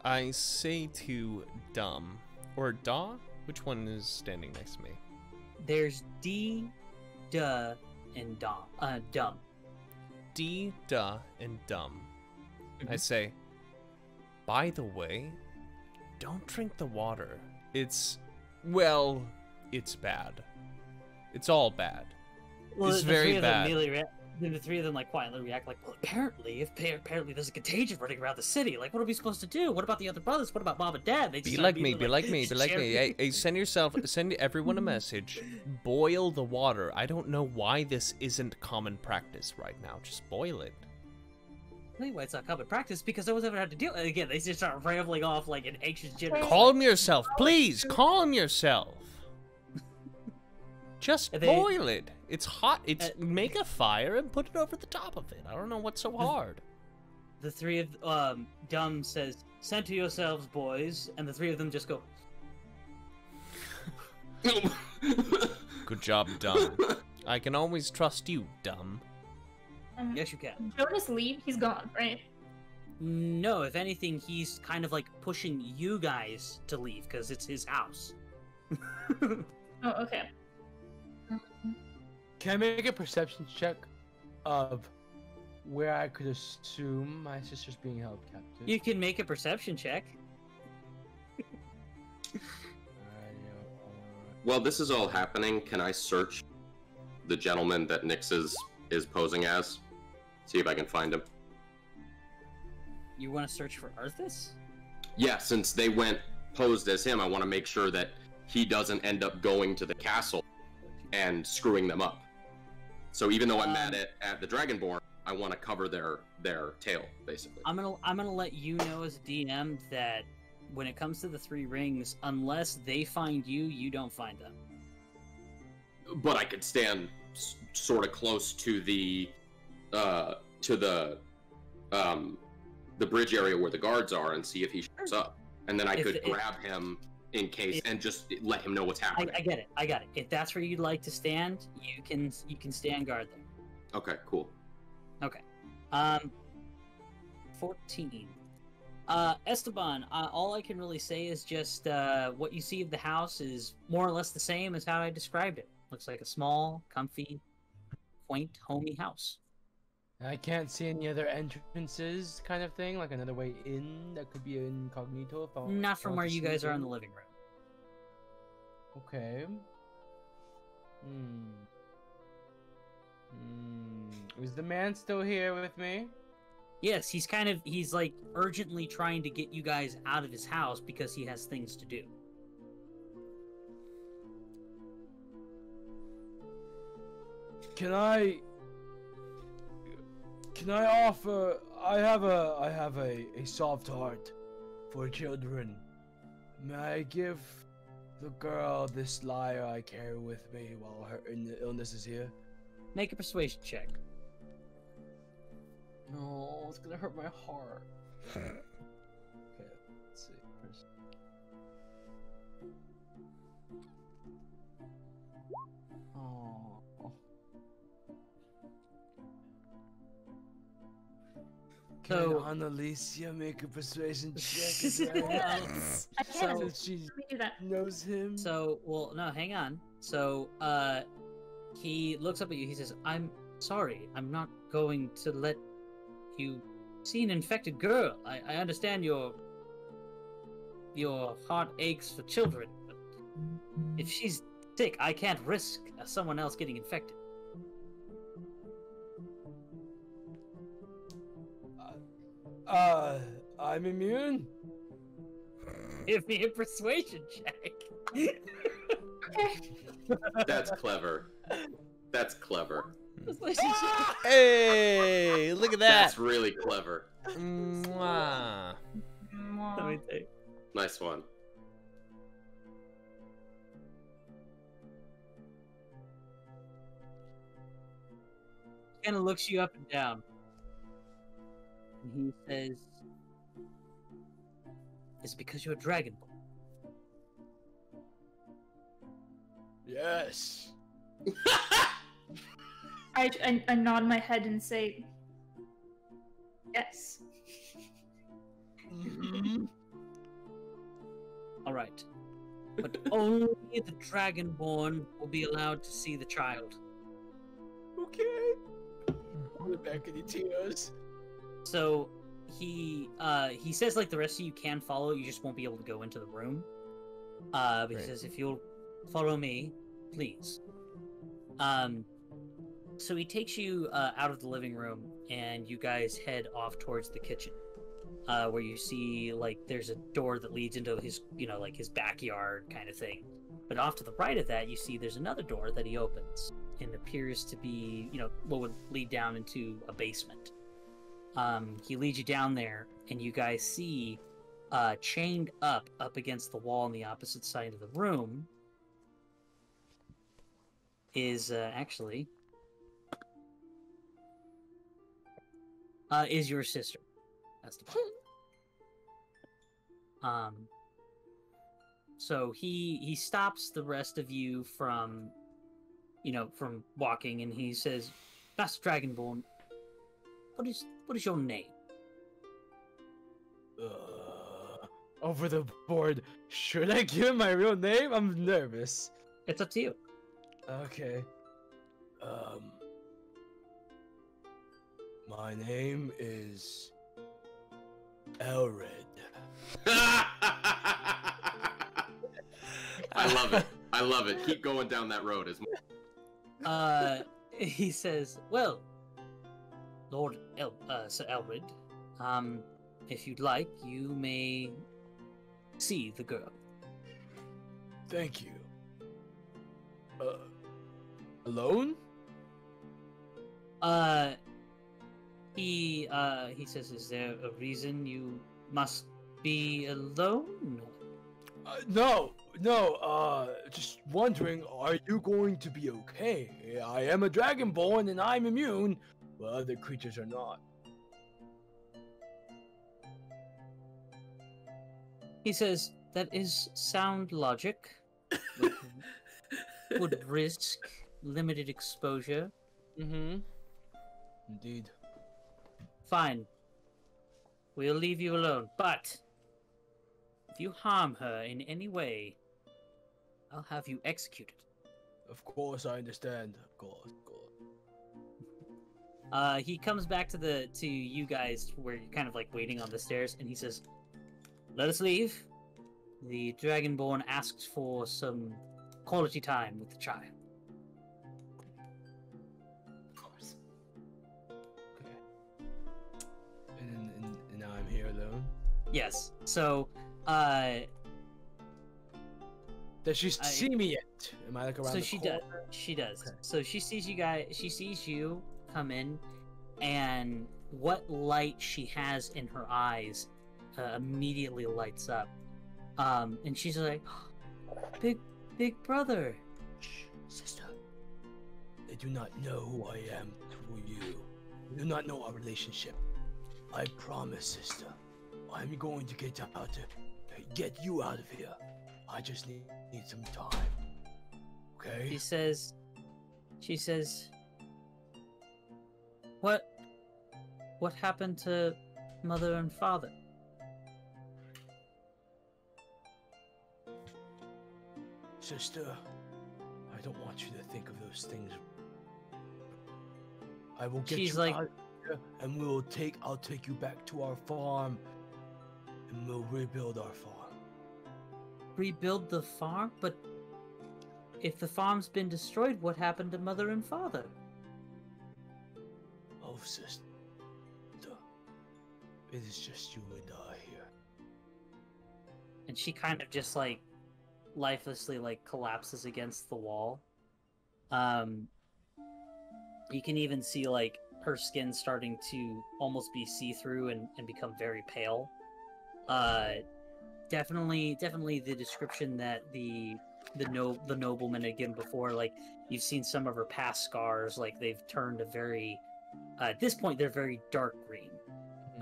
I say to Dom, or Da, which one is standing next to me? There's D, Duh, and Dom. Uh, Dumb. D, Duh, and Dumb. Mm-hmm. I say, by the way, don't drink the water. It's, well, it's bad. It's all bad. Well, it's very bad. Then the three of them like quietly react like, well, apparently, if apparently there's a contagion running around the city, like, what are we supposed to do? What about the other brothers? What about mom and dad? They just be, like me, be like, like me, be like me, be like me. Hey, send yourself, send everyone a message. Boil the water. I don't know why this isn't common practice right now. Just boil it. Why anyway, it's not common practice? Because no one's ever had to deal. And again, they just start rambling off like an anxious generation. Calm yourself, please. Calm yourself. Just they, boil it. It's hot. It's uh, make a fire and put it over the top of it. I don't know what's so hard. The three of um Dumb says, "Send to yourselves, boys," and the three of them just go. Good job, Dumb. I can always trust you, Dumb. Um, yes, you can. Jonas leave. He's gone, right? No. If anything, he's kind of like pushing you guys to leave because it's his house. Oh, okay. Can I make a perception check of where I could assume my sister's being held captive. You can make a perception check. Well, this is all happening. Can I search the gentleman that Nyx is, is posing as? See if I can find him. You want to search for Arthas? Yeah, since they went posed as him, I want to make sure that he doesn't end up going to the castle and screwing them up. So even though I'm um, mad at, at the Dragonborn, I want to cover their their tail, basically. I'm gonna I'm gonna let you know as a D M that when it comes to the Three Rings, unless they find you, you don't find them. But I could stand s sort of close to the uh, to the um, the bridge area where the guards are and see if he shows up, and then I if, could if, grab him in case if, and just let him know what's happening. I, I get it. I got it. If that's where you'd like to stand, you can you can stand guard there. Okay. Cool. Okay. Um. Fourteen. Uh, Esteban, uh, all I can really say is just uh, what you see of the house is more or less the same as how I described it. Looks like a small, comfy, quaint, homey house. I can't see any other entrances kind of thing, like another way in that could be incognito. If I Not from where you guys are in the living room. Okay. Hmm. Hmm. Is the man still here with me? Yes, he's kind of, he's like urgently trying to get you guys out of his house because he has things to do. Can I, can I offer, I have a, I have a, a soft heart for children. May I give the girl this lyre I carry with me while her illness is here? Make a persuasion check. No, it's gonna hurt my heart. Okay, let's see. First. Oh. Can so, Annalicia make a persuasion check? Yes. I can. So she do that. Knows him. So, well, no, hang on. So, uh, he looks up at you. He says, "I'm sorry. I'm not going to let." You see an infected girl. I, I understand your your heart aches for children, but if she's sick, I can't risk someone else getting infected. Uh, uh I'm immune. Give me a persuasion check. That's clever. That's clever. Hey, look at that. That's really clever. Mwah. Mwah. Let me take. Nice one. Kind of looks you up and down. And he says, "It's because you're a dragonborn." Yes. I, I, I nod my head and say, yes. Mm-hmm. All right. But only the Dragonborn will be allowed to see the child. Okay. I'm back in the tears. So he uh, he says, like, the rest of you can follow. You just won't be able to go into the room. Uh, but right. He says, if you'll follow me, please. Um... So he takes you uh, out of the living room, and you guys head off towards the kitchen, uh, where you see, like, there's a door that leads into his, you know, like his backyard kind of thing. But off to the right of that, you see there's another door that he opens, and appears to be, you know, what would lead down into a basement. Um, he leads you down there, and you guys see uh, chained up, up against the wall on the opposite side of the room is uh, actually... Uh, is your sister. That's the point. Um, so he he stops the rest of you from, you know, from walking, and he says, "Master Dragonborn, what is what is your name?" Uh, over the board. Should I give him my real name? I'm nervous. It's up to you. Okay. Um. My name is Elred. I love it. I love it. Keep going down that road. As uh, he says, well, Lord El uh, Sir Elred, um, if you'd like, you may see the girl. Thank you. Uh, alone? Uh, he, uh, he says, is there a reason you must be alone? Uh, no, no, uh, just wondering, are you going to be okay? I am a dragonborn and I'm immune, but other creatures are not. He says, that is sound logic. Would, would risk limited exposure. Mm-hmm. Indeed. Fine. We'll leave you alone, but if you harm her in any way, I'll have you executed. Of course, I understand. Of course, of course. Uh, he comes back to the to you guys, where you're kind of like waiting on the stairs, and he says, "Let us leave. The Dragonborn asks for some quality time with the child." Of course. Okay. And, and, and now I'm here alone? Yes. So, uh... does she I, see me yet? Am I like around so the she corner? Does. She does. Okay. So she sees you guys, she sees you come in, and what light she has in her eyes uh, immediately lights up. Um, and she's like, oh, big, big brother. Shh, sister. They do not know who I am through you. They do not know our relationship. I promise, sister, I'm going to get out of, get you out of here. I just need, need some time. Okay? She says, she says, what, what happened to mother and father? Sister, I don't want you to think of those things. I will get She's you like, out here and we'll take, I'll take you back to our farm and we'll rebuild our farm. Rebuild the farm? But if the farm's been destroyed, what happened to mother and father? Oh, sister. It is just you and I here. And she kind of just like lifelessly like collapses against the wall. Um you can even see like her skin starting to almost be see-through and, and become very pale. Uh definitely definitely the description that the the no the nobleman had given before, like you've seen some of her past scars, like they've turned a very uh, at this point they're very dark green.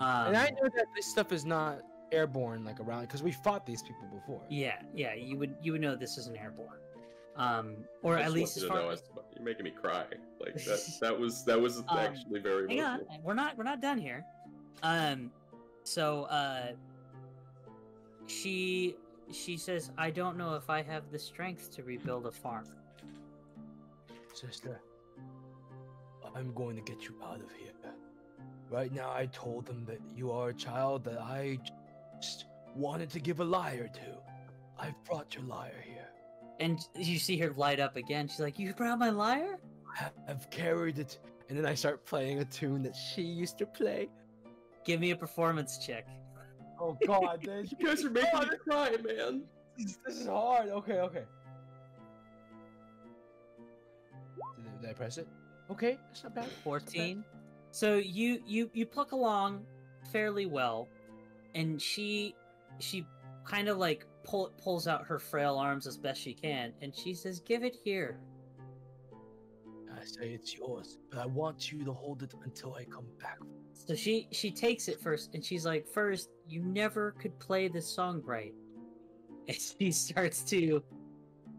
Um, and I know that this stuff is not airborne, like around, because we fought these people before. Yeah, yeah, you would you would know this isn't airborne, um, or I at least as far. Know, as... You're making me cry. Like that. That was that was um, actually very. Hang on, we're not we're not done here. Um, so uh, she she says, I don't know if I have the strength to rebuild a farm. Sister, I'm going to get you out of here. Right now, I told them that you are a child that I wanted to give a liar to. I've brought your liar here. And you see her light up again. She's like, you brought my liar? I've carried it. And then I start playing a tune that she used to play. Give me a performance check. Oh god, man. You guys are making me cry, man. This, this is hard. Okay, okay. Did, did I press it? Okay, that's not bad. fourteen. Not bad. So you, you, you pluck along fairly well. And she, she kind of like pull, pulls out her frail arms as best she can, and she says, give it here. I say it's yours, but I want you to hold it until I come back. So she, she takes it first, and she's like, first, you never could play this song right. And she starts to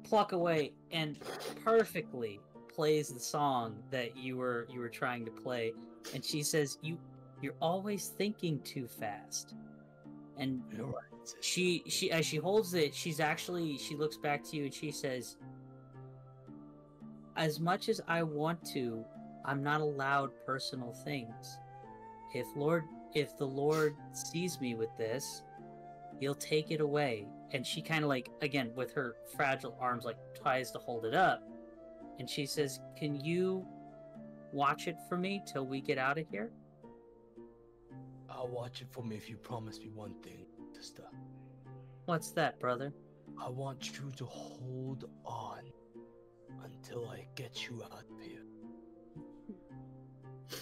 pluck away and perfectly plays the song that you were, you were trying to play. And she says, you, you're always thinking too fast. And she, she, as she holds it, she's actually, she looks back to you and she says, as much as I want to, I'm not allowed personal things. If Lord, if the Lord sees me with this, he'll take it away. And she kind of like, again, with her fragile arms, like tries to hold it up. And she says, can you watch it for me till we get out of here? I'll watch it for me if you promise me one thing, sister. What's that, brother? I want you to hold on until I get you out of here.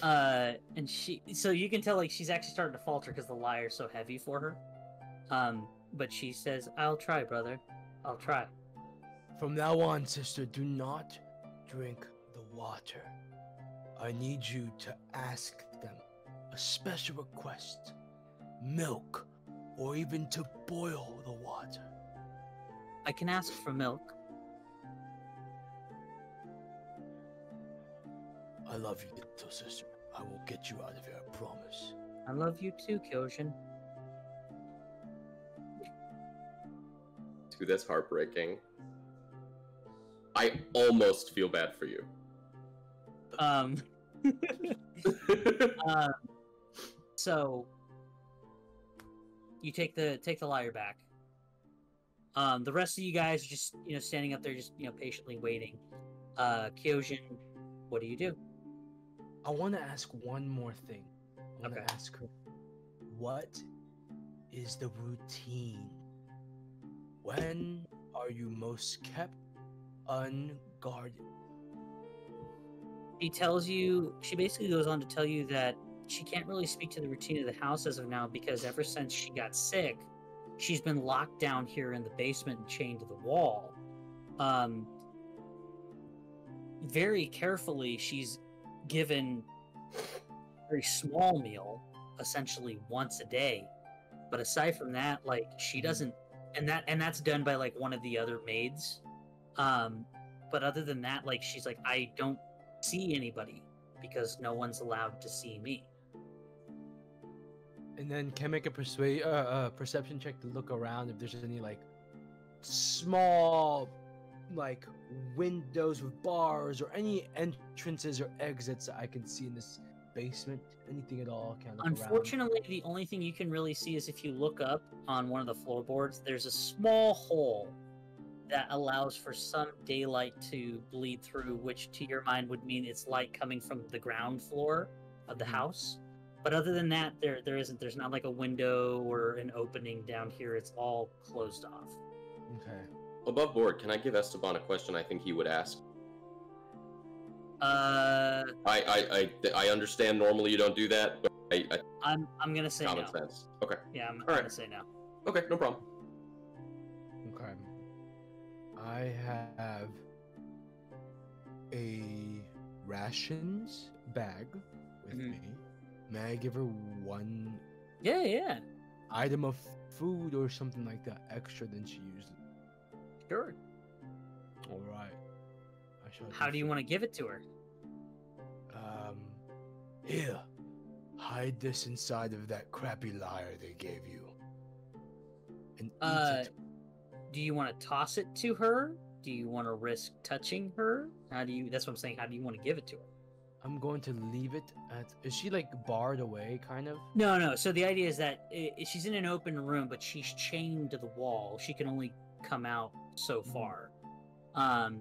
Uh, and she, so you can tell, like, she's actually starting to falter because the liar's so heavy for her. Um, but she says, I'll try, brother. I'll try. From now on, sister, do not drink the water. I need you to ask them a special request. Milk, or even to boil the water. I can ask for milk. I love you, little sister. I will get you out of here, I promise. I love you too, Kyogen. Dude, that's heartbreaking. I almost feel bad for you. Um. uh, so, you take the take the liar back. Um, the rest of you guys are just, you know, standing up there, just, you know, patiently waiting. Uh, Kyogen, what do you do? I want to ask one more thing. I want to okay. ask her, what is the routine? When are you most kept unguarded? She tells you, she basically goes on to tell you that she can't really speak to the routine of the house as of now because ever since she got sick, she's been locked down here in the basement and chained to the wall. Um, very carefully, she's given a very small meal, essentially once a day. But aside from that, like, she doesn't, and that and that's done by, like, one of the other maids. Um, but other than that, like, she's like, I don't see anybody because no one's allowed to see me. And then can I make a persuade, uh, uh, perception check to look around if there's any, like, small, like, windows with bars or any entrances or exits that I can see in this basement? Anything at all? Can I look Unfortunately, around? The only thing you can really see is if you look up on one of the floorboards, there's a small hole that allows for some daylight to bleed through, which to your mind would mean it's light coming from the ground floor of the house. But other than that, there there isn't. There's not like a window or an opening down here. It's all closed off. Okay. Above board, can I give Esteban a question I think he would ask? Uh. I I I, I understand normally you don't do that, but I. I I'm I'm gonna say common no. Common sense. Okay. Yeah, I'm all gonna right. say no. Okay, no problem. Okay. I have a rations bag with mm-hmm. me. May I give her one yeah, yeah. item of food or something like that extra than she usually? Sure. All right. I shall How do you food. want to give it to her? Um, here. Hide this inside of that crappy liar they gave you. And uh, eat it. Do you want to toss it to her? Do you want to risk touching her? How do you? That's what I'm saying. How do you want to give it to her? I'm going to leave it at... Is she, like, barred away, kind of? No, no. So the idea is that it, she's in an open room, but she's chained to the wall. She can only come out so far. Um,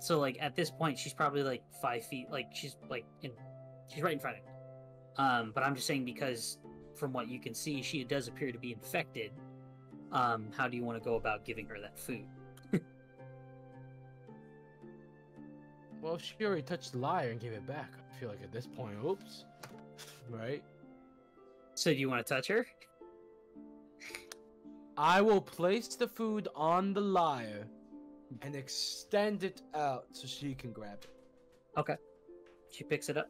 so, like, at this point, she's probably, like, five feet. Like, she's, like, in, she's right in front of you. Um, but I'm just saying because, from what you can see, she does appear to be infected. Um, how do you want to go about giving her that food? Well, she already touched the liar and gave it back. I feel like at this point, oops. Right? So do you want to touch her? I will place the food on the liar and extend it out so she can grab it. Okay. She picks it up.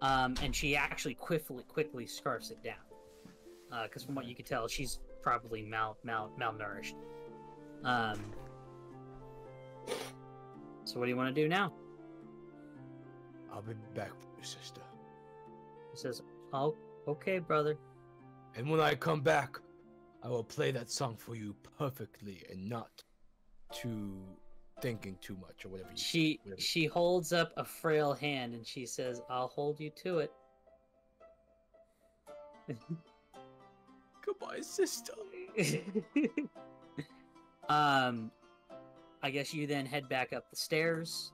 Um, and she actually quickly, quickly scarfs it down. Because uh, from what you can tell, she's probably mal, mal, malnourished. Um... So what do you want to do now? I'll be back for you, sister. He says, oh, okay, brother. And when I come back, I will play that song for you perfectly and not too thinking too much or whatever. You she whatever. She holds up a frail hand and she says, I'll hold you to it. Goodbye, sister. um, I guess you then head back up the stairs.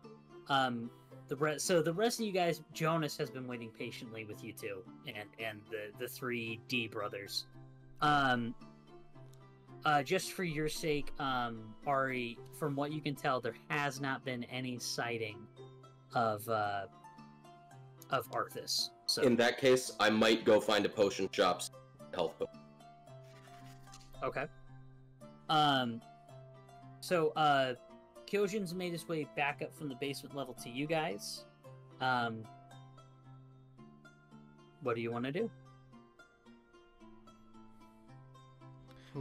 Um, the re so the rest of you guys, Jonas has been waiting patiently with you two, and and the the three D brothers. Um, uh, just for your sake, um, Ari, from what you can tell, there has not been any sighting of uh of Arthas. So in that case, I might go find a potion shop, health book. Okay. Um. So, uh, Kyogen's made his way back up from the basement level to you guys. Um. What do you want to do?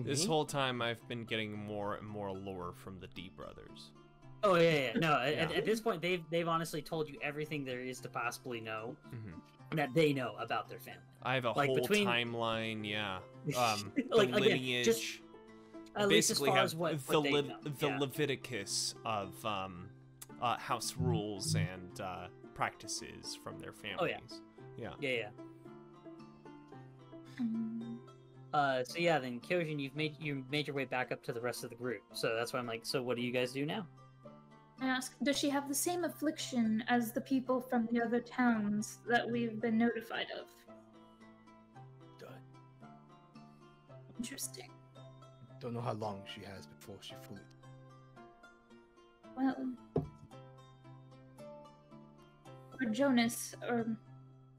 This whole time, I've been getting more and more lore from the D brothers. Oh yeah, yeah. No. yeah. At, at this point, they've they've honestly told you everything there is to possibly know, mm-hmm. that they know about their family. I have a like, whole between... timeline. Yeah. Um, like the lineage. Again, just, at least as far as what, what the, Le the yeah. Leviticus of um, uh, house rules and uh, practices from their families. Oh yeah. Yeah. Yeah. Yeah. Uh, so yeah, then Kyogen, you've made you made your way back up to the rest of the group. So that's why I'm like, so what do you guys do now? I ask, does she have the same affliction as the people from the other towns that we've been notified of? Done. Interesting. Don't know how long she has before she fully. Well, for Jonas, or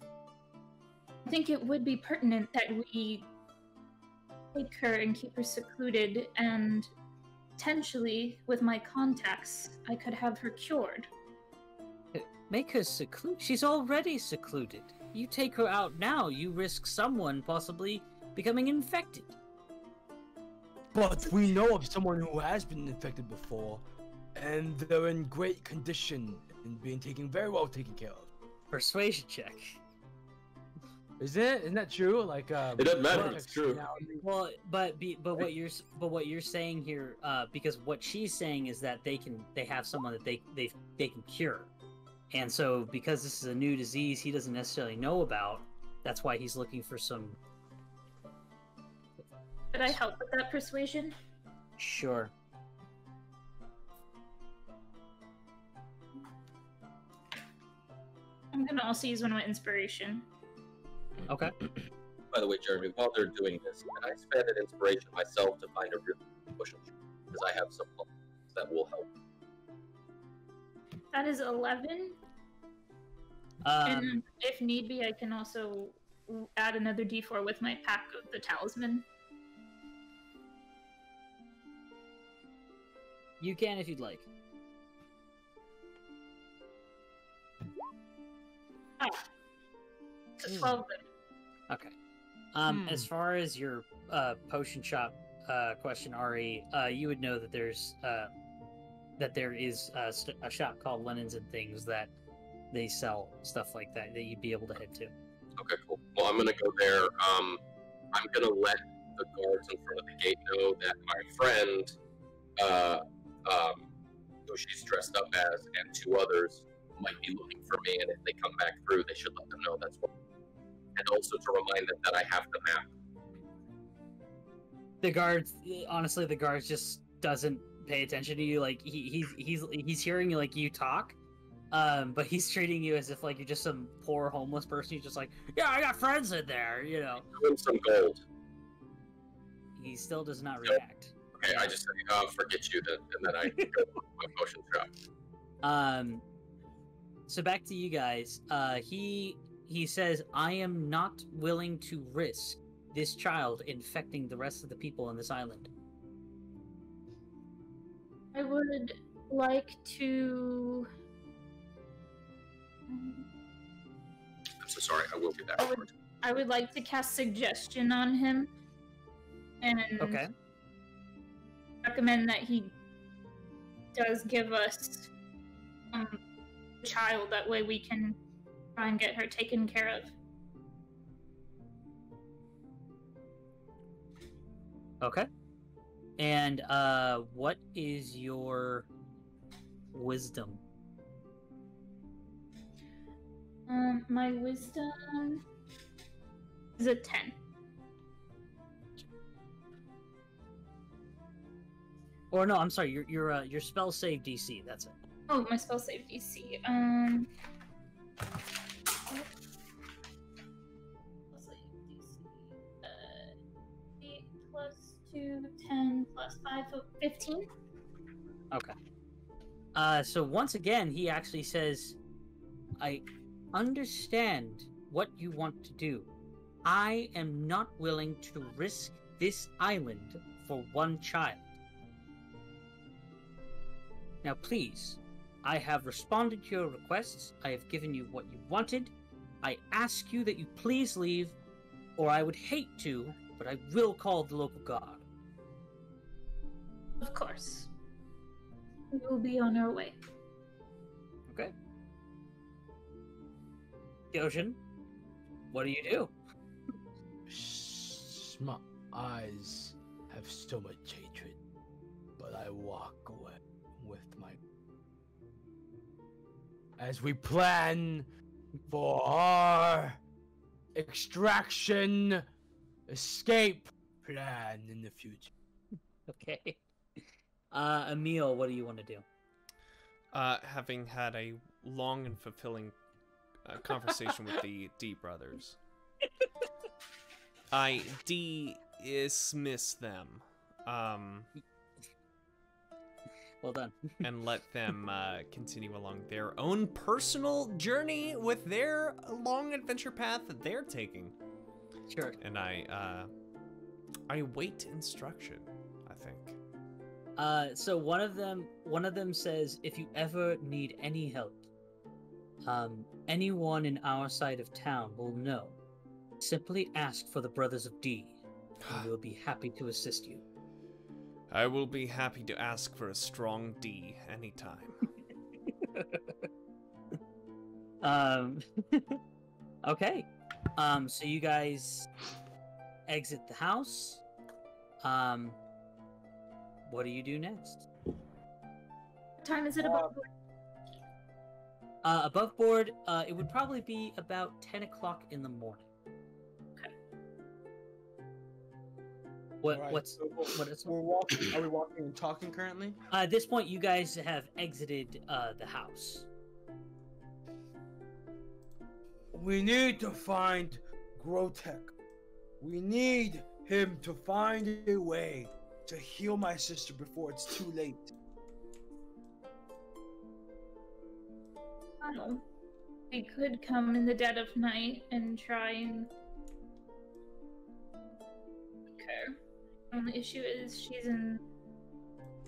I think it would be pertinent that we take her and keep her secluded, and potentially, with my contacts, I could have her cured. Make her secluded? She's already secluded. You take her out now, you risk someone possibly becoming infected. But we know of someone who has been infected before, and they're in great condition and being taken very well taken care of. Persuasion check. Isn't it? Isn't that true? Like, um, it doesn't matter. It's true. Well, but be, but what you're but what you're saying here, uh, because what she's saying is that they can they have someone that they they they can cure, and so because this is a new disease he doesn't necessarily know about, that's why he's looking for some. Could I help with that persuasion? Sure. I'm gonna also use one of my inspiration. Okay. By the way, Jeremy, while they're doing this, can I spend an inspiration myself to find a real potion? Because I have some that will help. That is eleven. Um, and if need be, I can also add another D four with my pack of the talisman. You can if you'd like. Ah. It's twelve then. Okay. Um, hmm. As far as your uh, potion shop uh, question, Ari, uh, you would know that there's uh, that there is a, a shop called Linens and Things that they sell stuff like that that you'd be able to head to. Okay, cool. Well, I'm gonna go there. Um, I'm gonna let the guards in front of the gate know that my friend, uh, um, who she's dressed up as, and two others might be looking for me. And if they come back through, they should let them know that's what. And also to remind them that I have the map. The guards, honestly, the guards just doesn't pay attention to you. Like he, he's he's he's hearing you like you talk, um, but he's treating you as if like you're just some poor homeless person. He's just like, yeah, I got friends in there, you know. Give him some gold. He still does not so, react. Okay, I just uh, forget you, then, and then I go to my potion shop. Um, so back to you guys. Uh, he. He says, I am not willing to risk this child infecting the rest of the people on this island. I would like to... Um, I'm so sorry, I will get that. I would, I would like to cast suggestion on him. And okay. recommend that he does give us um, a child. That way we can... and get her taken care of. Okay. And uh, what is your wisdom? Um, my wisdom is a ten. Or no, I'm sorry. Your your uh, your spell save D C. That's it. Oh, my spell save D C. Um. two, ten, plus five, so fifteen. Okay. Uh, so once again, he actually says, I understand what you want to do. I am not willing to risk this island for one child. Now please, I have responded to your requests. I have given you what you wanted. I ask you that you please leave, or I would hate to, but I will call the local guard. Of course. We will be on our way. Okay. Kyogen, what do you do? My eyes have so much hatred, but I walk away with my... As we plan for our extraction escape plan in the future. Okay. Uh, Emil, what do you want to do? Uh, having had a long and fulfilling uh, conversation with the D brothers, I dismiss them. Um, well done. And let them uh, continue along their own personal journey with their long adventure path that they're taking. Sure. And I, uh, I await instruction, I think. Uh, so one of them, one of them says, if you ever need any help, um, anyone in our side of town will know. Simply ask for the Brothers of D, and we'll be happy to assist you. I will be happy to ask for a strong D anytime. um, okay. Um, so you guys exit the house. Um... What do you do next? What time is it above board? Uh, above board, uh, it would probably be about ten o'clock in the morning. Okay. What, right. What's... So we're, what is, we're walking. Are we walking and talking currently? Uh, at this point, you guys have exited uh, the house. We need to find Grotek. We need him to find a way to heal my sister before it's too late. Oh, I could come in the dead of night and try and... Okay. The only issue is she's in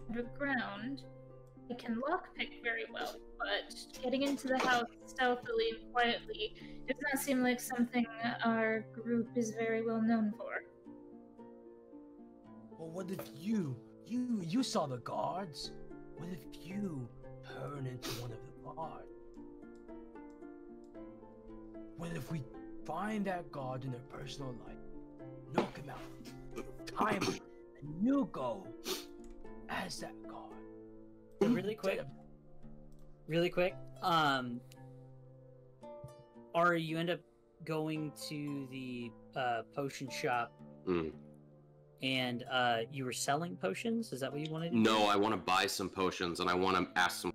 underground. I can lockpick very well, but getting into the house stealthily and quietly does not seem like something our group is very well known for. Well, what if you, you, you saw the guards? What if you turn into one of the guards? What if we find that guard in their personal life, knock him out, time him, and you go as that guard? So really quick, really quick, um, Ari, you end up going to the uh, potion shop. Mm. And uh, you were selling potions? Is that what you wanted? No, I want to buy some potions, and I want to ask some.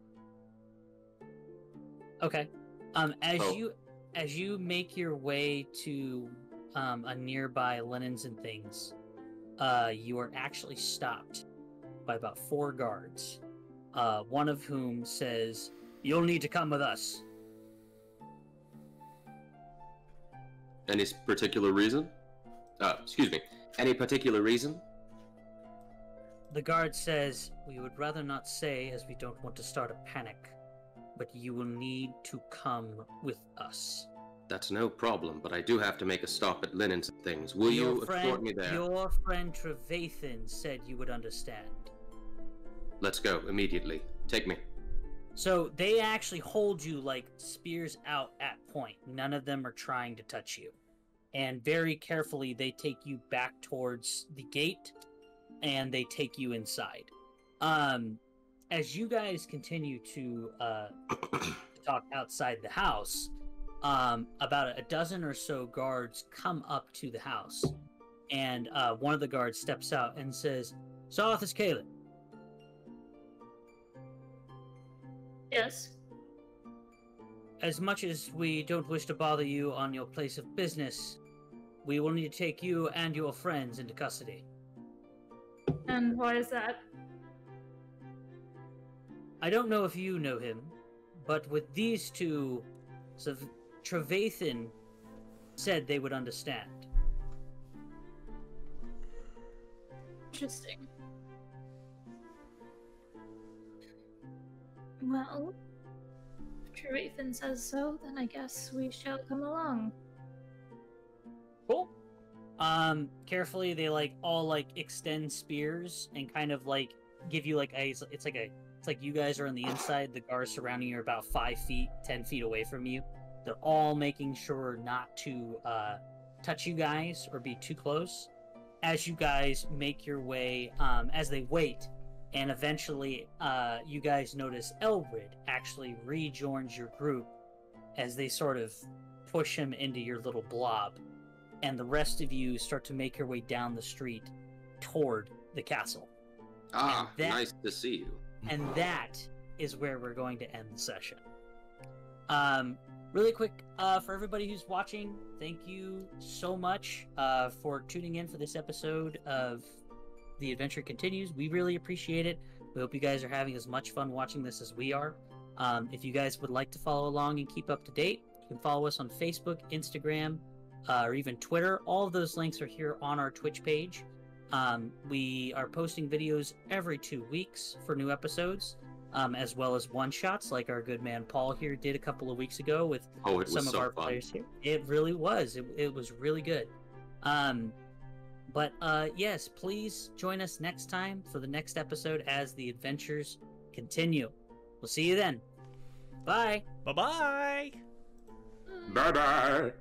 Okay. Um, as oh. you as you make your way to um, a nearby Linens and Things, uh, you are actually stopped by about four guards. Uh, one of whom says, "You'll need to come with us." Any particular reason? Uh, excuse me. Any particular reason? The guard says, we would rather not say as we don't want to start a panic, but you will need to come with us. That's no problem, but I do have to make a stop at Linens and Things. Will your you friend, escort me there? Your friend Trevathan said you would understand. Let's go, immediately. Take me. So they actually hold you like spears out at point. None of them are trying to touch you. And very carefully, they take you back towards the gate, and they take you inside. Um, as you guys continue to uh, talk outside the house, um, about a dozen or so guards come up to the house, and uh, one of the guards steps out and says, "Arthas Caelin, Yes. As much as we don't wish to bother you on your place of business, we will need to take you and your friends into custody. And why is that? I don't know if you know him, but with these two, so Trevathan said they would understand. Interesting. Well, if Trevathan says so, then I guess we shall come along. Cool. Um, carefully, they like all like extend spears and kind of like give you like a. It's like a. It's like you guys are on the inside. The guards surrounding you are about five feet, ten feet away from you. They're all making sure not to uh, touch you guys or be too close. As you guys make your way, um, as they wait, and eventually uh, you guys notice Elred actually rejoins your group as they sort of push him into your little blob. And the rest of you start to make your way down the street toward the castle. Ah, that, nice to see you. And that is where we're going to end the session. Um, really quick, uh, for everybody who's watching, thank you so much uh, for tuning in for this episode of The Adventure Continues. We really appreciate it. We hope you guys are having as much fun watching this as we are. Um, if you guys would like to follow along and keep up to date, you can follow us on Facebook, Instagram, uh, or even Twitter. All of those links are here on our Twitch page. Um, we are posting videos every two weeks for new episodes, um, as well as one-shots like our good man Paul here did a couple of weeks ago with oh, some so of our fun. players here. It really was. It, it was really good. Um, but uh, yes, please join us next time for the next episode as the adventures continue. We'll see you then. Bye. Bye-bye. Bye-bye.